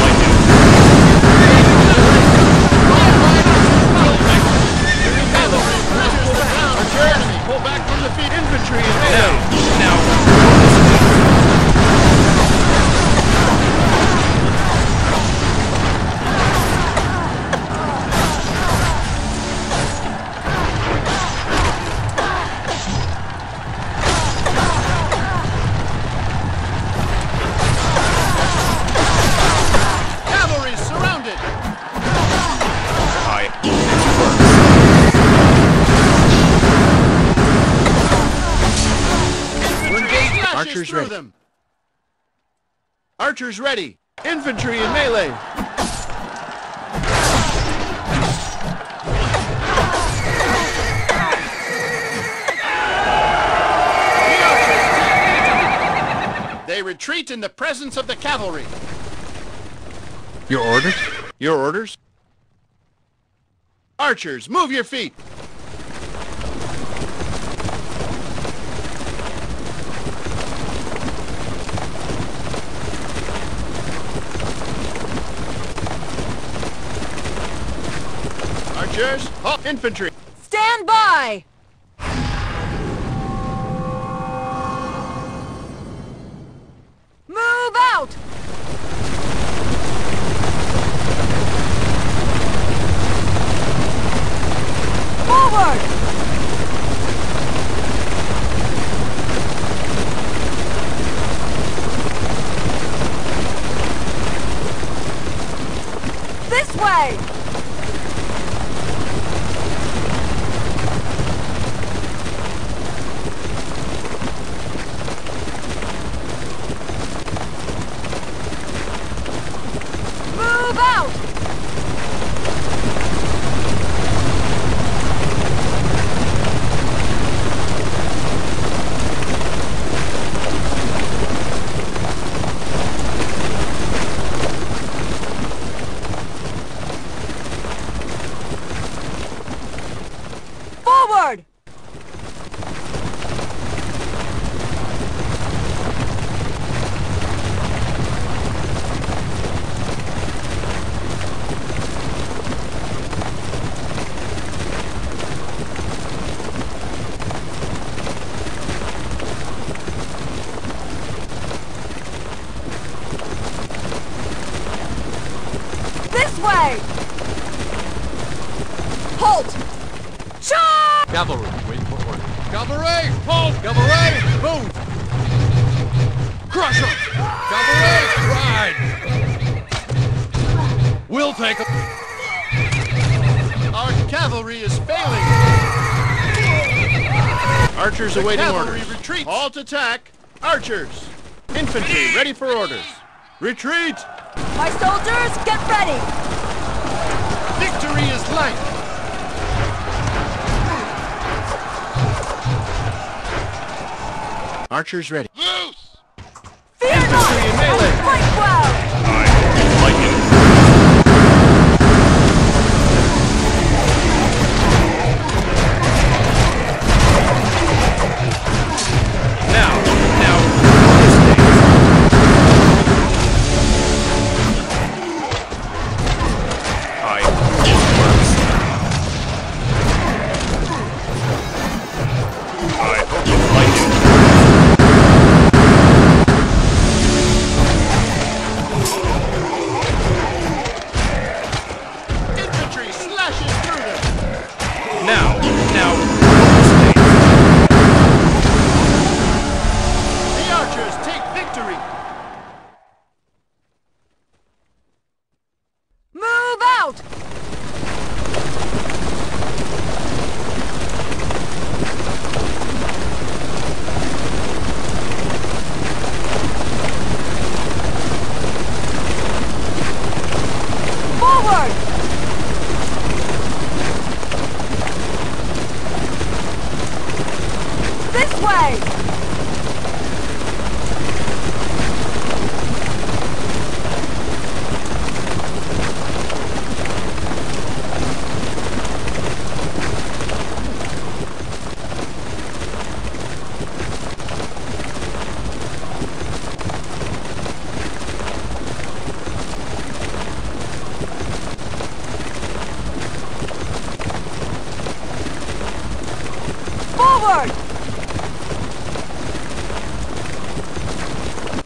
Archers, pull back from the field. Infantry in melee. Now. Archers through ready. Them. Archers ready. Infantry in melee. They retreat in the presence of the cavalry. Your orders? Your orders? Archers, move your feet. Archers, halt. Infantry. Stand by. Move out! Forward! This way! Awaiting orders. Retreat. Halt attack. Archers. Infantry ready for orders. Retreat. My soldiers, get ready. Victory is light. Archers ready. Loose. Fear infantry not. And melee. I fight well.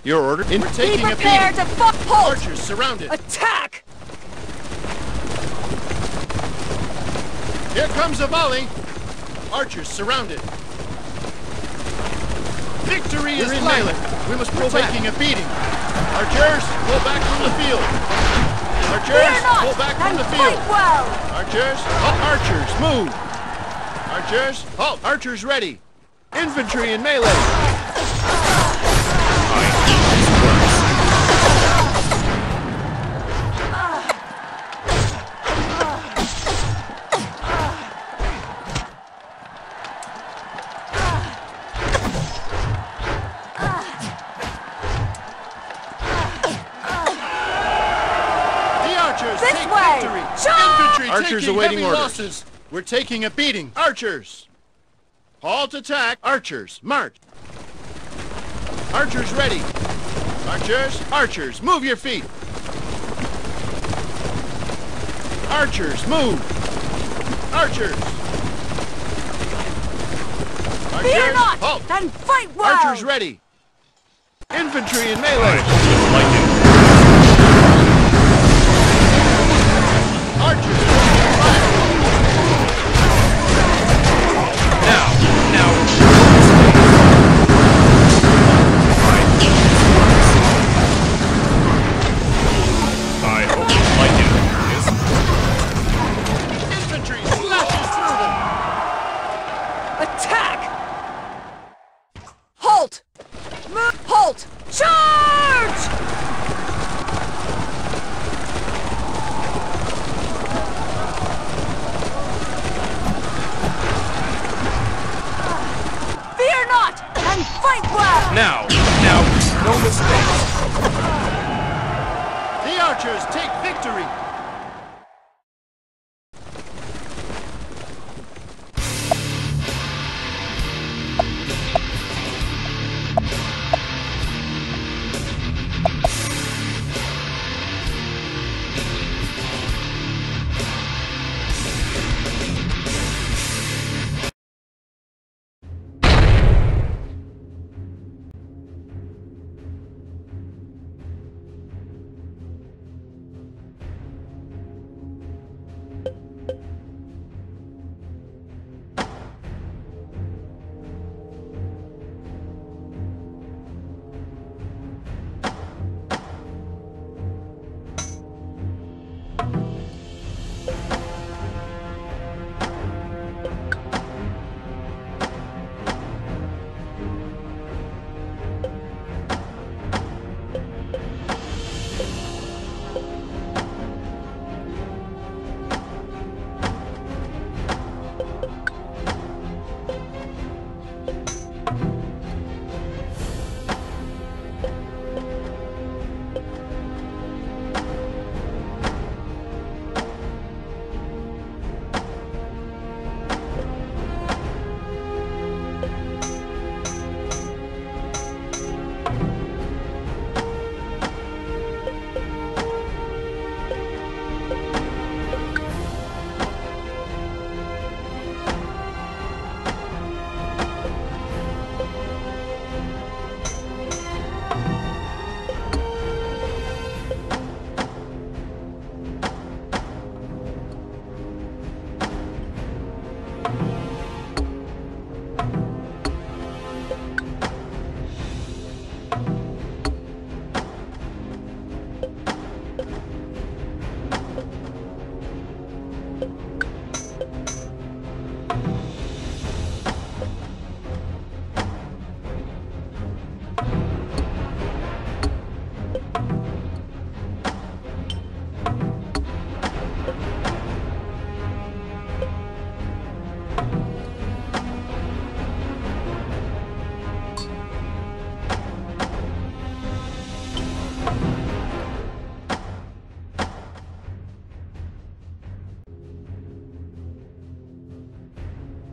Your order. Be prepared to fuck halt! Archers surrounded. Attack! Here comes a volley. Archers surrounded. Victory is in melee. We must pull back. Taking a beating. Archers, pull back from the field. Archers, pull back from the field. Well. Archers, halt. Archers, move. Archers, halt. Archers ready. Infantry in melee. Archers awaiting orders. Losses. We're taking a beating. Archers! Halt attack. Archers, march. Archers ready. Archers, archers, move your feet. Archers, move. Archers. Archers, fear not, halt. And fight wild. Archers ready. Infantry and melee. Archers.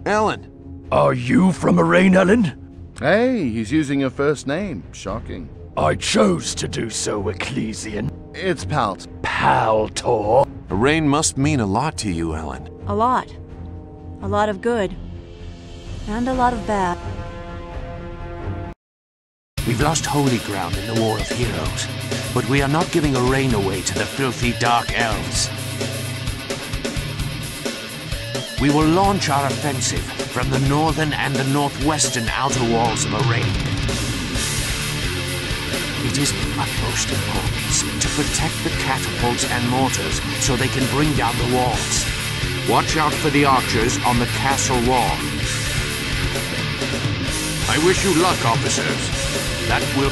Ellen. Are you from Arrain, Ellen? Hey, he's using your first name. Shocking. I chose to do so, Ecclesian. It's Paltor. Arrain must mean a lot to you, Ellen. A lot. A lot of good. And a lot of bad. We've lost holy ground in the War of Heroes, but we are not giving Arrain away to the filthy Dark Elves. We will launch our offensive from the northern and the northwestern outer walls of Arrain. It is the utmost importance to protect the catapults and mortars so they can bring down the walls. Watch out for the archers on the castle wall. I wish you luck, officers. That will...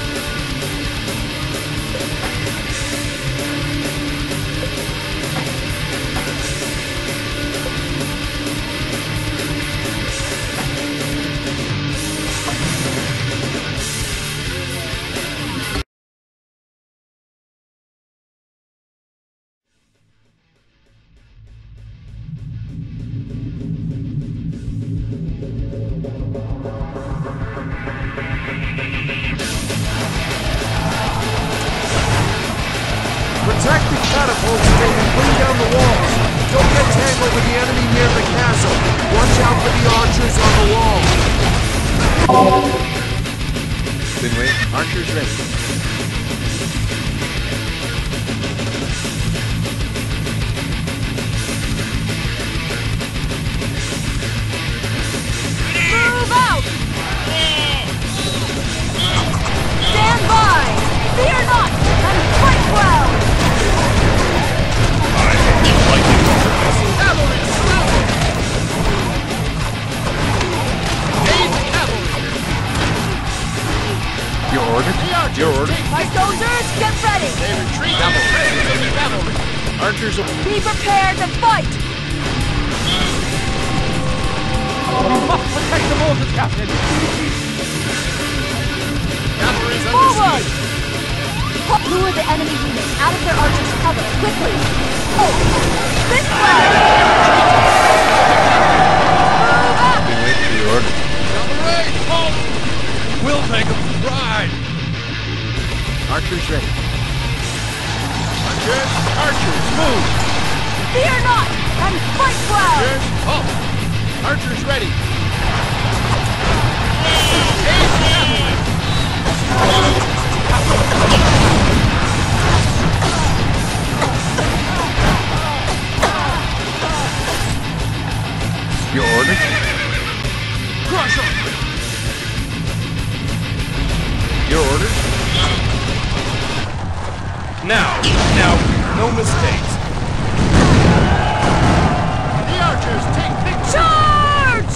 catapults and they can bring down the walls. Don't get tangled with the enemy near the castle. Watch out for the archers on the wall. Finway, archers ready. Be prepared to fight! You must protect the mortars, Captain! Forward! Lure the enemy units out of their archers' cover, quickly! Oh! This way! Move up! We wait for the order. Arrain, halt! We'll take a ride! Archers ready. Archers, archers, move! Fear not, and fight well! Archers, halt! Archers ready! Your order? Crush them! Your order? Now, no mistakes. The archers take big charge!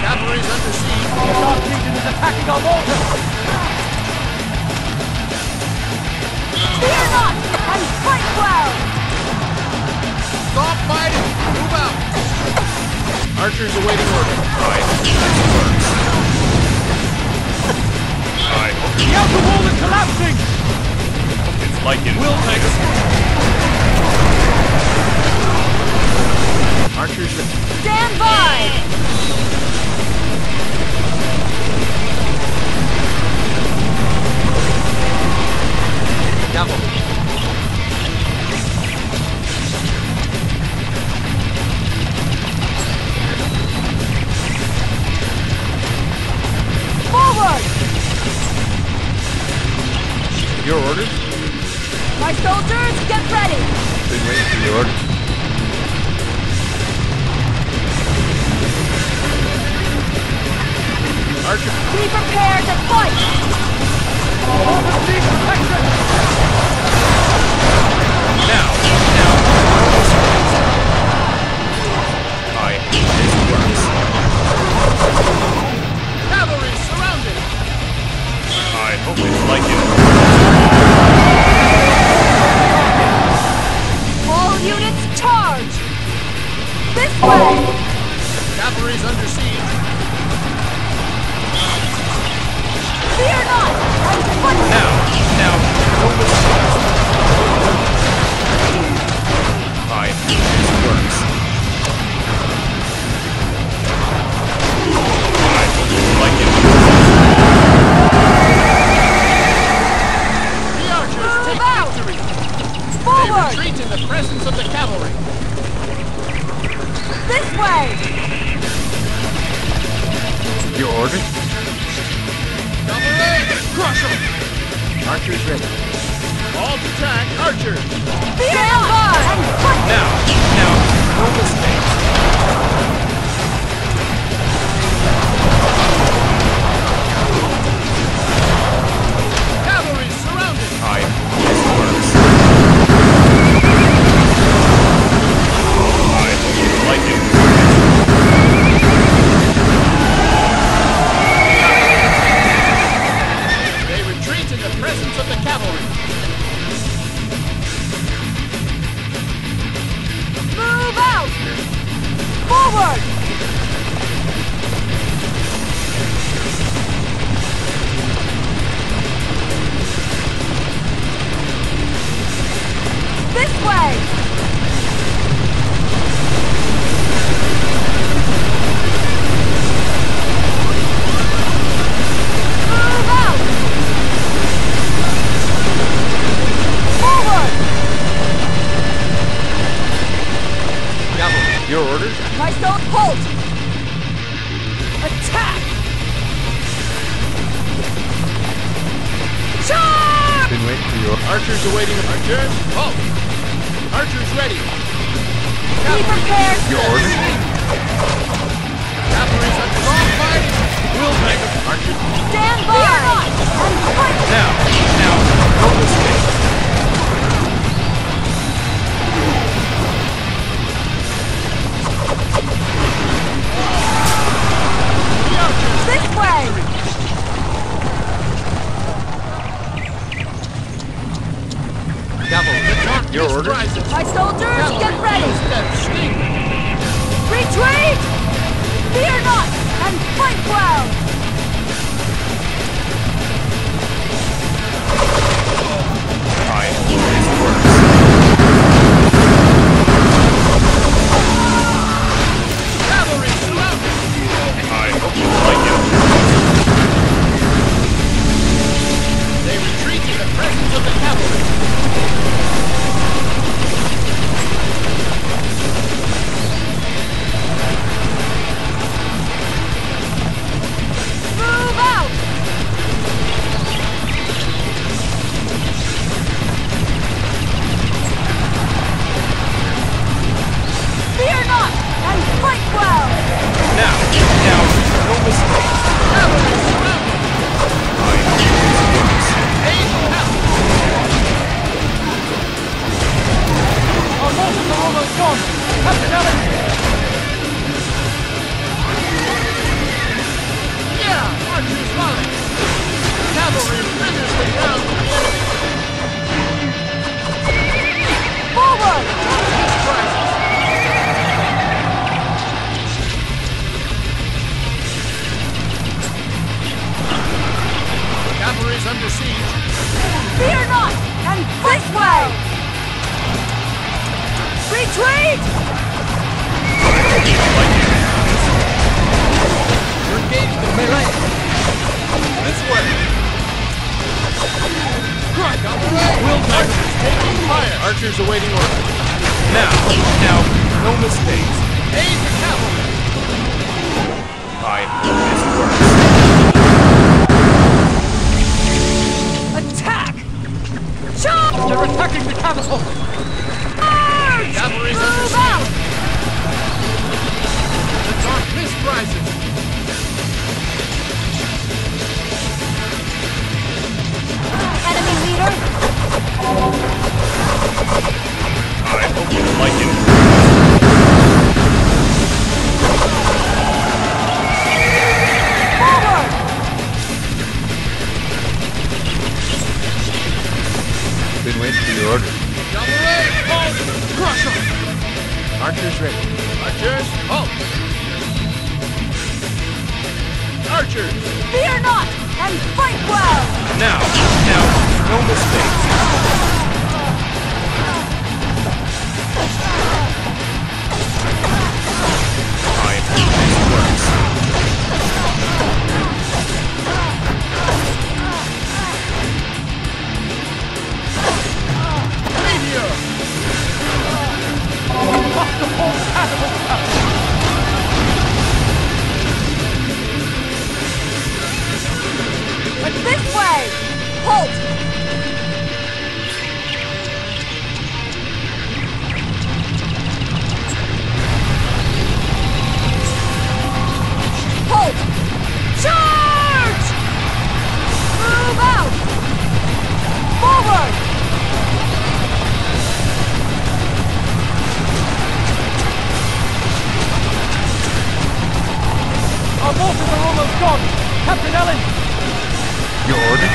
Cavalry is under siege. The Dark Legion is attacking our mortars. Fear not, and fight well! Stop fighting, move out. Archers awaiting order. The outer wall is collapsing! It's like it will take us. Archers, stand by! Double. Forward! Your orders? My soldiers, get ready! Been waiting for your orders. Archers. Be prepared to fight! Mortars need protection! Now, mortars ready. I hate this works. Cavalry surrounded! I hope it's like it. Units charge! This way! Cavalry's under siege. Fear not! I'm fighting! Now, open the doors. I think this works. I don't like it. The archers take victory! Forward! They retreat in the presence of the cavalry. This way! Your order? Double-A! Crush them! Archers ready. All attack, archers! Stand by! Now, no mistakes. Cavalry surrounded! Forward! you. Archers awaiting archers. Oh! Archers ready. Be prepared. Yours. Cavalry's under long fighting. We'll make them. Archers. Stand by. Now. Go this way. The archers. This way. Your order. My soldiers, get ready! Retreat! Fear not, and fight well! I always works. Cavalry surrounded! I hope you like it. They retreat in the presence of the cavalry. Captain Ellen! Your order?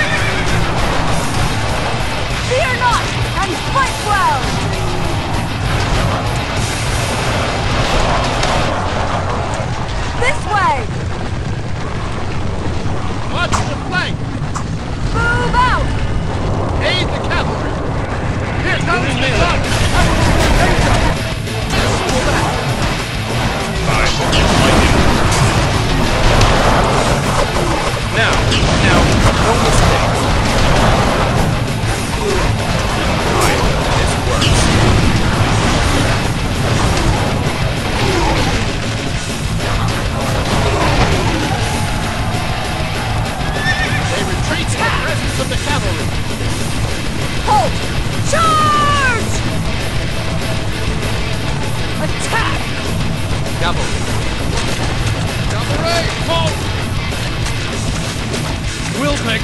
Snake.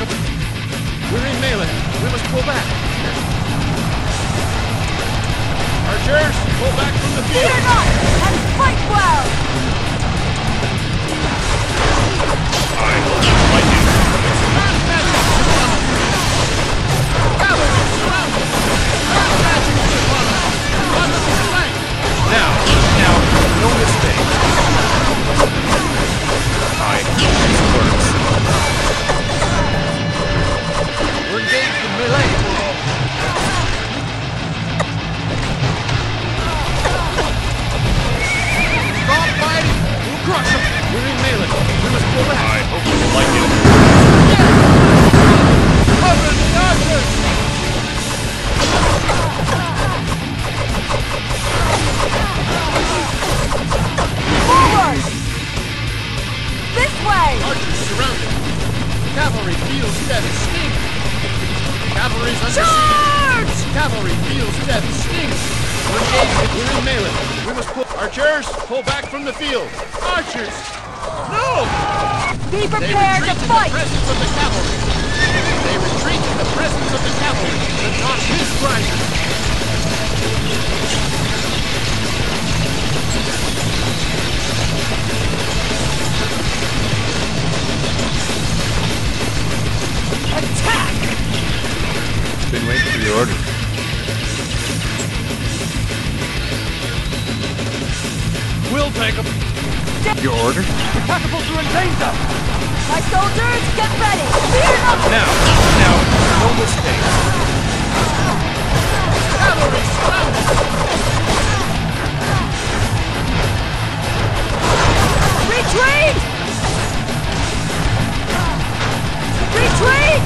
We're in melee. We must pull back. Archers, pull back from the field. Fear not, and fight well. I will not fight you. Surround magic with the funnel. Cavalry, surround it. Surround magic with the funnel. Run to the flank. Now, no mistake. I know these words. We're engaged in melee. We're in melee. We must pull back. I hope you like it. Cover the archers! Forward! This way! Archers surrounded. Cavalry feels death stings. Cavalry's under siege. Cavalry feels death stings. We're in melee. We must pull. Archers, pull back from the field. Archers, no! Be prepared to fight. They retreat in the presence of the cavalry. They retreat in the presence of the cavalry. The not his rider. Attack! Been waiting for the order. We'll take them. Your order? The catapults are in danger! My soldiers, get ready! Fear not! Now, no mistakes. Cavalry surrounded! Retreat! Retreat!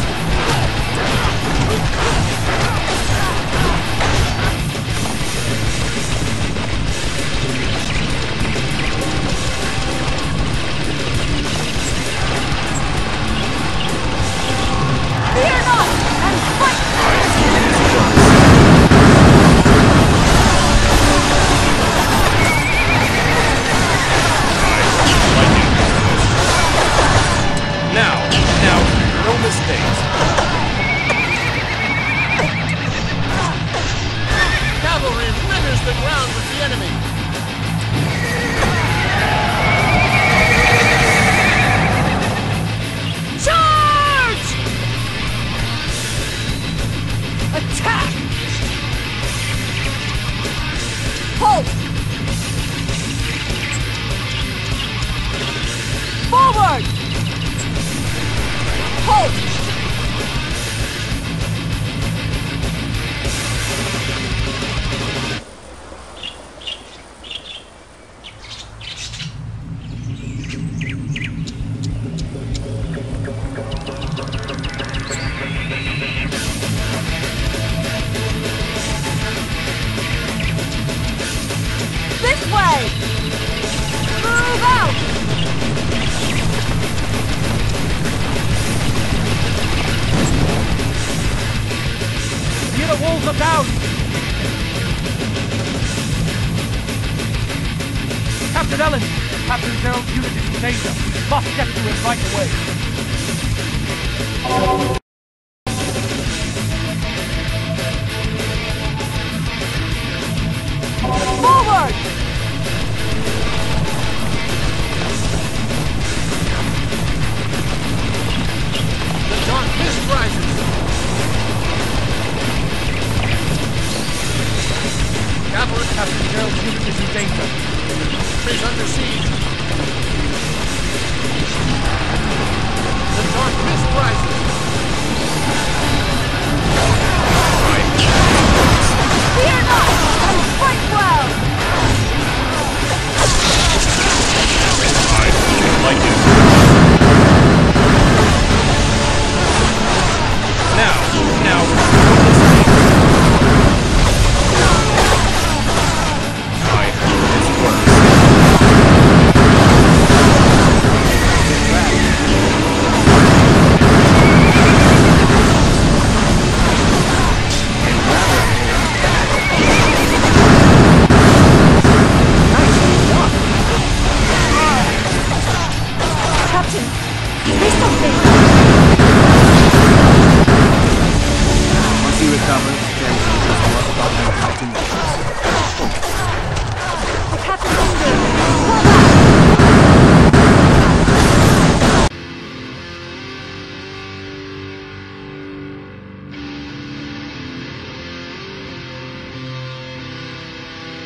The dark mist rises!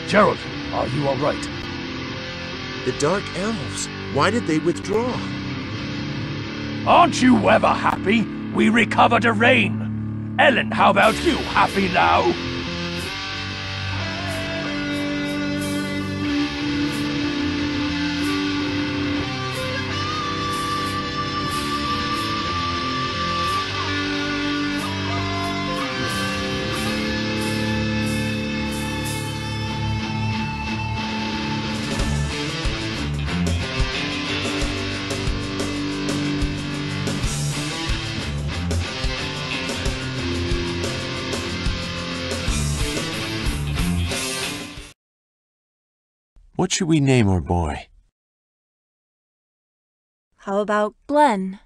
Gerald, are you all right? The Dark Elves, why did they withdraw? Aren't you ever happy? We recovered Arrain. Ellen, how about you, happy now? What should we name our boy? How about Glenn?